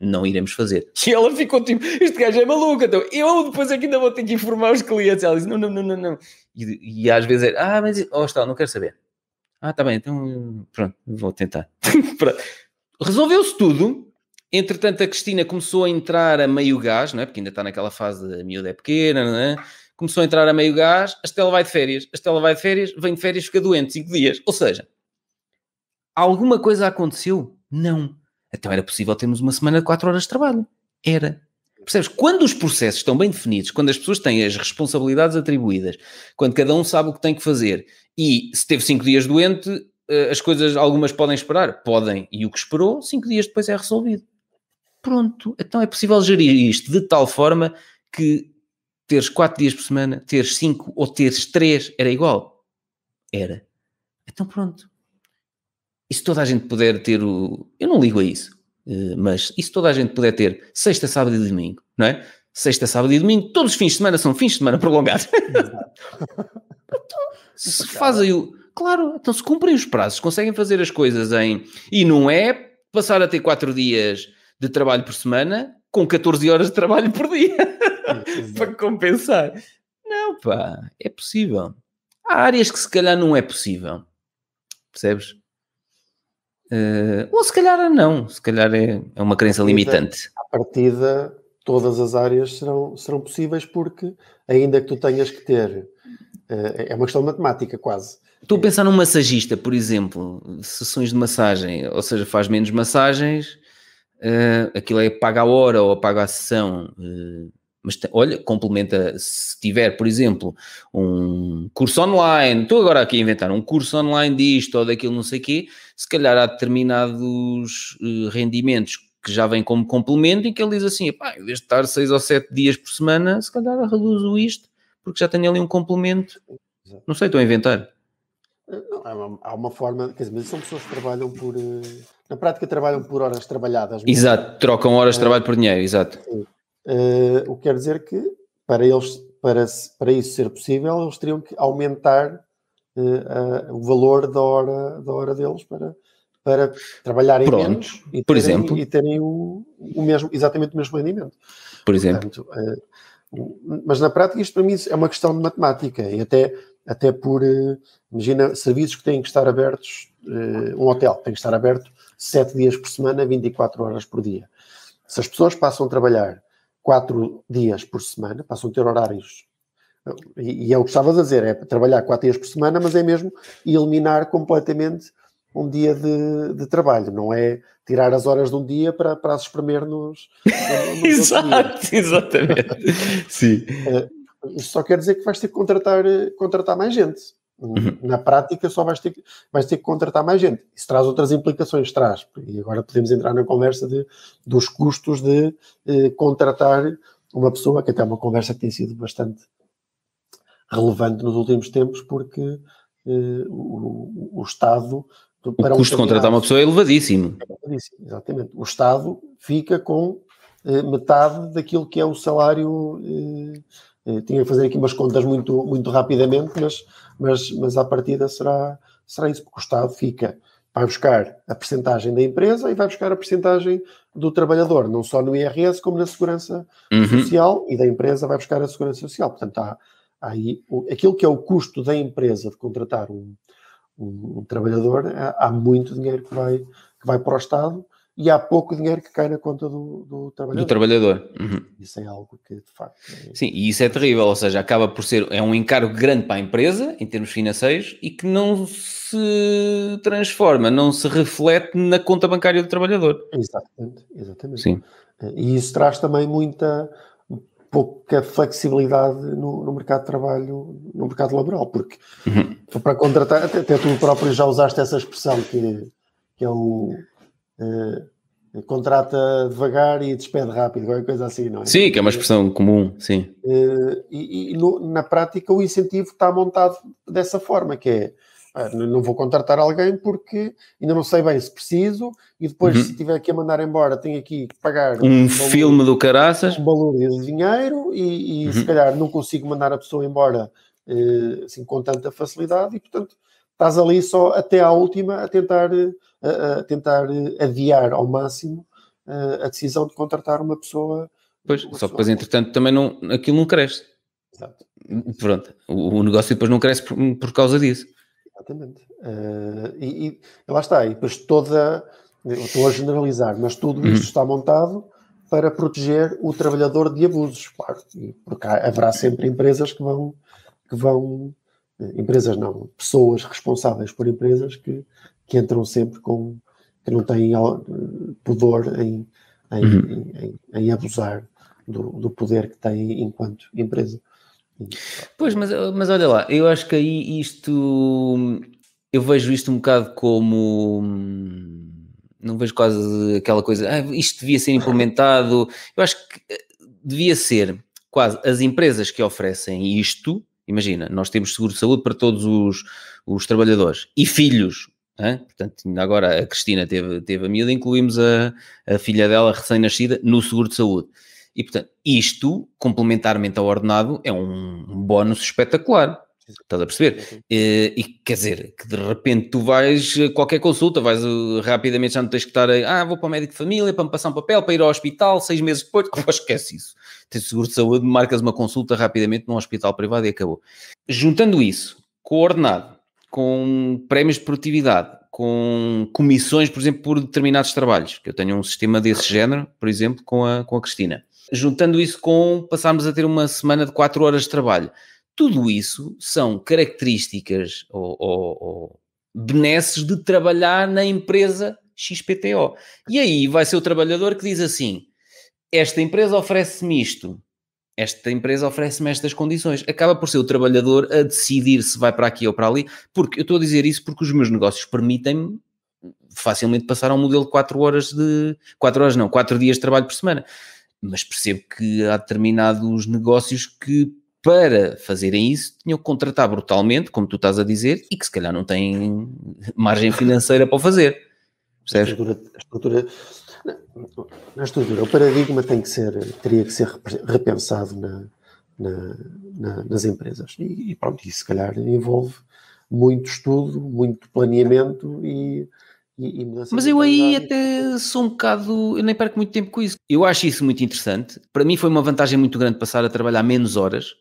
não iremos fazer. E ela ficou tipo, este gajo é maluco, então eu depois aqui ainda vou ter que informar os clientes. Ela disse, não. E às vezes é, mas está, não quero saber. Está bem, então pronto, vou tentar. Resolveu-se tudo. Entretanto, a Cristina começou a entrar a meio gás, não é? Porque ainda está naquela fase de a miúda é pequena, não é? Começou a entrar a meio gás, a Estela vai de férias. A Estela vai de férias, vem de férias, fica doente 5 dias. Ou seja, alguma coisa aconteceu? Não. Então era possível termos uma semana de 4 horas de trabalho. Era. Percebes? Quando os processos estão bem definidos, quando as pessoas têm as responsabilidades atribuídas, quando cada um sabe o que tem que fazer e se teve 5 dias doente, as coisas, algumas podem esperar? Podem. E o que esperou, 5 dias depois é resolvido. Pronto. Então é possível gerir isto de tal forma que teres 4 dias por semana, teres 5 ou teres 3, era igual? Era. Então pronto. E se toda a gente puder ter o... Eu não ligo a isso. Mas e se toda a gente puder ter sexta, sábado e domingo, não é? Sexta, sábado e domingo, todos os fins de semana são fins de semana prolongados. Então, se fazem o... Claro, então se cumprem os prazos, conseguem fazer as coisas em... E não é passar a ter 4 dias de trabalho por semana com 14 horas de trabalho por dia para compensar. Não, pá, é possível. Há áreas que se calhar não é possível. Percebes? Ou se calhar não. Se calhar é uma crença limitante. À partida, todas as áreas serão possíveis porque ainda que tu tenhas que ter... É uma questão de matemática quase. Estou a pensar num massagista, por exemplo, sessões de massagem, ou seja, faz menos massagens, aquilo é paga a hora ou paga a sessão, mas olha, complementa, se tiver, por exemplo, um curso online, estou agora aqui a inventar um curso online disto ou daquilo não sei o quê, se calhar há determinados rendimentos que já vêm como complemento e que ele diz assim, em vez de estar 6 ou 7 dias por semana, se calhar reduzo isto, porque já tenho ali um complemento, não sei, estou a inventar. Não, há uma forma, quer dizer, mas são pessoas que trabalham por, na prática trabalham por horas trabalhadas. Mesmo. Exato, trocam horas de trabalho por dinheiro, exato. O que quer dizer que para eles, para isso ser possível, eles teriam que aumentar o valor da hora deles para trabalharem menos e terem o mesmo, exatamente o mesmo rendimento. Por exemplo. Portanto, mas na prática isto para mim é uma questão de matemática e até por, imagina, serviços que têm que estar abertos, um hotel tem que estar aberto 7 dias por semana, 24 horas por dia. Se as pessoas passam a trabalhar 4 dias por semana, passam a ter horários, e é o que estava a dizer, é trabalhar 4 dias por semana, mas é mesmo eliminar completamente um dia de trabalho, não é tirar as horas de um dia para as espremer nos... Exato, exatamente. Sim. Isso só quer dizer que vais ter que contratar mais gente. Uhum. Na prática só vais ter que contratar mais gente. Isso traz outras implicações, traz. E agora podemos entrar na conversa dos custos de contratar uma pessoa, que até é uma conversa que tem sido bastante relevante nos últimos tempos, porque o Estado... Para o custo de contratar uma pessoa é elevadíssimo. Exatamente. O Estado fica com metade daquilo que é o salário... tinha que fazer aqui umas contas muito, muito rapidamente, mas à partida será isso, porque o Estado vai buscar a percentagem da empresa e vai buscar a percentagem do trabalhador, não só no IRS, como na segurança social, e da empresa vai buscar a segurança social. Portanto, há aí aquilo que é o custo da empresa de contratar um trabalhador, há muito dinheiro que vai para o Estado e há pouco dinheiro que cai na conta do trabalhador. Do trabalhador. Uhum. Isso é algo que, de facto... Sim, e isso é terrível, ou seja, acaba por ser... É um encargo grande para a empresa, em termos financeiros, e que não se transforma, não se reflete na conta bancária do trabalhador. Exatamente, exatamente. Sim. E isso traz também pouca flexibilidade no mercado de trabalho, no mercado laboral, porque para contratar... Até tu próprio já usaste essa expressão que é o... contrata devagar e despede rápido, qualquer coisa assim, não é? Sim, que é uma expressão comum, sim. Na prática o incentivo está montado dessa forma, que é, não vou contratar alguém porque ainda não sei bem se preciso, e depois se tiver que a mandar embora tenho aqui que pagar um filme do caraças, um valor de dinheiro, e se calhar não consigo mandar a pessoa embora assim, com tanta facilidade, e portanto estás ali só até à última a tentar adiar ao máximo a decisão de contratar uma pessoa. Pois, uma só que depois, entretanto, também não, aquilo não cresce. Exato. Pronto, o negócio depois não cresce por causa disso. Exatamente. E lá está, e depois eu estou a generalizar, mas tudo isto está montado para proteger o trabalhador de abusos, claro. Porque haverá sempre empresas que vão empresas não, pessoas responsáveis por empresas que entram sempre que não têm pudor em abusar do poder que têm enquanto empresa. Pois, mas olha lá, eu acho que aí isto... eu vejo isto um bocado como... Não vejo quase aquela coisa... Ah, isto devia ser implementado... Eu acho que devia ser quase as empresas que oferecem isto... Imagina, nós temos seguro de saúde para todos os trabalhadores e filhos... Hã? Portanto, agora a Cristina teve a miúda, incluímos a filha dela recém-nascida no seguro de saúde. E, portanto, isto, complementarmente ao ordenado, é um bónus espetacular. Estás a perceber? E quer dizer, que de repente tu vais a qualquer consulta, vais rapidamente, já não tens que estar aí, vou para o médico de família para me passar um papel, para ir ao hospital, 6 meses depois, esquece isso. Tens seguro de saúde, marcas uma consulta rapidamente num hospital privado e acabou. Juntando isso com o ordenado, com prémios de produtividade, com comissões, por exemplo, por determinados trabalhos, que eu tenho um sistema desse género, por exemplo, com a Cristina. Juntando isso com passarmos a ter uma semana de 4 horas de trabalho. Tudo isso são características ou benesses de trabalhar na empresa XPTO. E aí vai ser o trabalhador que diz assim, esta empresa oferece-me isto. Esta empresa oferece-me estas condições. Acaba por ser o trabalhador a decidir se vai para aqui ou para ali, porque eu estou a dizer isso porque os meus negócios permitem-me facilmente passar a um modelo de 4 dias de trabalho por semana. Mas percebo que há determinados negócios que, para fazerem isso, tinham que contratar brutalmente, como tu estás a dizer, e que se calhar não têm margem financeira para o fazer. Percebes? Na estrutura, o paradigma teria que ser repensado nas empresas. E pronto, isso se calhar envolve muito estudo, muito planeamento e mudança. Mas eu aí até sou um bocado... Eu nem perco muito tempo com isso. Eu acho isso muito interessante. Para mim foi uma vantagem muito grande passar a trabalhar menos horas,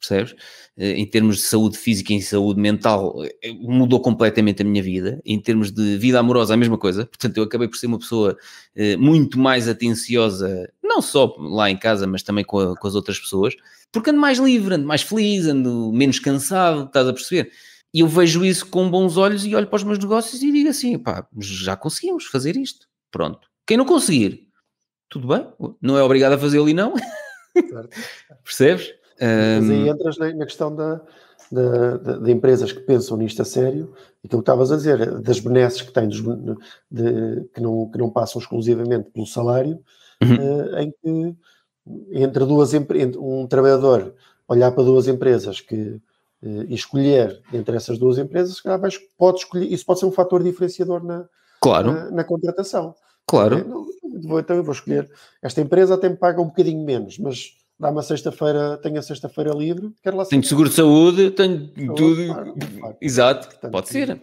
percebes? Em termos de saúde física e em saúde mental, mudou completamente a minha vida. Em termos de vida amorosa, a mesma coisa. Portanto, eu acabei por ser uma pessoa muito mais atenciosa, não só lá em casa, mas também com as outras pessoas, porque ando mais livre, ando mais feliz, ando menos cansado, estás a perceber? E eu vejo isso com bons olhos e olho para os meus negócios e digo assim, pá, já conseguimos fazer isto, pronto. Quem não conseguir, tudo bem, não é obrigado a fazê-lo e não. Claro. Percebes? Mas aí entras na questão de empresas que pensam nisto a sério, e que eu estava a dizer, das benesses que têm, que não passam exclusivamente pelo salário, em que entre um trabalhador olhar para duas empresas e escolher entre essas duas empresas, pode escolher, isso pode ser um fator diferenciador na contratação. Claro. Então eu vou escolher, esta empresa até me paga um bocadinho menos, mas... Dá-me a sexta-feira, tenho a sexta-feira livre, quero lá... Tenho seguro de saúde, tenho saúde, tudo... Claro. Exato, portanto, pode ser.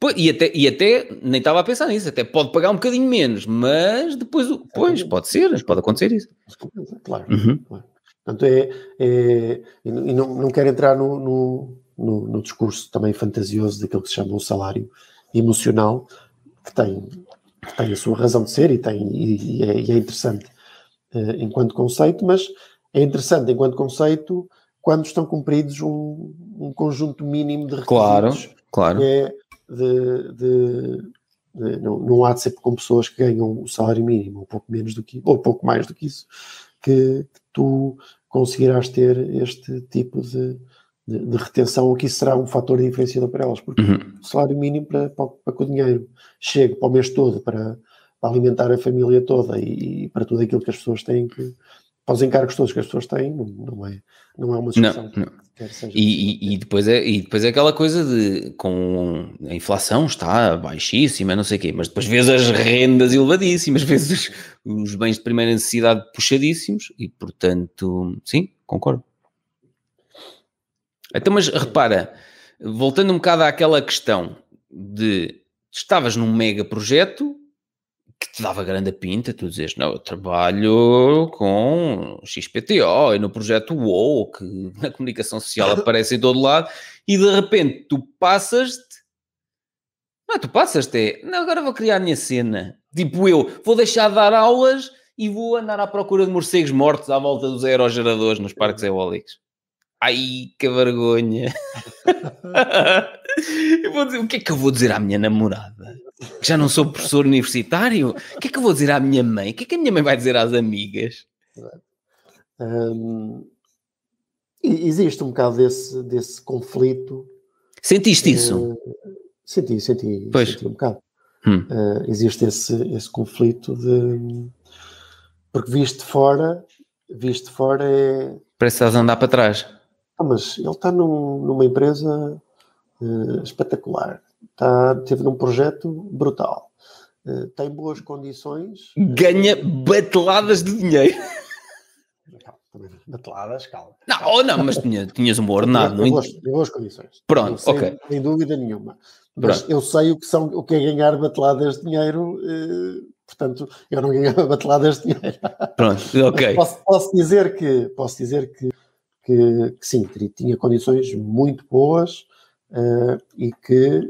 Pô, e até, nem estava a pensar nisso, até pode pagar um bocadinho menos, mas depois... Pois, pode ser, pode acontecer isso. Claro, claro. Portanto, não quero entrar no discurso também fantasioso daquilo que se chama o salário emocional, que tem a sua razão de ser e é interessante enquanto conceito, mas... É interessante enquanto conceito quando estão cumpridos um conjunto mínimo de requisitos. Claro. Não há de ser com pessoas que ganham o salário mínimo, ou pouco menos do que, ou pouco mais do que isso, que tu conseguirás ter este tipo de retenção, ou que isso será um fator diferenciador para elas, porque o salário mínimo para que o dinheiro chegue para o mês todo, para alimentar a família toda e para tudo aquilo que as pessoas têm que... Para os encargos todos que as pessoas têm, não é uma discussão. Não. E depois é aquela coisa de, com a inflação está baixíssima, não sei o quê, mas depois vês as rendas elevadíssimas, vês os bens de primeira necessidade puxadíssimos e, portanto, sim, concordo. Então, mas repara, voltando um bocado àquela questão de estavas num mega projeto que te dava grande pinta, tu dizes, não, eu trabalho com XPTO e no projeto UOL, que na comunicação social aparece em todo lado, e de repente tu passas-te, agora vou criar a minha cena, tipo eu, vou deixar de dar aulas e vou andar à procura de morcegos mortos à volta dos aerogeradores nos parques eólicos. Ai, que vergonha! O que é que eu vou dizer à minha namorada? Que já não sou professor universitário? O que é que eu vou dizer à minha mãe? O que é que a minha mãe vai dizer às amigas? Existe um bocado desse conflito. Sentiste isso? Senti um bocado. Existe esse conflito de... Porque visto de fora é... Parece que estás a andar para trás. Ah, mas ele está numa empresa espetacular. Teve num projeto brutal. Tem boas condições. Ganha bateladas de dinheiro. Bateladas, calma. Não, mas tinhas um bom ordenado. Em boas condições. Pronto, sem, ok. Sem dúvida nenhuma. Mas eu sei o que é ganhar bateladas de dinheiro... Portanto, eu não ganhava bateladas de dinheiro. Pronto, ok. Posso dizer que sim, tinha condições muito boas e que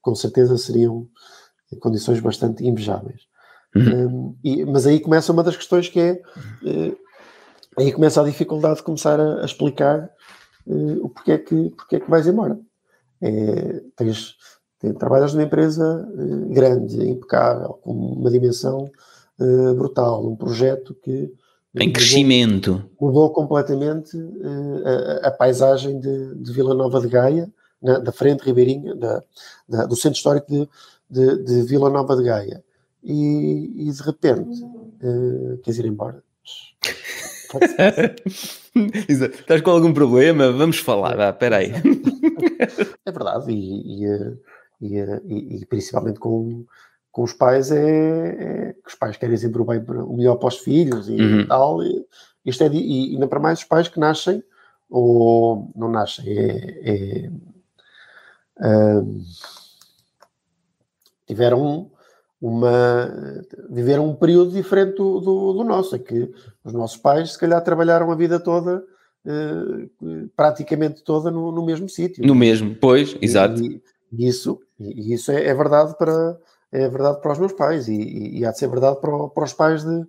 com certeza seriam condições bastante invejáveis. Mas aí começa uma das questões que é... aí começa a dificuldade de começar a explicar o porquê é que vais embora. Trabalhas numa empresa grande, impecável, com uma dimensão brutal, um projeto que... Em crescimento. Mudou completamente a paisagem de Vila Nova de Gaia, da frente ribeirinha, do centro histórico de Vila Nova de Gaia. E de repente, queres ir embora? Estás com algum problema? Vamos falar, espera aí. É verdade, e principalmente com os pais é que os pais querem sempre o melhor para os filhos e tal. E ainda para mais os pais que nascem ou não nascem. Viveram um período diferente do nosso. É que os nossos pais se calhar trabalharam a vida toda, praticamente toda, no mesmo sítio. No mesmo, pois, exato. E isso é verdade para os meus pais e há de ser verdade para os pais de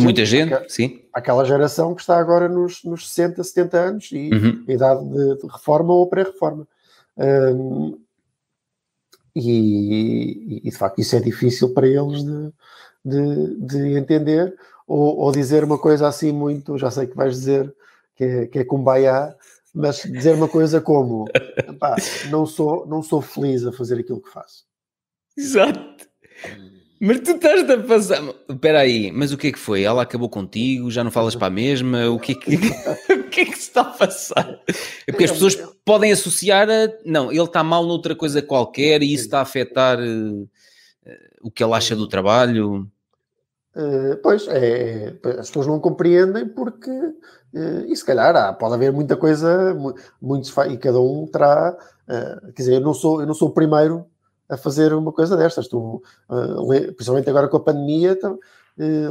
muita gente. Sim. Aquela geração que está agora nos 60, 70 anos e a idade de reforma ou pré-reforma. E de facto isso é difícil para eles de entender ou dizer uma coisa assim muito, já sei que vais dizer que é kumbaya, mas dizer uma coisa como não sou feliz a fazer aquilo que faço. Exato. Mas tu estás a passar... Espera aí, mas o que é que foi? Ela acabou contigo, já não falas para a mesma? O que é que se está a passar? É porque as pessoas podem associar a... Não, ele está mal noutra coisa qualquer e isso está a afetar o que ele acha do trabalho... as pessoas não compreendem porque, e se calhar pode haver muita coisa, muitos, e cada um terá, quer dizer, eu não sou o primeiro a fazer uma coisa destas, tu, principalmente agora com a pandemia,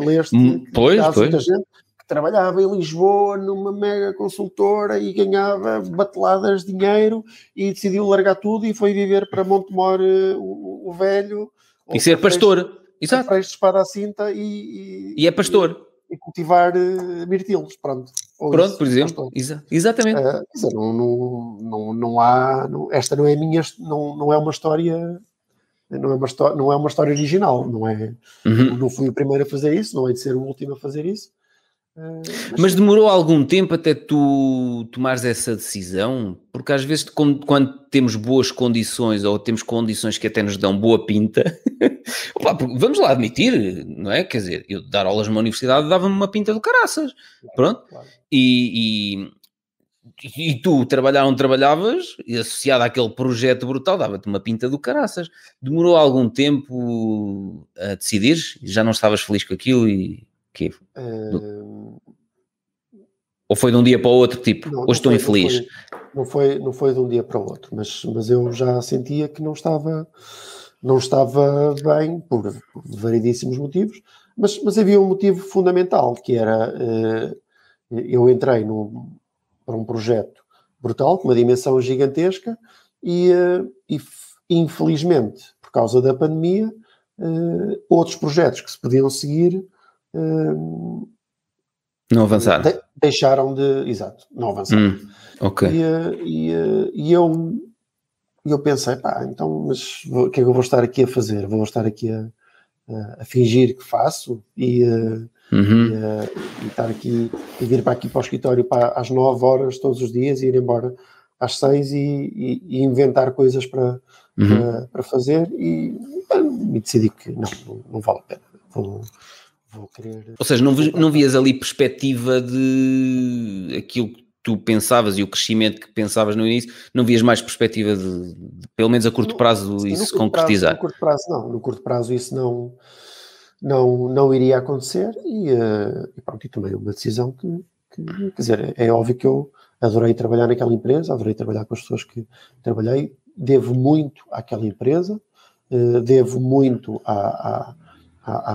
leste muita gente que trabalhava em Lisboa numa mega consultora e ganhava bateladas de dinheiro e decidiu largar tudo e foi viver para Montemor o Velho. E ser pastor. Exato. Para a cinta e é pastor. E cultivar mirtilos, pronto. Ou pronto, isso, por exemplo. Exatamente. Quer dizer, não há, esta não é minha, não é uma história, não é uma história original, não é. Não fui o primeiro a fazer isso, não hei de ser o último a fazer isso. Mas demorou algum tempo até tu tomares essa decisão? Porque às vezes quando temos boas condições ou temos condições que até nos dão boa pinta... Opa, vamos lá admitir, não é? Quer dizer, eu dar aulas numa universidade dava-me uma pinta do caraças, pronto. Claro. E tu, trabalhar onde trabalhavas, associado àquele projeto brutal, dava-te uma pinta do caraças. Demorou algum tempo a decidir? Já não estavas feliz com aquilo e... Que? Ou foi de um dia para o outro, tipo, não, hoje estou infeliz? Não foi de um dia para o outro, mas eu já sentia que não estava bem por variedíssimos motivos, mas havia um motivo fundamental, que era, eu entrei para um projeto brutal, com uma dimensão gigantesca, e infelizmente, por causa da pandemia, outros projetos que se podiam seguir não avançaram. Não avançaram. Ok. E eu pensei, então, mas o que é que eu vou estar aqui a fazer? Vou estar aqui a fingir que faço e estar aqui e vir para o escritório às 9 horas todos os dias e ir embora às 6 e inventar coisas para fazer e decidi que não vale a pena. Vou querer... Ou seja, não vias ali perspectiva de aquilo que tu pensavas e o crescimento que pensavas no início, não vias mais perspectiva de pelo menos a curto prazo, isso se concretizar? No curto prazo, não. No curto prazo isso não iria acontecer e pronto, e tomei uma decisão que, quer dizer, é óbvio que eu adorei trabalhar naquela empresa, adorei trabalhar com as pessoas que trabalhei, devo muito àquela empresa, devo muito à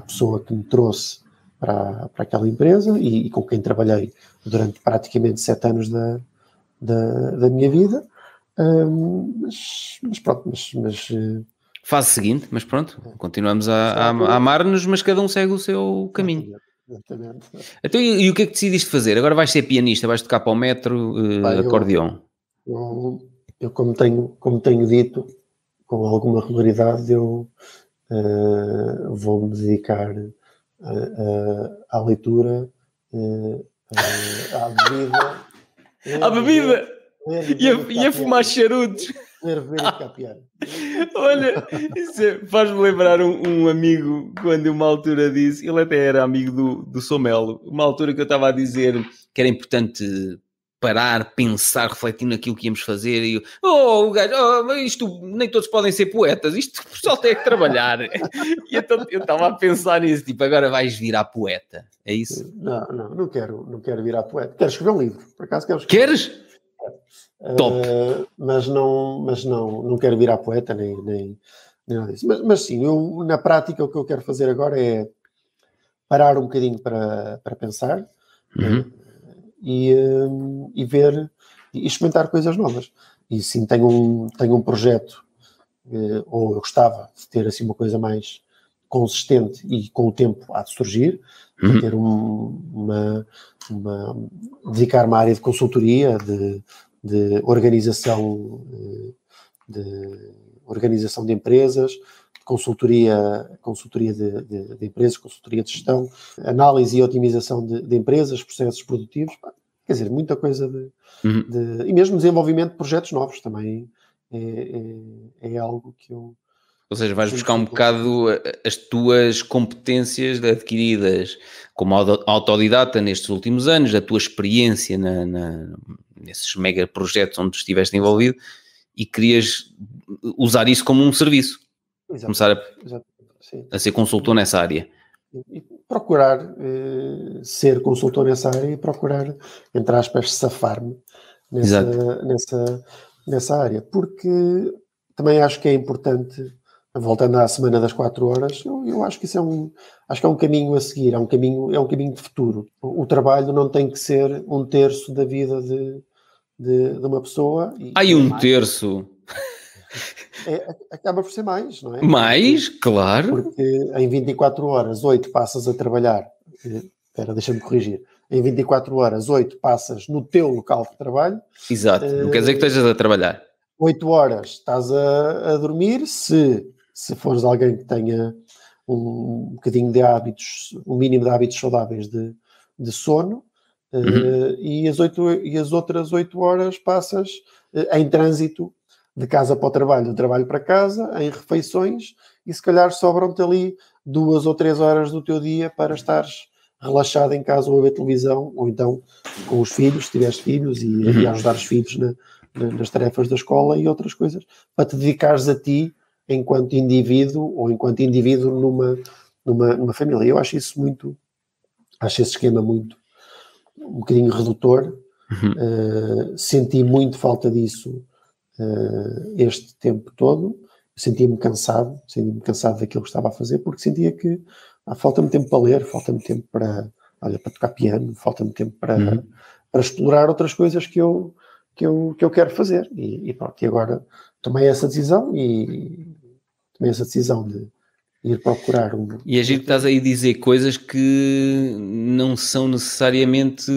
pessoa que me trouxe para aquela empresa e com quem trabalhei durante praticamente 7 anos da minha vida, mas pronto, fase seguinte, mas pronto, continuamos a amar-nos, mas cada um segue o seu caminho. Exatamente. Então, e o que é que decidiste fazer? Agora vais ser pianista, vais tocar para o metro, acordeão? Eu como tenho dito, com alguma regularidade, eu vou-me dedicar à leitura, à bebida. À bebida? E a fumar charutos? Olha, faz-me lembrar um amigo, quando uma altura disse, ele até era amigo do Somelo, uma altura que eu estava a dizer que era importante parar, pensar, refletir naquilo que íamos fazer, e eu, o gajo, isto, nem todos podem ser poetas, isto o pessoal tem que trabalhar. E então eu estava a pensar nisso, tipo, agora vais virar poeta, é isso? Não quero virar poeta, quero escrever um livro, por acaso quero escrever. Queres? Top. Mas não quero virar poeta nem nada disso. Mas sim, eu, na prática o que eu quero fazer agora é parar um bocadinho para pensar, e ver e experimentar coisas novas. E sim, tenho um projeto, ou eu gostava de ter assim uma coisa mais consistente e com o tempo há de surgir, de ter dedicar-me à área de consultoria, de organização, de empresas, de consultoria de empresas, consultoria de gestão, análise e otimização de empresas, processos produtivos, quer dizer, muita coisa e mesmo desenvolvimento de projetos novos também é algo que eu... Ou seja, vais buscar um bocado as tuas competências adquiridas como autodidata nestes últimos anos, a tua experiência nesses mega projetos onde estiveste envolvido, e querias usar isso como um serviço. Exato. Começar a ser consultor nessa área. E procurar ser consultor nessa área e procurar, entre aspas, safar-me nessa área. Porque também acho que é importante... Voltando à semana das 4 horas, eu acho que isso acho que é um caminho a seguir, é um caminho de futuro. O trabalho não tem que ser 1/3 da vida de uma pessoa. E 1/3? Acaba por ser mais, não é? Mais, claro. Porque em 24 horas, 8 passas a trabalhar. Espera, deixa-me corrigir. Em 24 horas, 8 passas no teu local de trabalho. Exato, não quer dizer que estejas a trabalhar. 8 horas estás a dormir, se fores alguém que tenha um bocadinho de hábitos, um mínimo de hábitos saudáveis de sono, e as outras 8 horas passas em trânsito de casa para o trabalho, do trabalho para casa, em refeições, e se calhar sobram-te ali 2 ou 3 horas do teu dia para estares relaxado em casa, ou a ver televisão, ou então com os filhos, se tiveres filhos, e ajudar os filhos nas tarefas da escola e outras coisas, para te dedicares a ti enquanto indivíduo, ou enquanto indivíduo numa família. Eu acho isso muito, acho esse esquema muito, um bocadinho redutor. Senti muito falta disso este tempo todo. Senti-me cansado daquilo que estava a fazer, porque sentia que falta-me tempo para ler, falta-me tempo para tocar piano, falta-me tempo para explorar outras coisas que eu quero fazer, e pronto, e agora tomei essa decisão de ir procurar um... E a gente estás aí a dizer coisas que não são necessariamente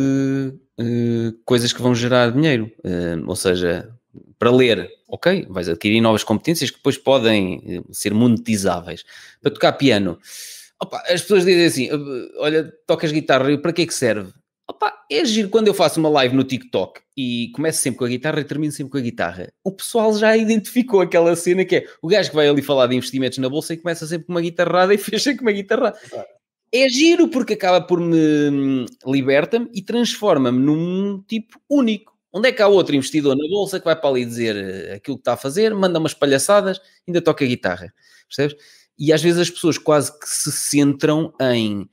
coisas que vão gerar dinheiro, ou seja, para ler, ok, vais adquirir novas competências que depois podem ser monetizáveis. Para tocar piano, opa, as pessoas dizem assim, olha, tocas guitarra, para que é que serve? Opa, é giro quando eu faço uma live no TikTok e começo sempre com a guitarra e termino sempre com a guitarra. O pessoal já identificou aquela cena que é o gajo que vai ali falar de investimentos na bolsa e começa sempre com uma guitarrada e fecha com uma guitarrada. É giro porque acaba por me... liberta-me e transforma-me num tipo único. Onde é que há outro investidor na bolsa que vai para ali dizer aquilo que está a fazer, manda umas palhaçadas, ainda toca guitarra. Percebes? E às vezes as pessoas quase que se centram em...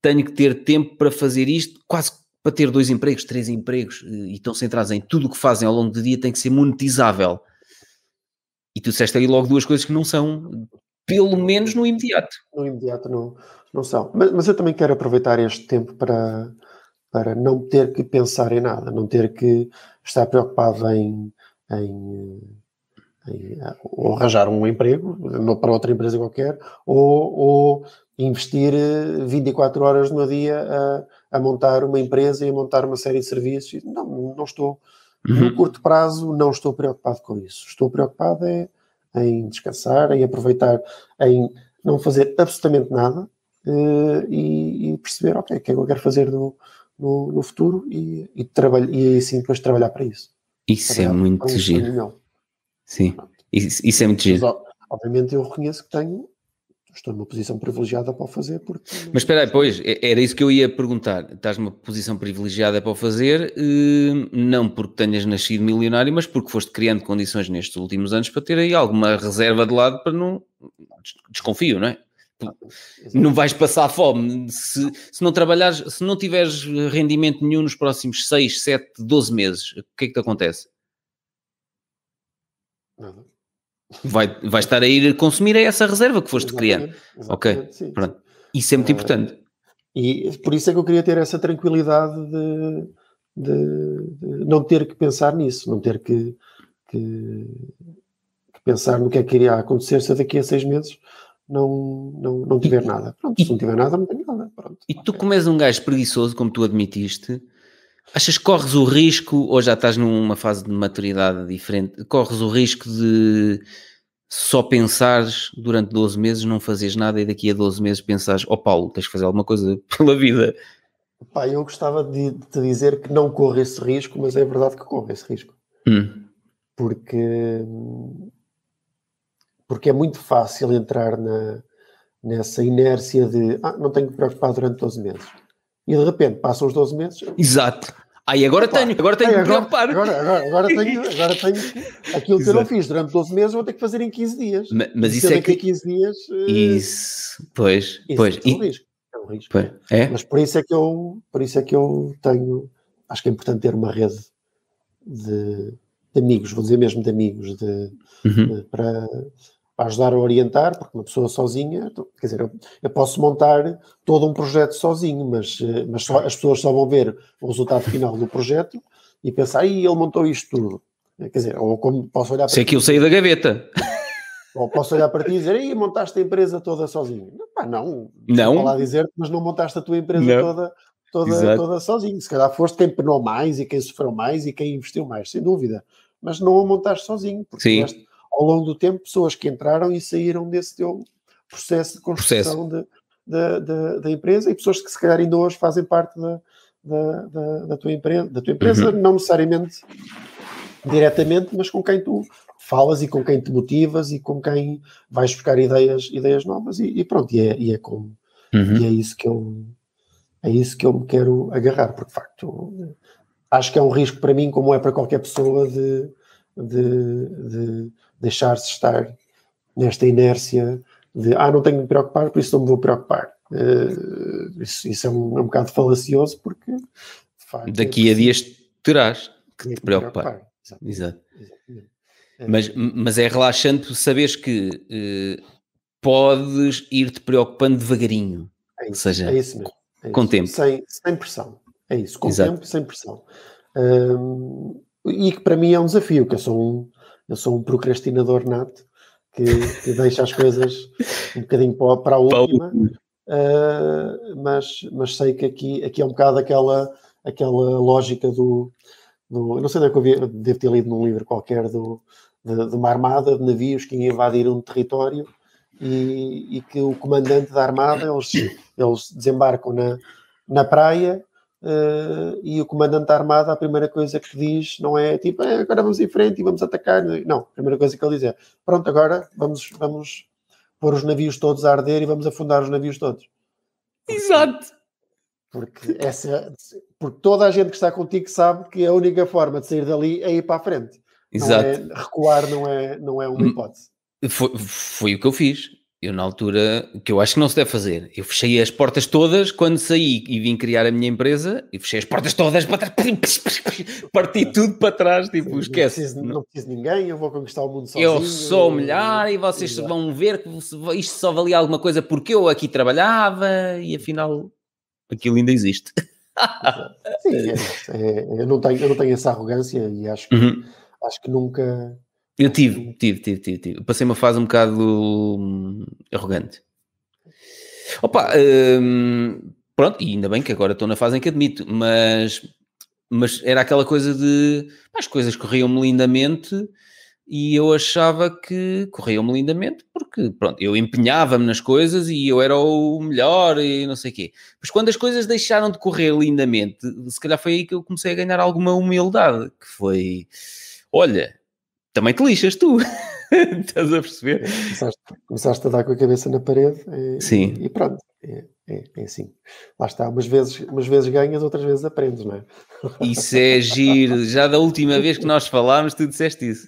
tenho que ter tempo para fazer isto, quase para ter 2 empregos, 3 empregos, e estão centrados em tudo o que fazem ao longo do dia tem que ser monetizável. E tu disseste aí logo 2 coisas que não são, pelo menos no imediato. No imediato não são. Mas eu também quero aproveitar este tempo para não ter que pensar em nada, não ter que estar preocupado em ou arranjar um emprego para outra empresa qualquer, ou investir 24 horas no meu dia a montar uma empresa e a montar uma série de serviços. Não estou. No curto prazo não estou preocupado com isso. Estou preocupado em descansar, em aproveitar, em não fazer absolutamente nada e perceber, ok, o que é que eu quero fazer no futuro e assim depois trabalhar para isso. Isso é muito giro. Sim, isso é muito giro. Mas, obviamente eu reconheço que estou numa posição privilegiada para o fazer porque... Mas espera aí, pois, era isso que eu ia perguntar. Estás numa posição privilegiada para o fazer, não porque tenhas nascido milionário, mas porque foste criando condições nestes últimos anos para ter aí alguma reserva de lado para não... Desconfio, não é? Não vais passar fome. Se não trabalhares, se não tiveres rendimento nenhum nos próximos 6, 7, 12 meses, o que é que te acontece? Nada. Vai estar a ir consumir essa reserva que foste criando. Ok, sim. Pronto. Isso é muito importante. E por isso é que eu queria ter essa tranquilidade de não ter que pensar nisso, não ter que pensar no que é que iria acontecer se daqui a 6 meses não tiver nada. Pronto, se não tiver nada, não tenho nada. Pronto, e tu, como és um gajo preguiçoso, como tu admitiste, achas que corres o risco, ou já estás numa fase de maturidade diferente, corres o risco de só pensares durante 12 meses, não fazes nada e daqui a 12 meses pensares, Paulo, tens que fazer alguma coisa pela vida? Pá, eu gostava de te dizer que não corro esse risco, mas é verdade que corro esse risco. Porque é muito fácil entrar nessa inércia de não tenho que preocupar durante 12 meses. E de repente passam os 12 meses. Exato. Aí agora tenho que me preocupar. Agora tenho aquilo que eu não fiz durante 12 meses, vou ter que fazer em 15 dias. Mas isso é que 15 dias. Isso, pois. É um risco. Pois. É? Mas por isso é que eu tenho, acho que é importante ter uma rede de amigos, vou dizer mesmo de amigos, para ajudar a orientar, porque uma pessoa sozinha, quer dizer, eu posso montar todo um projeto sozinho, mas só, as pessoas só vão ver o resultado final do projeto e pensar, ele montou isto tudo. Quer dizer, ou como posso olhar para ti... Se aquilo sair da gaveta. Ou posso olhar para ti e dizer, montaste a empresa toda sozinho. Não. Vou lá dizer-te, mas não montaste a tua empresa toda sozinho. Se calhar foste quem penou mais e quem sofreu mais e quem investiu mais, sem dúvida. Mas não a montaste sozinho, porque tiveste... ao longo do tempo, pessoas que entraram e saíram desse teu processo de construção da empresa e pessoas que se calhar ainda hoje fazem parte da tua empresa, não necessariamente diretamente, mas com quem tu falas e com quem te motivas e com quem vais buscar ideias novas e pronto, e é isso que eu me quero agarrar, porque de facto acho que é um risco para mim, como é para qualquer pessoa, de deixar-se estar nesta inércia de não tenho de me preocupar, por isso não me vou preocupar. Isso é um bocado falacioso, porque de facto, daqui a dias terás que te preocupar. Exato. Mas é relaxante saberes que podes ir-te preocupando devagarinho, ou seja, com tempo. Sem pressão, é isso, com tempo, sem pressão. E que para mim é um desafio, que eu sou um procrastinador nato, que deixa as coisas um bocadinho para a última, mas sei que aqui é um bocado aquela lógica do não sei onde é que eu devo ter lido num livro qualquer de uma armada de navios que ia invadir um território e que o comandante da armada, eles desembarcam na praia e o comandante da armada, a primeira coisa que diz não é tipo, agora vamos em frente e vamos atacar. Não, a primeira coisa que ele diz é, pronto, agora vamos pôr os navios todos a arder e vamos afundar os navios todos. Exato. Porque toda a gente que está contigo sabe que a única forma de sair dali é ir para a frente. Exato. Não é, recuar não é uma hipótese. Foi o que eu fiz. Eu, na altura, que eu acho que não se deve fazer, eu fechei as portas todas quando saí e vim criar a minha empresa, e fechei as portas todas para trás, parti tudo para trás, tipo, sim, esquece. Não preciso de ninguém, eu vou conquistar o mundo sozinho. Eu sou o melhor e vocês vão ver que isto só valia alguma coisa porque eu aqui trabalhava e, afinal, aquilo ainda existe. Sim, eu não tenho essa arrogância e acho que nunca... Eu tive. Passei uma fase um bocado arrogante. Pronto, e ainda bem que agora estou na fase em que admito, mas era aquela coisa de... As coisas corriam-me lindamente e eu achava que corriam-me lindamente porque, pronto, eu empenhava-me nas coisas e eu era o melhor e não sei o quê. Mas quando as coisas deixaram de correr lindamente, se calhar foi aí que eu comecei a ganhar alguma humildade, que foi... Olha... Também te lixas, tu. Estás a perceber? Começaste a dar com a cabeça na parede e pronto. É assim. Lá está. Umas vezes ganhas, outras vezes aprendes, não é? Isso é giro. Já da última vez que nós falámos, tu disseste isso.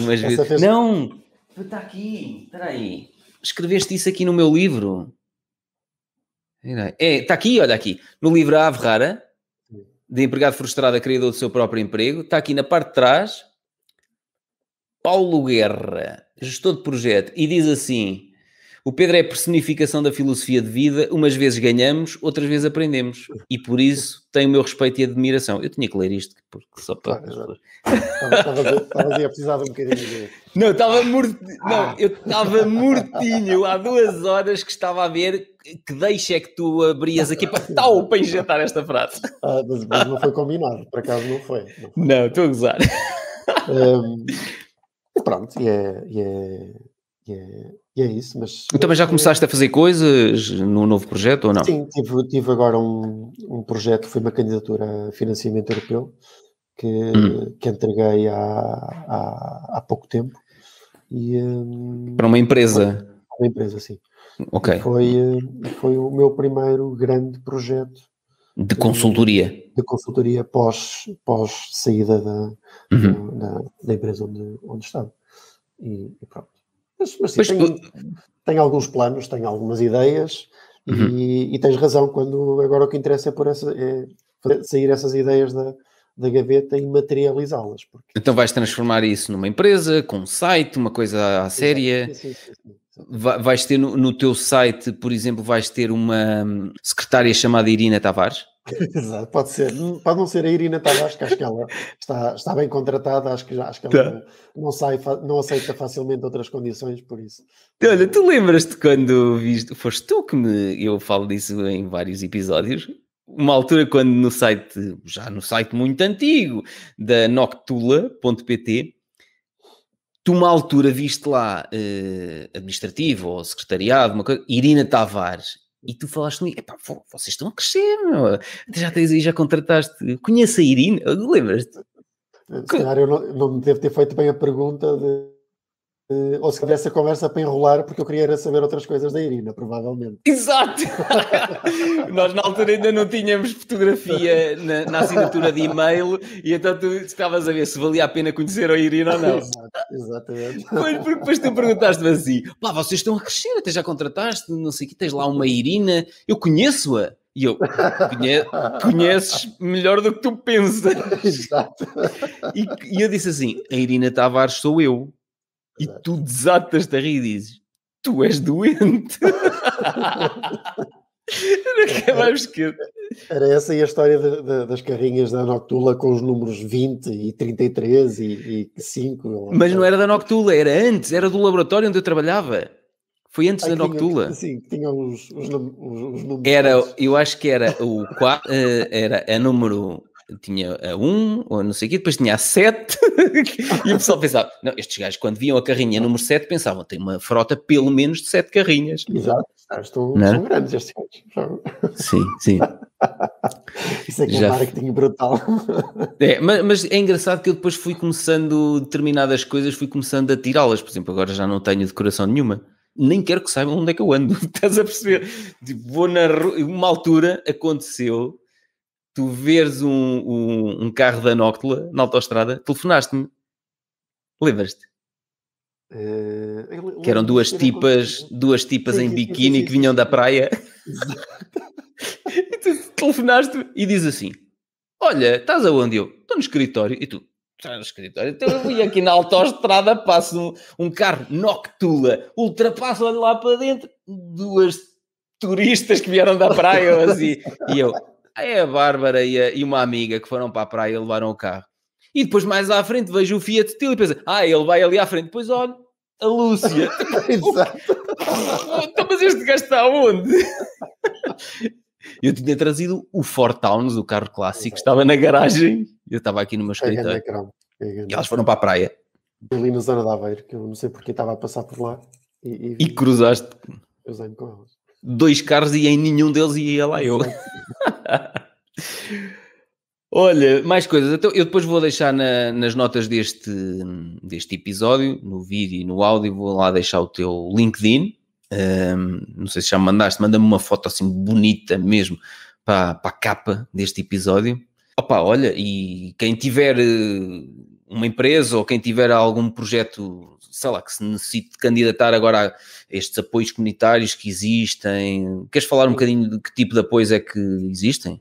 Umas vezes... Não! Está aqui. Espera aí. Escreveste isso aqui no meu livro. Está aqui, olha aqui. No livro A Ave Rara, de empregado frustrado a criador do seu próprio emprego. Está aqui na parte de trás... Paulo Guerra, gestor de projeto, e diz assim, o Pedro é a personificação da filosofia de vida, umas vezes ganhamos, outras vezes aprendemos, e por isso tem o meu respeito e admiração. Eu tinha que ler isto, porque só para... Estavas aí a precisar de um bocadinho de... Não, eu estava mortinho, há 2 horas que estava a ver que deixa é que tu abrias aqui para injetar esta frase. Mas não foi combinado, por acaso não foi. Não, estou a gozar. Pronto, e é isso, mas... Tu também já começaste a fazer coisas num novo projeto ou não? Sim, tive agora um projeto que foi uma candidatura a financiamento europeu que entreguei há pouco tempo e... Para uma empresa? Para uma empresa, sim. Ok. Foi o meu primeiro grande projeto de consultoria. De consultoria pós saída da empresa onde estava. E pronto. Mas sim, tenho alguns planos, tenho algumas ideias e tens razão quando agora o que interessa é sair essas ideias da gaveta e materializá-las. Porque... Então vais transformar isso numa empresa, com um site, uma coisa à séria. Sim. Vais ter no teu site, por exemplo, vais ter uma secretária chamada Irina Tavares? Exato, pode ser. Pode não ser a Irina Tavares, que acho que ela está bem contratada, acho que ela não aceita facilmente outras condições, por isso. Olha, tu lembras-te quando viste, foste tu que eu falo disso em vários episódios, uma altura quando no site muito antigo, da noctula.pt, tu, uma altura, viste lá administrativo ou secretariado, uma coisa, Irina Tavares, e tu falaste comigo, epá, vocês estão a crescer, meu. Já contrataste, conheço a Irina, lembras-te? Se calhar eu não devo ter feito bem a pergunta ou se calhar essa conversa para enrolar, porque eu queria saber outras coisas da Irina, provavelmente. Exato! Nós na altura ainda não tínhamos fotografia na assinatura de e-mail e então tu estavas a ver se valia a pena conhecer a Irina ou não. Exatamente. Depois tu perguntaste-me assim, pá, vocês estão a crescer, até já contrataste, não sei o que, tens lá uma Irina, eu conheço-a. E eu, conheces melhor do que tu pensas. Exato. E eu disse assim, a Irina Tavares sou eu. E tu desatas-te a rir e dizes, tu és doente. Nunca mais esquecer. Era essa e a história das carrinhas da Noctula com os números 20 e 33 e 5. Mas não era da Noctula, era antes, era do laboratório onde eu trabalhava. Foi antes da Noctula. Sim, tinha os números. Eu acho que era o 4, era a número... Tinha a 1, ou não sei o quê, depois tinha a 7, e o pessoal pensava, não, estes gajos quando viam a carrinha número 7 pensavam, tem uma frota pelo menos de 7 carrinhas. Exato, são grandes estes gajos. Sim. Isso é que é marketing brutal. É, mas é engraçado que eu depois fui começando determinadas coisas, fui começando a tirá-las. Por exemplo, agora já não tenho decoração nenhuma. Nem quero que saibam onde é que eu ando. Estás a perceber? Tipo, vou na rua. Uma altura aconteceu, tu veres um carro da Noctula na autoestrada, telefonaste-me. Lembras-te? Que eram duas tipas em biquíni que vinham da praia. E tu telefonaste-me e diz assim: olha, estás aonde? Eu estou no escritório. E tu estás no escritório? Então eu vim aqui na autoestrada, passo um carro Noctula, ultrapassa lá para dentro duas turistas que vieram da praia assim. E eu, a Bárbara e uma amiga que foram para a praia e levaram o carro. E depois mais à frente vejo o Fiat Tilo e penso, ele vai ali à frente. Depois olho, a Lúcia. Exato. Então, mas este gajo está aonde? Eu tinha trazido o Four Towns, o carro clássico, estava na garagem. Eu estava aqui no meu escritório. E elas foram para a praia. Ali na zona da Aveiro, que eu não sei porque estava a passar por lá. E cruzaste. Cruzei-me com elas. Dois carros e em nenhum deles ia lá eu. Olha, mais coisas. Então, eu depois vou deixar nas notas deste episódio, no vídeo e no áudio, vou lá deixar o teu LinkedIn. Não sei se já me mandaste, manda-me uma foto assim bonita mesmo para a capa deste episódio. Opa, olha, e quem tiver uma empresa ou quem tiver algum projeto, sei lá, que se necessite candidatar agora a estes apoios comunitários que existem, queres falar um bocadinho de que tipo de apoios é que existem?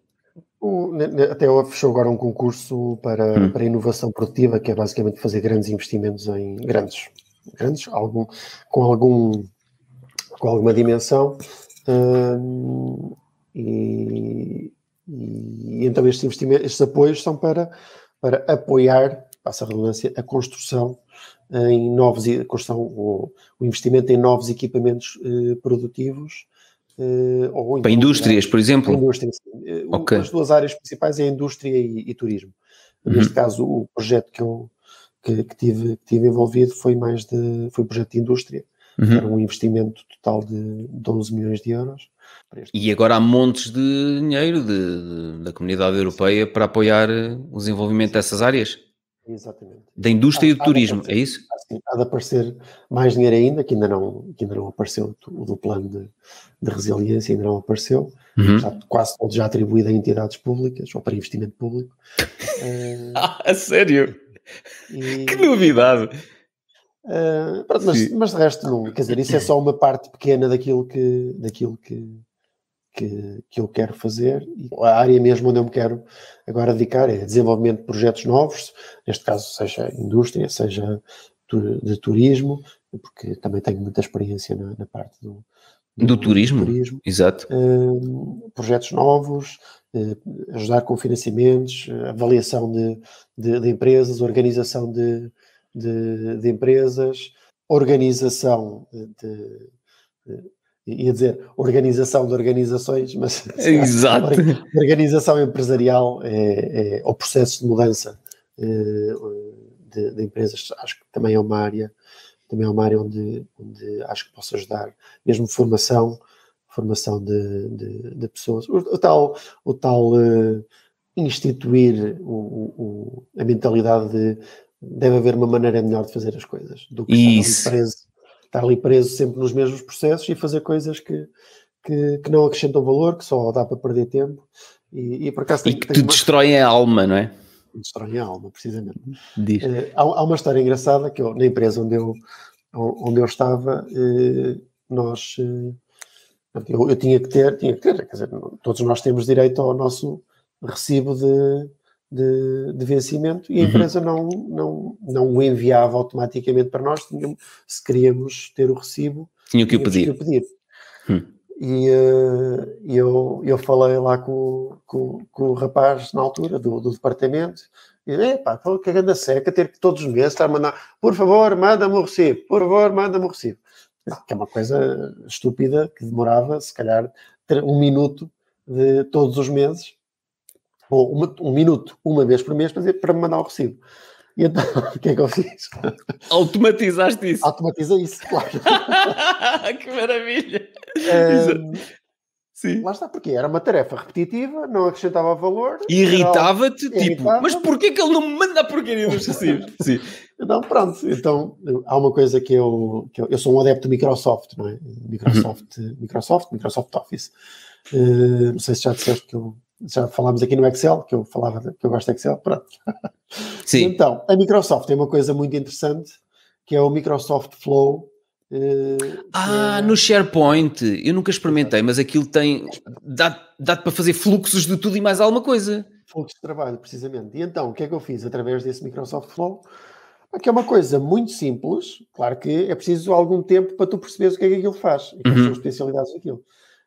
Até fechou agora um concurso para inovação produtiva, que é basicamente fazer grandes investimentos em com alguma dimensão, e então estes apoios são para apoiar, passa a redundância, a construção em novos, o investimento em novos equipamentos produtivos. Ou para indústrias, por exemplo? Indústria, okay. As duas áreas principais é a indústria e turismo. Neste caso, o projeto que tive envolvido foi um projeto de indústria, que era um investimento total de 11 milhões de euros. E agora há montes de dinheiro da Comunidade Europeia para apoiar o desenvolvimento dessas áreas? Exatamente. Da indústria e do turismo, aparecer, é isso? Há de aparecer mais dinheiro ainda, que ainda não apareceu, o do plano de resiliência ainda não apareceu, está quase todo já atribuído a entidades públicas, ou para investimento público. Sério? Que novidade! Pronto, mas de resto não, quer dizer, isso é só uma parte pequena daquilo que eu quero fazer. A área mesmo onde eu me quero agora dedicar é desenvolvimento de projetos novos, neste caso seja indústria, seja de turismo, porque também tenho muita experiência na parte do turismo. Exato. Projetos novos, ajudar com financiamentos, avaliação de empresas, organização de empresas, organização de ia dizer organização de organizações, mas exato. Organização empresarial ou processo de mudança de empresas, acho que também é uma área onde acho que posso ajudar, mesmo formação de pessoas, o tal instituir a mentalidade de deve haver uma maneira melhor de fazer as coisas do que estar ali preso sempre nos mesmos processos e fazer coisas que não acrescentam valor, que só dá para perder tempo e por acaso... E que te destroem a alma, não é? Destroem a alma, precisamente. Diz. Há uma história engraçada que eu, na empresa onde eu estava, eu tinha que ter, quer dizer, todos nós temos direito ao nosso recibo de vencimento e a empresa não o enviava automaticamente para nós. Se queríamos ter o recibo, tinha que o pedir. E eu falei lá com o rapaz na altura do departamento e disse, que grande seca ter que todos os meses estar a mandar, por favor, manda-me o recibo, por favor, manda-me o recibo. Que é uma coisa estúpida que demorava, se calhar, um minuto de todos os meses. Ou um minuto, uma vez por mês, para me mandar o recibo. E então, o que é que eu fiz? Automatizaste isso? Automatizei isso, claro. Que maravilha! Sim. Lá está, porque era uma tarefa repetitiva, não acrescentava valor. Irritava-te, tipo, irritava-me. Mas porquê que ele não me manda a porcaria dos recibos? Sim. Então, pronto. Então, há uma coisa que eu sou um adepto de Microsoft, não é? Microsoft Office. Não sei se já disseste que já falámos aqui no Excel, que eu falava que eu gosto de Excel, pronto. Sim. Então, a Microsoft tem uma coisa muito interessante, que é o Microsoft Flow. No SharePoint eu nunca experimentei, mas aquilo tem dá-te para fazer fluxos de tudo e mais alguma coisa, fluxos de trabalho, precisamente. E então, o que é que eu fiz através desse Microsoft Flow? Que é uma coisa muito simples, claro que é preciso algum tempo para tu perceberes o que é que aquilo faz e quais são as especialidades daquilo,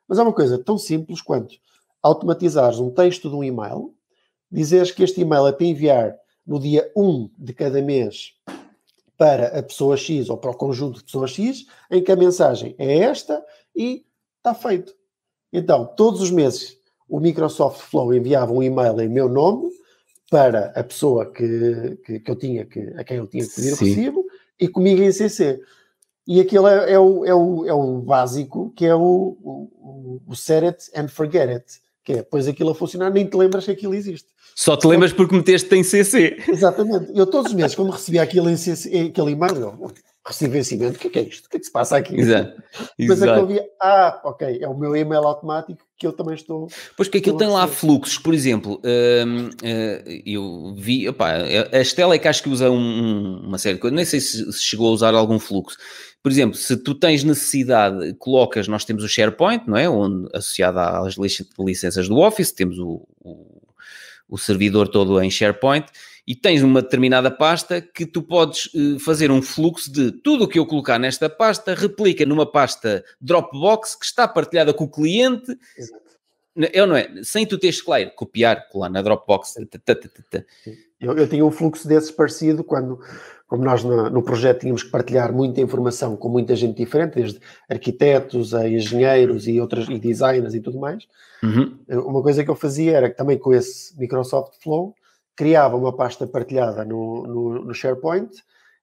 mas é uma coisa tão simples quanto automatizares um texto de um e-mail, dizeres que este e-mail é para enviar no dia 1 de cada mês para a pessoa X ou para o conjunto de pessoas X, em que a mensagem é esta e está feito. Então, todos os meses, o Microsoft Flow enviava um e-mail em meu nome para a pessoa a quem eu tinha que pedir o recibo, e comigo em CC. E aquilo é o básico, que é o set it and forget it, que é, pois aquilo a funcionar, nem te lembras que aquilo existe. Só te lembras porque meteste em CC. Exatamente. Eu todos os meses, quando recebia aquele e-mail, eu recebi vencimento, o que é isto? O que é que se passa aqui? Exato. Mas é que eu via, ok, é o meu e-mail automático que eu também estou... Pois, que aquilo tem lá fluxos, por exemplo, eu vi, a Estela é que acho que usa uma série de coisas, nem sei se chegou a usar algum fluxo. Por exemplo, se tu tens necessidade, colocas, nós temos o SharePoint, não é? Onde, associado às licenças do Office, temos o servidor todo em SharePoint, e tens uma determinada pasta que tu podes fazer um fluxo de tudo o que eu colocar nesta pasta, replica numa pasta Dropbox que está partilhada com o cliente. Exato. Eu não é? Sem tu teres, claro, copiar, colar na Dropbox. Eu tinha um fluxo desses parecido quando, como nós no projeto tínhamos que partilhar muita informação com muita gente diferente, desde arquitetos a engenheiros e designers e tudo mais. Uma coisa que eu fazia era que também com esse Microsoft Flow criava uma pasta partilhada no SharePoint,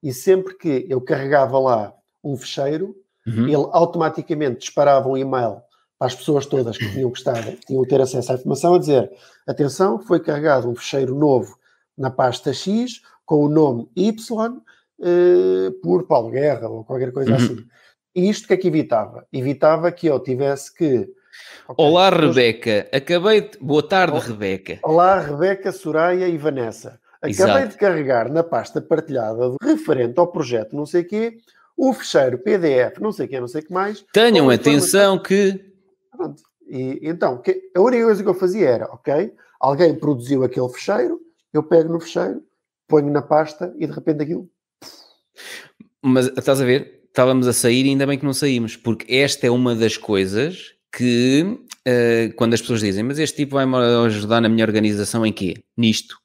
e sempre que eu carregava lá um fecheiro, ele automaticamente disparava um e-mail às pessoas todas que tinham que ter acesso à informação, a dizer, atenção, foi carregado um fecheiro novo na pasta X, com o nome Y, por Paulo Guerra, ou qualquer coisa assim. E isto que é que evitava? Evitava que eu tivesse que... Okay, olá, Rebeca. Boa tarde, Rebeca. Olá, Rebeca, Soraya e Vanessa. Acabei de carregar na pasta partilhada referente ao projeto não sei o quê, o fecheiro PDF não sei o que mais. Tenham atenção que... Pronto. E então, a única coisa que eu fazia era, ok, alguém produziu aquele fecheiro, eu pego no fecheiro, ponho na pasta e de repente aquilo... Mas, estás a ver? Estávamos a sair e ainda bem que não saímos, porque esta é uma das coisas que, quando as pessoas dizem, mas este tipo vai-me ajudar na minha organização em quê? Nisto.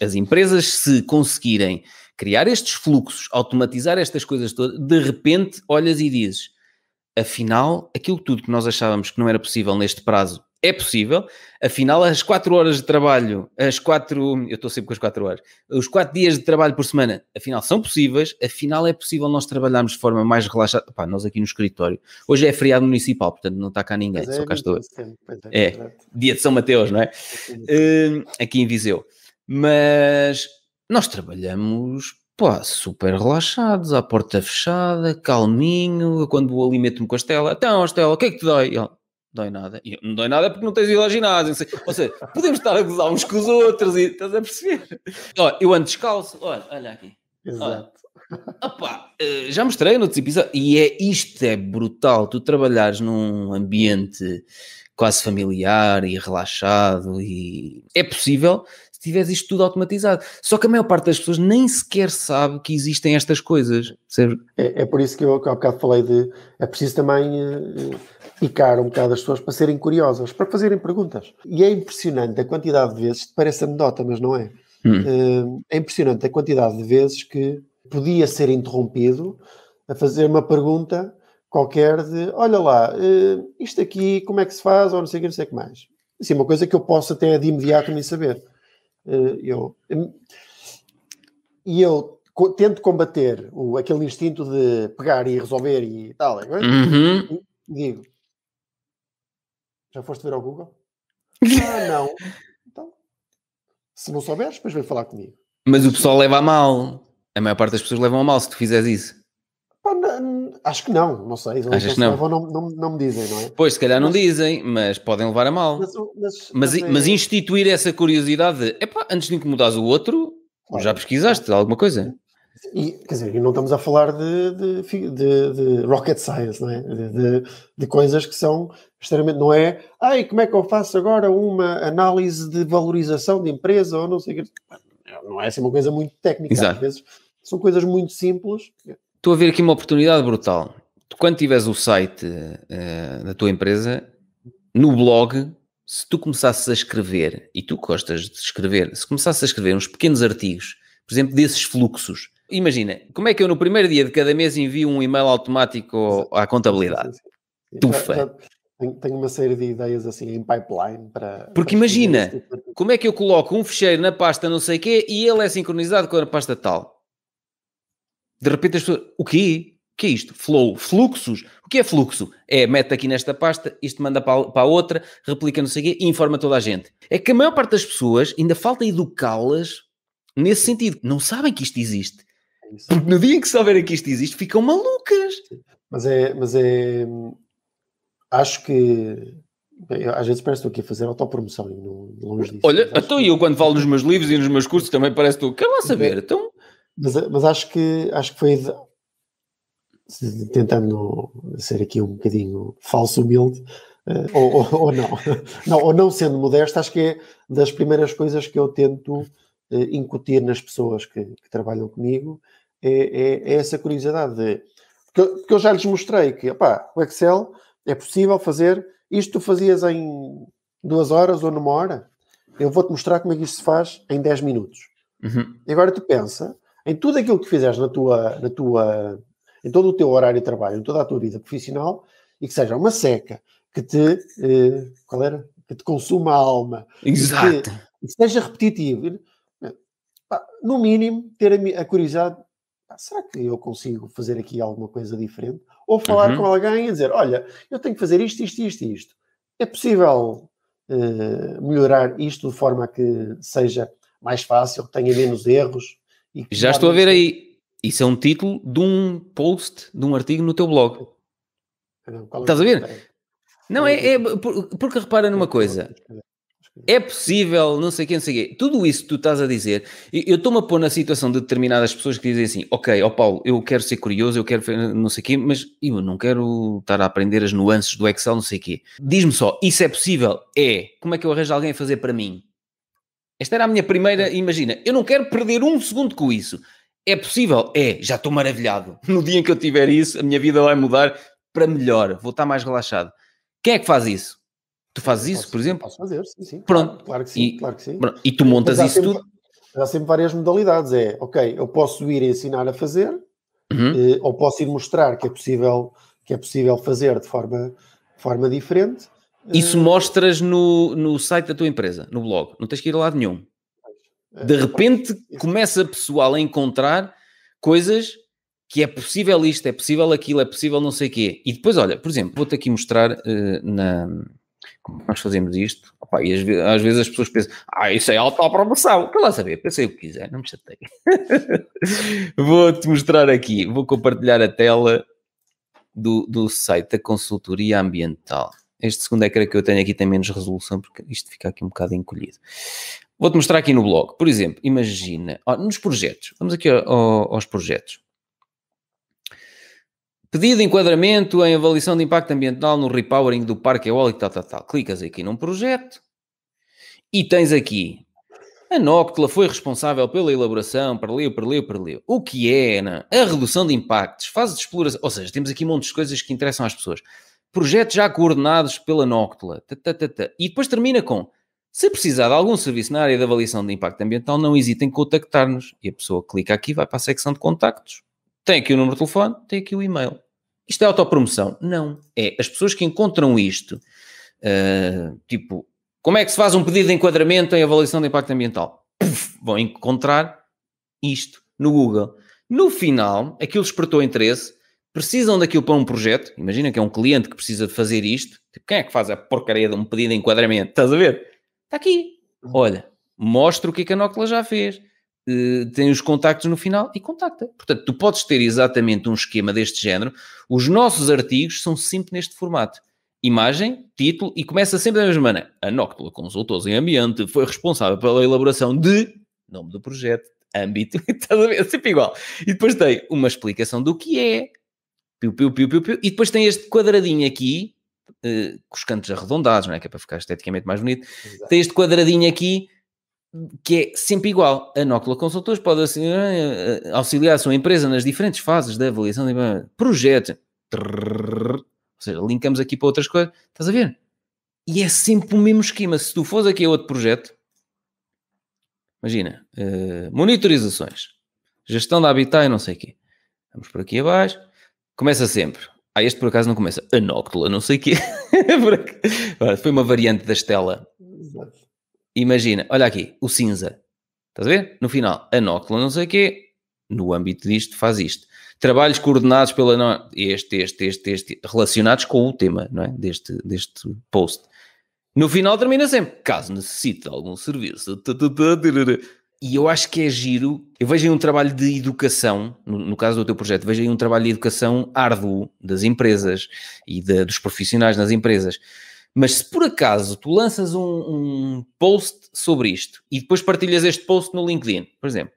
As empresas, se conseguirem criar estes fluxos, automatizar estas coisas todas, de repente olhas e dizes... Afinal, aquilo tudo que nós achávamos que não era possível neste prazo é possível. Afinal, as 4 horas de trabalho, eu estou sempre com as 4 horas, os 4 dias de trabalho por semana, afinal são possíveis. Afinal, é possível nós trabalharmos de forma mais relaxada. Nós aqui no escritório, hoje é feriado municipal, portanto não está cá ninguém, só cá estou. É dia de São Mateus, não é? Aqui em Viseu. Mas nós trabalhamos... super relaxados, à porta fechada, calminho. Eu, quando vou ali, meto-me com a Estela. Então, Estela, o que é que te dói? Ele, dói nada. Eu, não dói nada porque não tens ido ao ginásio. Ou seja, podemos estar a gozar uns com os outros e estás a perceber? Eu ando descalço. Olha aqui. Exato. Já mostrei noutros episódios. E isto é brutal. Tu trabalhares num ambiente quase familiar e relaxado, e é possível... se tiveres isto tudo automatizado. Só que a maior parte das pessoas nem sequer sabe que existem estas coisas. É por isso que eu há bocado falei de... É preciso também picar um bocado as pessoas para serem curiosas, para fazerem perguntas. E é impressionante a quantidade de vezes, parece anedota, mas não é. É impressionante a quantidade de vezes que podia ser interrompido a fazer uma pergunta qualquer de... Olha lá, isto aqui, como é que se faz? Ou não sei o que mais. Assim, uma coisa que eu posso até de imediato nem saber. Eu tento combater aquele instinto de pegar e resolver e tal, digo, Já foste ver ao Google? Ah, não. Então, se não souberes, depois vem falar comigo. Mas o pessoal leva a mal. A maior parte das pessoas levam a mal se tu fizeres isso. Pá, acho que não, não sei. Achas que não? Levam, não me dizem, não é? Pois, se calhar não dizem, mas podem levar a mal. Mas instituir essa curiosidade, epá, antes de incomodares o outro, claro, já pesquisaste alguma coisa? E, quer dizer, não estamos a falar de rocket science, não é? De coisas que são extremamente, não é? Ai, como é que eu faço agora uma análise de valorização de empresa ou não sei o que. Não é assim uma coisa muito técnica. Exato. Às vezes são coisas muito simples. Estou a ver aqui uma oportunidade brutal. Tu, quando tiveres o site da tua empresa, no blog, se tu começasses a escrever, e tu gostas de escrever, se começasses a escrever uns pequenos artigos, por exemplo, desses fluxos, imagina, como é que eu no primeiro dia de cada mês envio um e-mail automático à contabilidade? Sim. Tufa! Tenho uma série de ideias assim em pipeline para... Porque imagina, como é que eu coloco um ficheiro na pasta não sei o quê e ele é sincronizado com a pasta tal? De repente as pessoas... O quê? O que é isto? Flow? Fluxos? O que é fluxo? É, mete aqui nesta pasta, isto manda para a outra, replica não sei o quê e informa toda a gente. É que a maior parte das pessoas ainda falta educá-las nesse sentido. Não sabem que isto existe. Isso. Porque no dia em que souberem que isto existe, ficam malucas. Mas é... Acho que... Bem, às vezes parece que estou aqui a fazer autopromoção, longe disso. Olha, então eu quando falo nos meus livros e nos meus cursos também parece que estou... Quero lá saber, bem, então... Mas acho que foi... Tentando ser aqui um bocadinho falso humilde, ou não. Não. Ou não sendo modesto, acho que é das primeiras coisas que eu tento incutir nas pessoas que trabalham comigo, é essa curiosidade de... Porque eu já lhes mostrei que, opá, o Excel... É possível fazer... Isto tu fazias em 2 horas ou numa hora? Eu vou-te mostrar como é que isto se faz em 10 minutos. Uhum. E agora tu pensa em tudo aquilo que fizeres na tua... Em todo o teu horário de trabalho, em toda a tua vida profissional, e que seja uma seca, que te... qual era? Que te consuma a alma. Exato. Que seja repetitivo. No mínimo, ter a curiosidade... Será que eu consigo fazer aqui alguma coisa diferente? Ou falar com alguém e dizer, olha, eu tenho que fazer isto. É possível melhorar isto de forma a que seja mais fácil, que tenha menos erros? E que já estou a ver aí. Isso é um título de um post, de um artigo no teu blog. Estás a ver? Não, é porque repara numa coisa. É possível, não sei o quê. Tudo isso que tu estás a dizer, eu estou-me a pôr na situação de determinadas pessoas que dizem assim, ok, ó Paulo, eu quero ser curioso, eu quero não sei o quê, mas eu não quero estar a aprender as nuances do Excel, não sei o quê. Diz-me só, isso é possível? É. Como é que eu arranjo alguém a fazer para mim? Esta era a minha primeira, imagina, eu não quero perder um segundo com isso. É possível? É. Já estou maravilhado. No dia em que eu tiver isso, a minha vida vai mudar para melhor. Vou estar mais relaxado. Quem é que faz isso? Tu fazes isso, por exemplo? Posso fazer, sim. Pronto. Claro que sim. Pronto. E tu montas isso tudo? Há sempre várias modalidades. É, ok, eu posso ir ensinar a fazer, ou posso ir mostrar que é possível fazer de forma diferente. Isso mostras no site da tua empresa, no blog. Não tens que ir a lado nenhum. De repente, começa o pessoal a encontrar coisas que é possível isto, é possível aquilo, é possível não sei o quê. E depois, olha, por exemplo, vou-te aqui mostrar como nós fazemos isto? Opa, e às vezes as pessoas pensam, isso é autopromoção, quer lá saber, pensei o que quiser, não me chatei. Vou-te mostrar aqui, vou compartilhar a tela do site da consultoria ambiental. Este segundo ecrã que eu tenho aqui tem menos resolução, porque isto fica aqui um bocado encolhido. Vou-te mostrar aqui no blog, por exemplo, imagina, nos projetos, vamos aqui aos projetos. Pedido de enquadramento em avaliação de impacto ambiental no repowering do parque eólico, tal. Clicas aqui num projeto e tens aqui a Noctula foi responsável pela elaboração, para ali. O que é, não? A redução de impactos, fase de exploração, ou seja, temos aqui um monte de coisas que interessam às pessoas. Projetos já coordenados pela Noctula, E depois termina com, se precisar de algum serviço na área de avaliação de impacto ambiental, não hesitem em contactar-nos. E a pessoa clica aqui, vai para a secção de contactos. Tem aqui o número de telefone, tem aqui o e-mail. Isto é autopromoção? Não. É as pessoas que encontram isto. Tipo, como é que se faz um pedido de enquadramento em avaliação de impacto ambiental? Puf, vão encontrar isto no Google. No final, aquilo despertou interesse, precisam daquilo para um projeto. Imagina que é um cliente que precisa de fazer isto. Tipo, quem é que faz a porcaria de um pedido de enquadramento? Estás a ver? Está aqui. Olha, mostra o que é que a Noctula já fez. Tem os contactos no final e contacta. Portanto, tu podes ter exatamente um esquema deste género. Os nossos artigos são sempre neste formato. Imagem, título e começa sempre da mesma maneira. A Noctula Consultores em Ambiente foi responsável pela elaboração de... Nome do projeto, âmbito, estás a ver? É sempre igual. E depois tem uma explicação do que é. Piu, piu, piu, piu, piu. E depois tem este quadradinho aqui, com os cantos arredondados, não é? Que é para ficar esteticamente mais bonito. Exato. Tem este quadradinho aqui, que é sempre igual. A Noctula Consultores pode auxiliar a sua empresa nas diferentes fases da avaliação de projeto. Ou seja, linkamos aqui para outras coisas. Estás a ver? E é sempre o mesmo esquema. Se tu fores aqui a outro projeto, imagina, monitorizações, gestão da habitat e não sei o quê. Vamos por aqui abaixo. Começa sempre. Ah, este por acaso não começa. A Noctula, não sei o quê. Foi uma variante da Estela. Imagina, olha aqui, o cinza. Estás a ver? No final, a Noctula, não sei o quê. No âmbito disto, faz isto. Trabalhos coordenados pela... Este, relacionados com o tema, não é? Deste post. No final termina sempre, caso necessite algum serviço. E eu acho que é giro, eu vejo aí um trabalho de educação, no caso do teu projeto, vejo aí um trabalho de educação árduo das empresas e dos profissionais nas empresas. Mas se por acaso tu lanças um post sobre isto e depois partilhas este post no LinkedIn, por exemplo,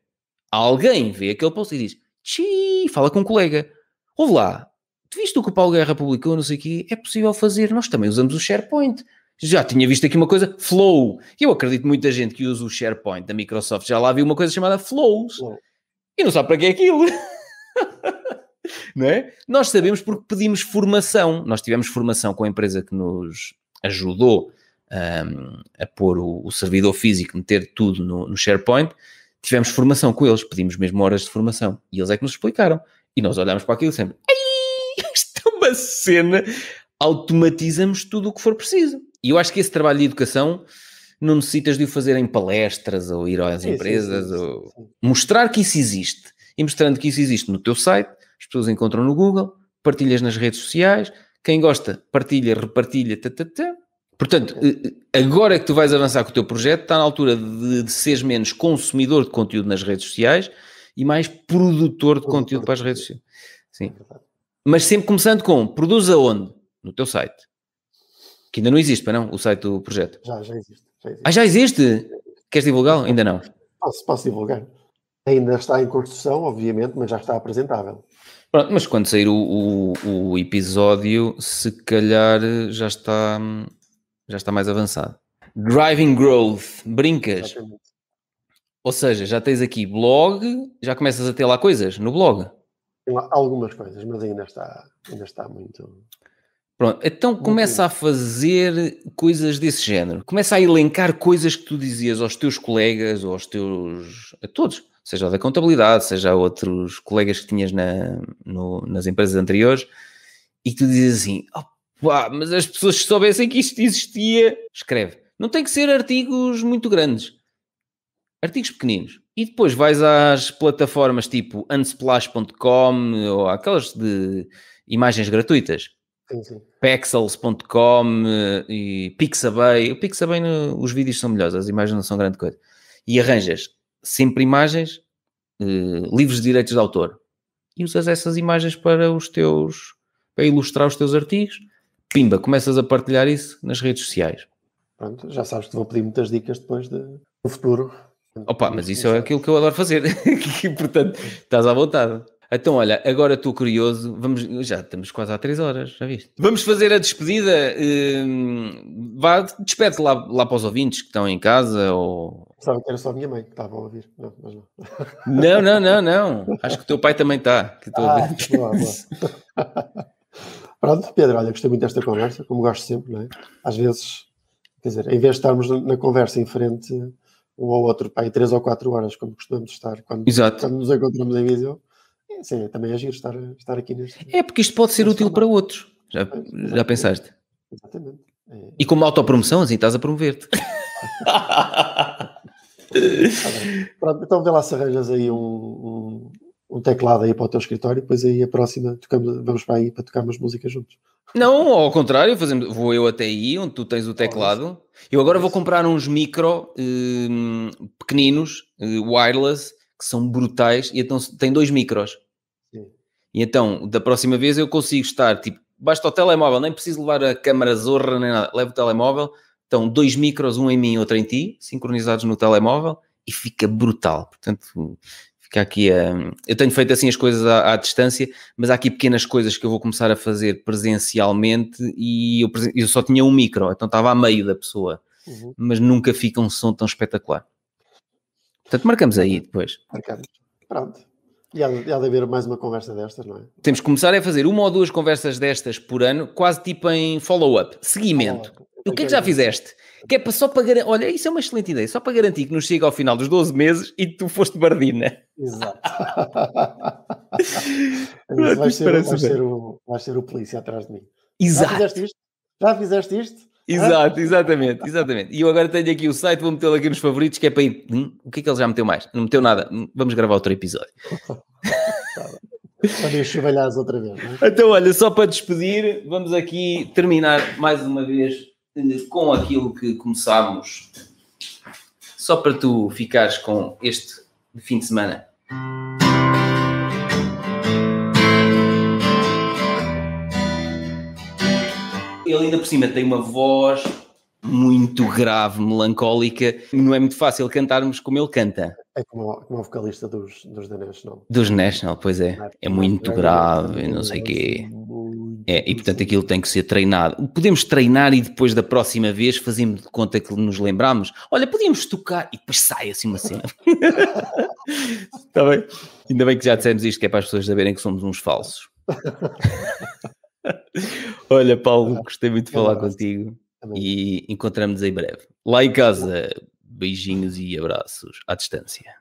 alguém vê aquele post e diz, tchii, fala com um colega, ouve lá, tu viste o que o Paulo Guerra publicou, não sei o quê, é possível fazer, nós também usamos o SharePoint. Já tinha visto aqui uma coisa, Flow. Eu acredito que muita gente que usa o SharePoint da Microsoft já lá viu uma coisa chamada Flows. Wow. E não sabe para que é aquilo. Não é? Nós sabemos porque pedimos formação. Nós tivemos formação com a empresa que nos ajudou a pôr o servidor físico, meter tudo no SharePoint. Tivemos formação com eles, pedimos mesmo horas de formação. E eles é que nos explicaram. E nós olhámos para aquilo sempre. Ai, isto é uma cena. Automatizamos tudo o que for preciso. E eu acho que esse trabalho de educação não necessitas de o fazer em palestras ou ir às empresas. Sim. Mostrar que isso existe. E mostrando que isso existe no teu site, as pessoas encontram no Google, partilhas nas redes sociais, quem gosta partilha, repartilha, Portanto, agora que tu vais avançar com o teu projeto, está na altura de seres menos consumidor de conteúdo nas redes sociais e mais produtor de conteúdo para as redes sociais. Sim. Mas sempre começando com, produz aonde? No teu site. Que ainda não existe, para não? O site do projeto. Já existe. Ah, já existe? Queres divulgá-lo? Ainda não. Posso divulgar. Ainda está em construção, obviamente, mas já está apresentável. Pronto, mas quando sair o episódio, se calhar já está mais avançado. Driving Growth. Brincas. Exatamente. Ou seja, já tens aqui blog, já começas a ter lá coisas no blog. Tem lá algumas coisas, mas ainda está muito... Pronto, então começa a fazer coisas desse género. Começa a elencar coisas que tu dizias aos teus colegas, ou aos teus... a todos. Seja da contabilidade, seja a outros colegas que tinhas nas empresas anteriores. E que tu dizes assim, opá, mas as pessoas que soubessem que isto existia... Escreve. Não tem que ser artigos muito grandes. Artigos pequeninos. E depois vais às plataformas tipo unsplash.com ou aquelas de imagens gratuitas. Sim. Pexels.com e Pixabay. O Pixabay, os vídeos são melhores, as imagens não são grande coisa. E arranjas sempre imagens, livros de direitos de autor. E usas essas imagens para ilustrar os teus artigos. Pimba, começas a partilhar isso nas redes sociais. Pronto, já sabes que te vou pedir muitas dicas depois no futuro. Opa, mas isso é aquilo que eu adoro fazer. E, portanto, estás à vontade. Então, olha, agora estou curioso, já estamos quase há 3 horas, já viste? Vamos fazer a despedida, despede-te lá para os ouvintes que estão em casa, ou... Sabe que era só a minha mãe que estava a ouvir, não, mas não. Não, acho que o teu pai também está, que estou a ouvir. Boa. Pronto, Pedro, olha, gostei muito desta conversa, como gosto sempre, não é? Às vezes, quer dizer, em vez de estarmos na conversa em frente, um ao outro, pá, 3 ou 4 horas, como costumamos estar quando nos encontramos em Viseu. Sim, também é giro estar aqui neste... É, porque isto pode ser útil para outros. Já pensaste? Exatamente. E como autopromoção, assim, estás a promover-te. Pronto, então vê lá se arranjas aí um teclado aí para o teu escritório e depois aí a próxima vamos para aí para tocar umas músicas juntos. Não, ao contrário, vou eu até aí onde tu tens o teclado. Eu agora vou comprar uns micro pequeninos, wireless, que são brutais, e então tem 2 micros. Sim. E então, da próxima vez eu consigo estar, tipo, basta o telemóvel, nem preciso levar a câmara zorra, nem nada, levo o telemóvel, então 2 micros, um em mim e outro em ti, sincronizados no telemóvel, e fica brutal. Portanto, fica aqui a... Eu tenho feito assim as coisas à distância, mas há aqui pequenas coisas que eu vou começar a fazer presencialmente, e eu só tinha um micro, então estava a meio da pessoa, mas nunca fica um som tão espetacular. Portanto, marcamos aí depois. Marcamos. Pronto. E há de haver mais uma conversa destas, não é? Temos que começar a fazer uma ou duas conversas destas por ano, quase tipo em follow-up, seguimento. O que é que já fizeste? Que é só para garantir... Olha, isso é uma excelente ideia. Só para garantir que nos chega ao final dos 12 meses e tu foste bardina. Exato. Isso vai ser o polícia atrás de mim. Exato. Já fizeste isto? Já fizeste isto? Exato, exatamente, exatamente. E eu agora tenho aqui o site, vou metê-lo aqui nos favoritos, que é para ir... o que é que ele já meteu mais? Não meteu nada. Vamos gravar outro episódio. Para ir chuvalhares outra vez. Não é? Então, olha, só para despedir, vamos aqui terminar mais uma vez com aquilo que começámos. Só para tu ficares com este fim de semana. Ele ainda por cima tem uma voz muito grave, melancólica. Não é muito fácil cantarmos como ele canta. É como o vocalista dos The National. Dos National, pois é. É muito grave, não sei o quê. É, e portanto aquilo tem que ser treinado. Podemos treinar e depois da próxima vez fazemos de conta que nos lembramos. Olha, podíamos tocar e depois sai assim uma cena. Está bem? Ainda bem que já dissemos isto, que é para as pessoas saberem que somos uns falsos. Olha, Paulo, gostei muito de falar contigo e encontramos-nos em breve. Lá em casa, beijinhos e abraços à distância.